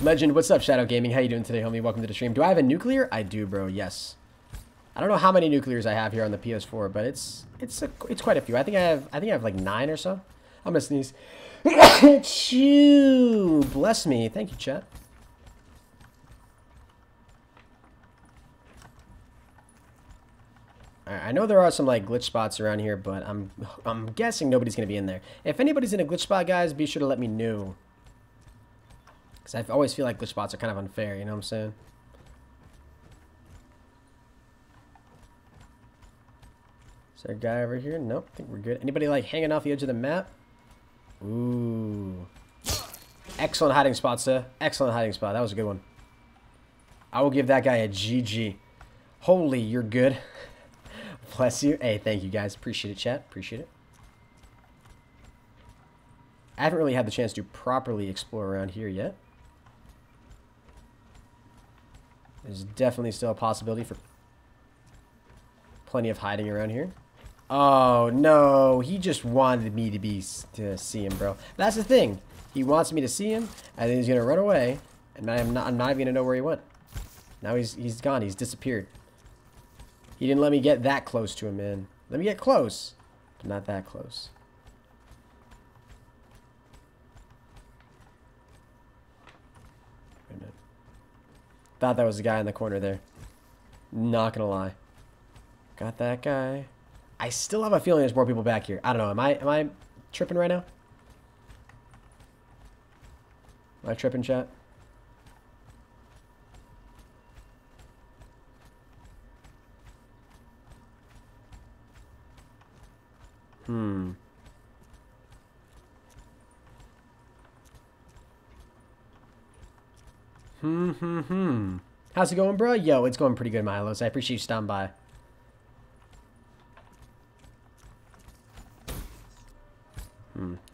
Legend, what's up, Shadow Gaming? How you doing today, homie? Welcome to the stream. Do I have a nuclear? I do, bro. Yes. I don't know how many nuclears I have here on the PS4, but it's quite a few. I think I have like 9 or so. I'm gonna sneeze. Achoo! Bless me. Thank you, chat. I know there are some like glitch spots around here, but I'm guessing nobody's gonna be in there. If anybody's in a glitch spot, guys, be sure to let me know. Cause I always feel like glitch spots are kind of unfair. You know what I'm saying? Is there a guy over here? Nope. I think we're good. Anybody like hanging off the edge of the map? Ooh. Excellent hiding spot, sir. Excellent hiding spot. That was a good one. I will give that guy a GG. Holy, you're good. Bless you. Hey, thank you guys. Appreciate it, chat. Appreciate it. I haven't really had the chance to properly explore around here yet. There's definitely still a possibility for plenty of hiding around here. Oh, no. He just wanted me to see him, bro. That's the thing. He wants me to see him, and then he's going to run away, and I'm not even going to know where he went. Now he's gone. He's disappeared. He didn't let me get that close to him, man. Let me get close, but not that close. Wait a minute. Thought that was the guy in the corner there. Not going to lie. Got that guy. I still have a feeling there's more people back here. I don't know. Am I tripping right now? Am I tripping, chat? How's it going, bro? Yo, it's going pretty good, Milos. I appreciate you stopping by.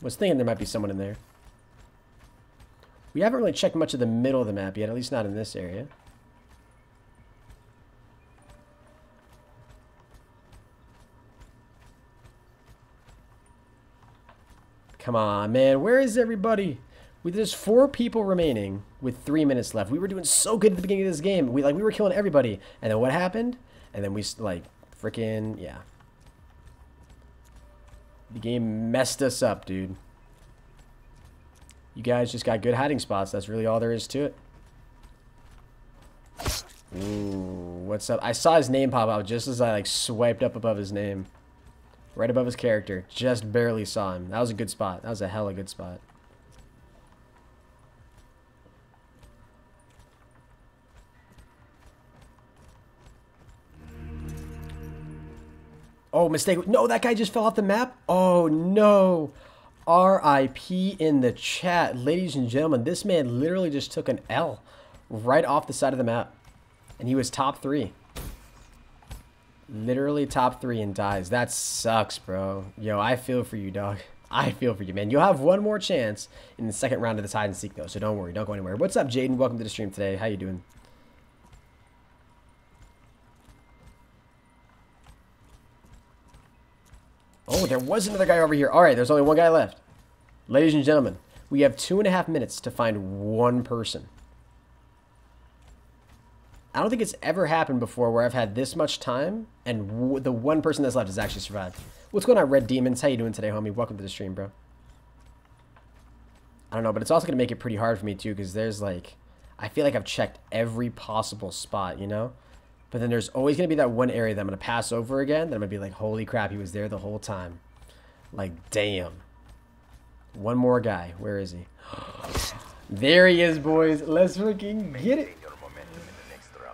Was thinking there might be someone in there. We haven't really checked much of the middle of the map yet, at least not in this area. Come on, man. Where is everybody? There's 4 people remaining with 3 minutes left. We were doing so good at the beginning of this game. We were killing everybody. And then what happened? And then we, like, freaking, yeah. The game messed us up, dude. You guys just got good hiding spots. That's really all there is to it. Ooh, what's up? I saw his name pop out just as I, like, swiped up above his name. Right above his character. Just barely saw him. That was a good spot. That was a hella good spot. Oh, mistake. No, that guy just fell off the map. Oh, no. RIP in the chat. Ladies and gentlemen, this man literally just took an L right off the side of the map. And he was top 3. Literally top 3 and dies. That sucks, bro. Yo, I feel for you, dog. I feel for you, man. You'll have one more chance in the second round of this hide and seek, though. So don't worry. Don't go anywhere. What's up, Jaden? Welcome to the stream today. How you doing? Oh, there was another guy over here. All right, there's only one guy left. Ladies and gentlemen, We have 2.5 minutes to find one person. I don't think it's ever happened before where I've had this much time and the one person that's left has actually survived. What's going on, Red Demons? How you doing today, homie? Welcome to the stream, bro. I don't know, but it's also going to make it pretty hard for me, too, because there's, like... I feel like I've checked every possible spot, you know? But then there's always going to be that one area that I'm going to pass over again, that I'm going to be like, holy crap, he was there the whole time. Like, damn. One more guy. Where is he? There he is, boys. Let's fucking get it.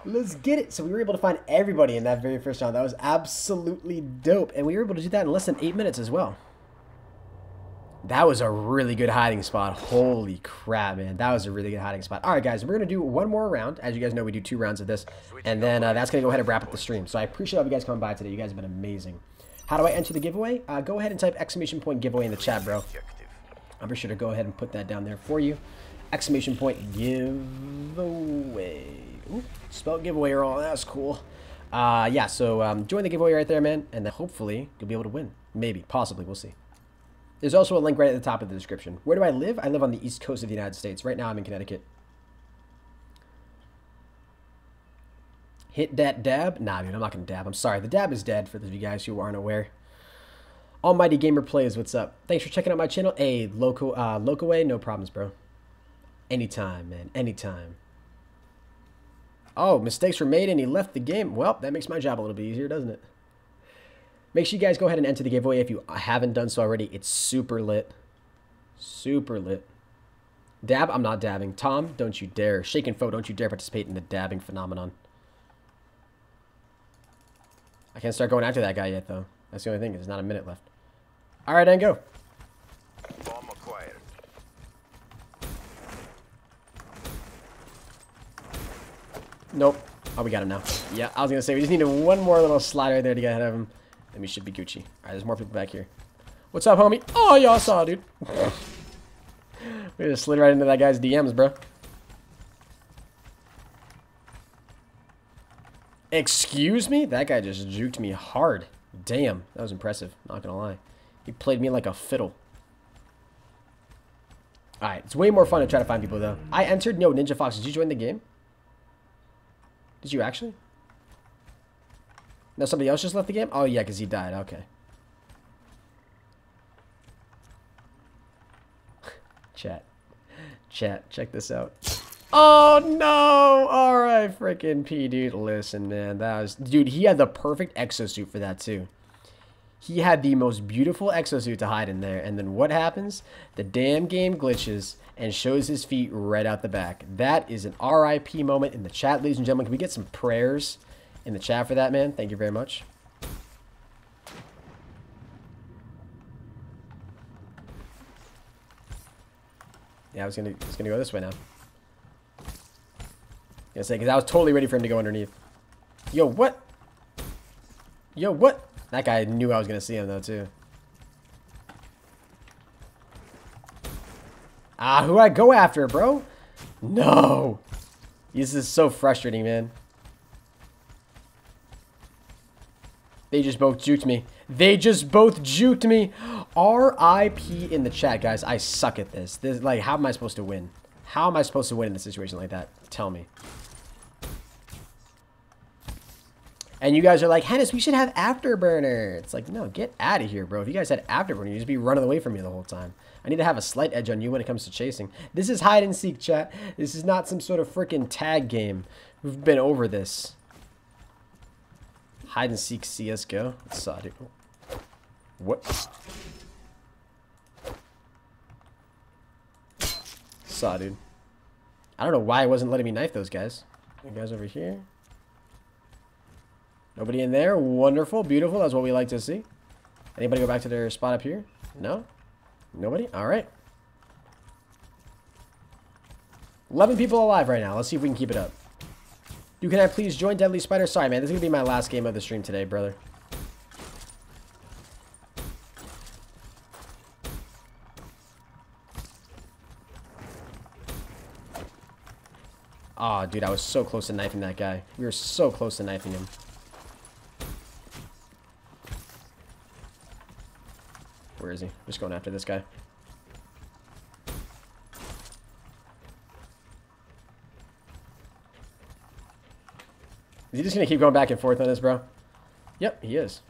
Let's get it. So we were able to find everybody in that very first round. That was absolutely dope. And we were able to do that in less than 8 minutes as well. That was a really good hiding spot. Holy crap, man. That was a really good hiding spot. All right, guys, we're going to do one more round. As you guys know, we do 2 rounds of this. And then that's going to go ahead and wrap up the stream. So I appreciate all you guys coming by today. You guys have been amazing. How do I enter the giveaway? Go ahead and type !giveaway in the chat, bro. I'm pretty sure to go ahead and put that down there for you. !giveaway. Ooh, spelled giveaway wrong. That's cool. Yeah, so join the giveaway right there, man. And then hopefully you'll be able to win. Maybe, possibly. We'll see. There's also a link right at the top of the description. Where do I live? I live on the East Coast of the United States. Right now I'm in Connecticut. Hit that dab. Nah, dude, I'm not going to dab. I'm sorry. The dab is dead for those of you guys who aren't aware. Almighty Gamer Plays, what's up? Thanks for checking out my channel. Hey, Locaway, no problems, bro. Anytime, man. Anytime. Oh, mistakes were made and he left the game. Well, that makes my job a little bit easier, doesn't it? Make sure you guys go ahead and enter the giveaway if you haven't done so already. It's super lit. Super lit. Dab? I'm not dabbing. Tom, don't you dare. Shaken Foe, don't you dare participate in the dabbing phenomenon. I can't start going after that guy yet, though. That's the only thing. There's not a minute left. All right, then go. Bomb acquired. Nope. Oh, we got him now. Yeah, I was going to say, we just needed one more little slide right there to get ahead of him. And we should be Gucci. All right, there's more people back here. What's up, homie? Oh, y'all saw, dude. We just slid right into that guy's DMs, bro. Excuse me? That guy just juked me hard. Damn, that was impressive. Not gonna lie. He played me like a fiddle. All right, it's way more fun to try to find people, though. I entered. No, Ninja Fox, did you join the game? Did you actually? Now somebody else just left the game? Oh, yeah, because he died. Okay. Chat, check this out. Oh, no! All right, freaking P, dude. Listen, man, that was... Dude, he had the perfect exosuit for that, too. He had the most beautiful exosuit to hide in there. And then what happens? The damn game glitches and shows his feet right out the back. That is an RIP moment in the chat, ladies and gentlemen. Can we get some prayers in the chat for that, man? Thank you very much. Yeah, I was gonna go this way now. I was gonna say, because I was totally ready for him to go underneath. Yo, what? Yo, what? That guy knew I was gonna see him, though, too. Ah, who I go after, bro? No! This is so frustrating, man. They just both juked me. They just both juked me. RIP in the chat, guys. I suck at this. This, like, how am I supposed to win? How am I supposed to win in a situation like that? Tell me. And you guys are like, Hannes, we should have Afterburner. It's like, no, get out of here, bro. If you guys had Afterburner, you'd just be running away from me the whole time. I need to have a slight edge on you when it comes to chasing. This is hide and seek, chat. This is not some sort of freaking tag game. We've been over this. Hide and seek CSGO. Saw it. What? Saw, dude. I don't know why it wasn't letting me knife those guys. You guys over here. Nobody in there. Wonderful. Beautiful. That's what we like to see. Anybody go back to their spot up here? No? Nobody? All right. 11 people alive right now. Let's see if we can keep it up. Dude, can I please join Deadly Spider? Sorry, man. This is going to be my last game of the stream today, brother. Aw, oh, dude, I was so close to knifing that guy. We were so close to knifing him. Where is he? I'm just going after this guy. Is he just going to keep going back and forth on this, bro? Yep, he is.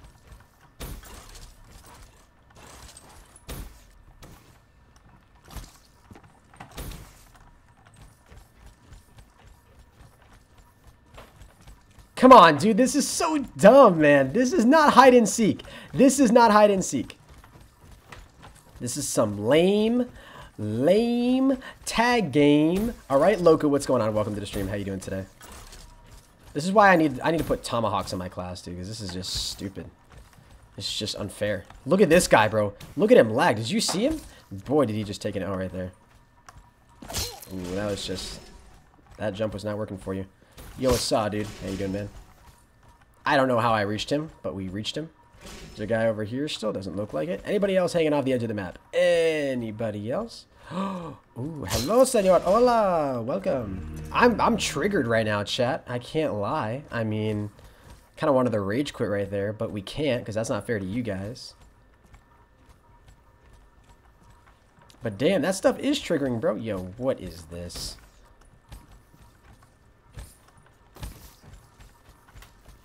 Come on, dude. This is so dumb, man. This is not hide and seek. This is not hide and seek. This is some lame tag game. All right, Loka, what's going on? Welcome to the stream. How you doing today? This is why I need to put tomahawks in my class, dude, because this is just stupid. It's just unfair. Look at this guy, bro. Look at him lag. Did you see him? Boy, did he just take an L right there. Ooh, that was just... That jump was not working for you. Yo, what's up, dude? How you doing, man? I don't know how I reached him, but we reached him. There's a guy over here still. Doesn't look like it. Anybody else hanging off the edge of the map? Anybody else? Oh, hello, senor. Hola. Welcome. I'm triggered right now, chat. I can't lie. I mean, kind of wanted to rage quit right there, but we can't because that's not fair to you guys. But damn, that stuff is triggering, bro. Yo, what is this?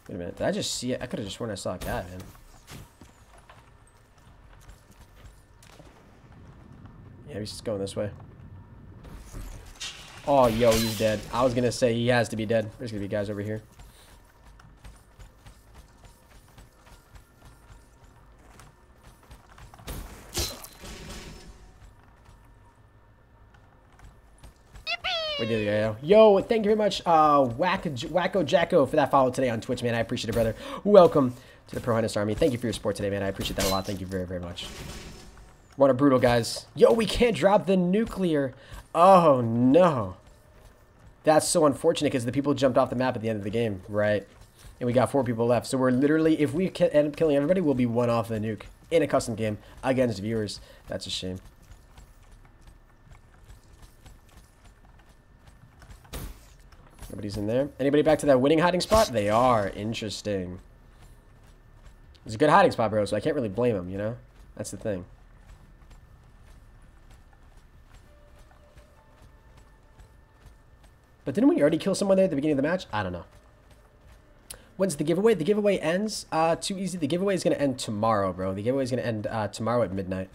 Wait a minute, did I just see it? I could have just sworn I saw a guy, man. Yeah, he's just going this way. Oh, yo, he's dead. I was going to say he has to be dead. There's going to be guys over here. Yo, thank you very much, Wacko Jacko, for that follow today on Twitch, man. I appreciate it, brother. Welcome to the ProHenis Army. Thank you for your support today, man. I appreciate that a lot. Thank you very, very much. What a brutal, guys. Yo, we can't drop the nuclear. Oh, no. That's so unfortunate because the people jumped off the map at the end of the game, right? And we got 4 people left. So we're literally, if we end up killing everybody, we'll be 1 off the nuke in a custom game against viewers. That's a shame. Nobody's in there. Anybody back to that winning hiding spot? They are. Interesting. It's a good hiding spot, bro, so I can't really blame them, you know? That's the thing. But didn't we already kill someone there at the beginning of the match? I don't know. When's the giveaway? The giveaway ends. Too easy. The giveaway is going to end tomorrow, bro. The giveaway is going to end tomorrow at midnight.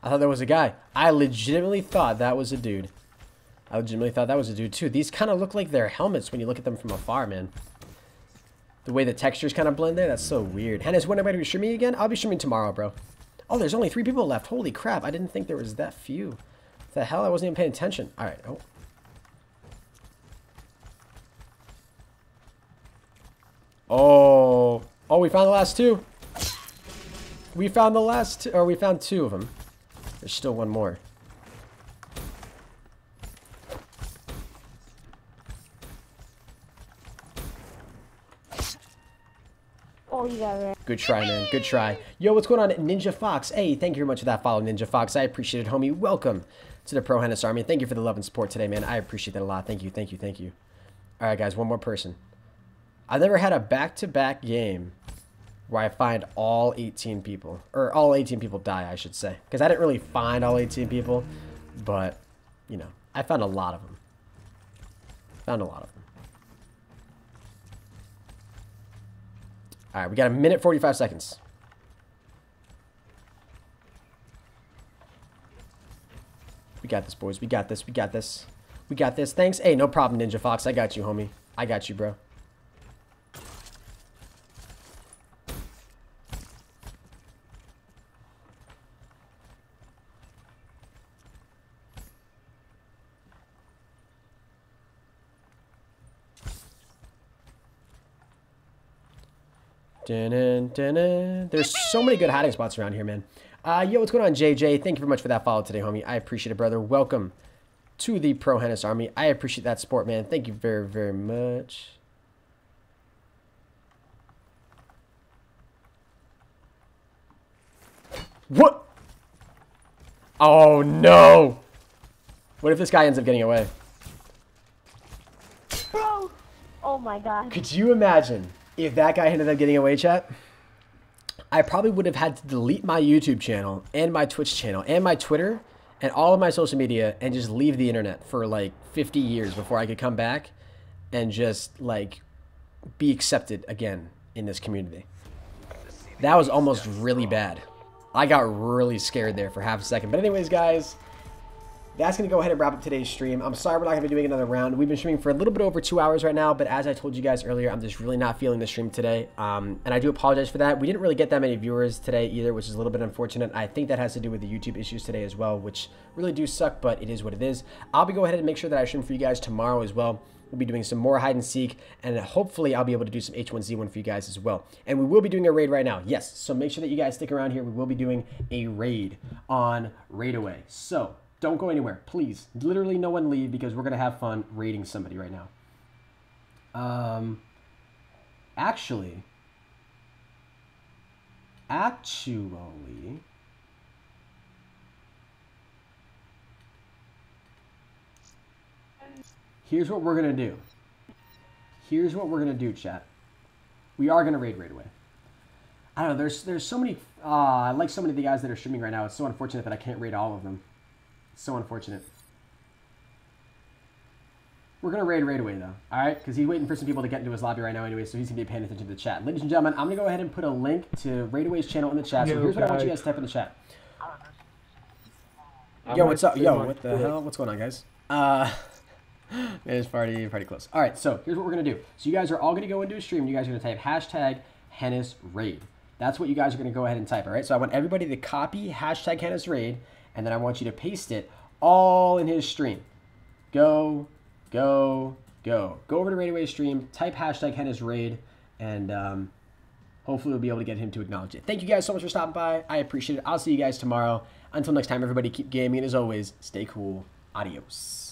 I thought that was a guy. I legitimately thought that was a dude. I legitimately thought that was a dude, too. These kind of look like they're helmets when you look at them from afar, man. The way the textures kind of blend there, that's so weird. Hannes, when am I going to be streaming again? I'll be streaming tomorrow, bro. Oh, there's only 3 people left. Holy crap, I didn't think there was that few. What the hell? I wasn't even paying attention. All right, oh. Oh. Oh, we found the last 2. We found the last 2, or we found 2 of them. There's still 1 more. Oh, you got it. Good try, man. Good try. Yo, what's going on, Ninja Fox? Hey, thank you very much for that follow, Ninja Fox. I appreciate it, homie. Welcome to the ProHenis Army. Thank you for the love and support today, man. I appreciate that a lot. Thank you, thank you, thank you. All right, guys, 1 more person. I've never had a back-to-back game where I find all 18 people, or all 18 people die, I should say. Because I didn't really find all 18 people, but, you know, I found a lot of them. Found a lot of them. All right, we got 1 minute, 45 seconds. We got this, boys. We got this. We got this. We got this. Thanks. Hey, no problem, Ninja Fox. I got you, homie. I got you, bro. Dun, dun, dun. There's so many good hiding spots around here, man. Yo, what's going on, JJ? Thank you very much for that follow today, homie. I appreciate it, brother. Welcome to the ProHenis Army. I appreciate that support, man. Thank you very, very much. What? Oh, no. What if this guy ends up getting away? bro. Oh my god. Could you imagine if that guy ended up getting away, chat? I probably would have had to delete my YouTube channel and my Twitch channel and my Twitter and all of my social media and just leave the internet for like 50 years before I could come back and just like be accepted again in this community. That was almost really bad. I got really scared there for half a second. But anyways, guys, that's going to go ahead and wrap up today's stream. I'm sorry we're not going to be doing another round. We've been streaming for a little bit over 2 hours right now, but as I told you guys earlier, I'm just really not feeling the stream today. And I do apologize for that. We didn't really get that many viewers today either, which is a little bit unfortunate. I think that has to do with the YouTube issues today as well, which really do suck, but it is what it is. I'll be going ahead and make sure that I stream for you guys tomorrow as well. We'll be doing some more hide and seek, and hopefully I'll be able to do some H1Z1 for you guys as well. And we will be doing a raid right now. Yes, so make sure that you guys stick around here. We will be doing a raid on Raid Away. So don't go anywhere, please. Literally no one leave because we're going to have fun raiding somebody right now. Actually, here's what we're going to do. Here's what we're going to do, chat. We are going to raid Raid Away. I don't know, there's so many, like so many of the guys that are streaming right now. It's so unfortunate that I can't raid all of them. So unfortunate. We're going to raid Raid Away, though, all right? Because he's waiting for some people to get into his lobby right now anyway, so he's going to be paying attention to the chat. Ladies and gentlemen, I'm going to go ahead and put a link to Raid Away's channel in the chat. So here's what I want you guys to type in the chat. Yo, what's up? Yo, what the hell? What's going on, guys? Man, it's pretty close. All right, so here's what we're going to do. So you guys are all going to go into a stream, and you guys are going to type #HenisRaid. That's what you guys are going to go ahead and type, all right? So I want everybody to copy #HenisRaid. And then I want you to paste it all in his stream. Go. Go over to Raid Away stream, type #HenisRaid, and hopefully we'll be able to get him to acknowledge it. Thank you guys so much for stopping by. I appreciate it. I'll see you guys tomorrow. Until next time, everybody, keep gaming. And as always, stay cool. Adios.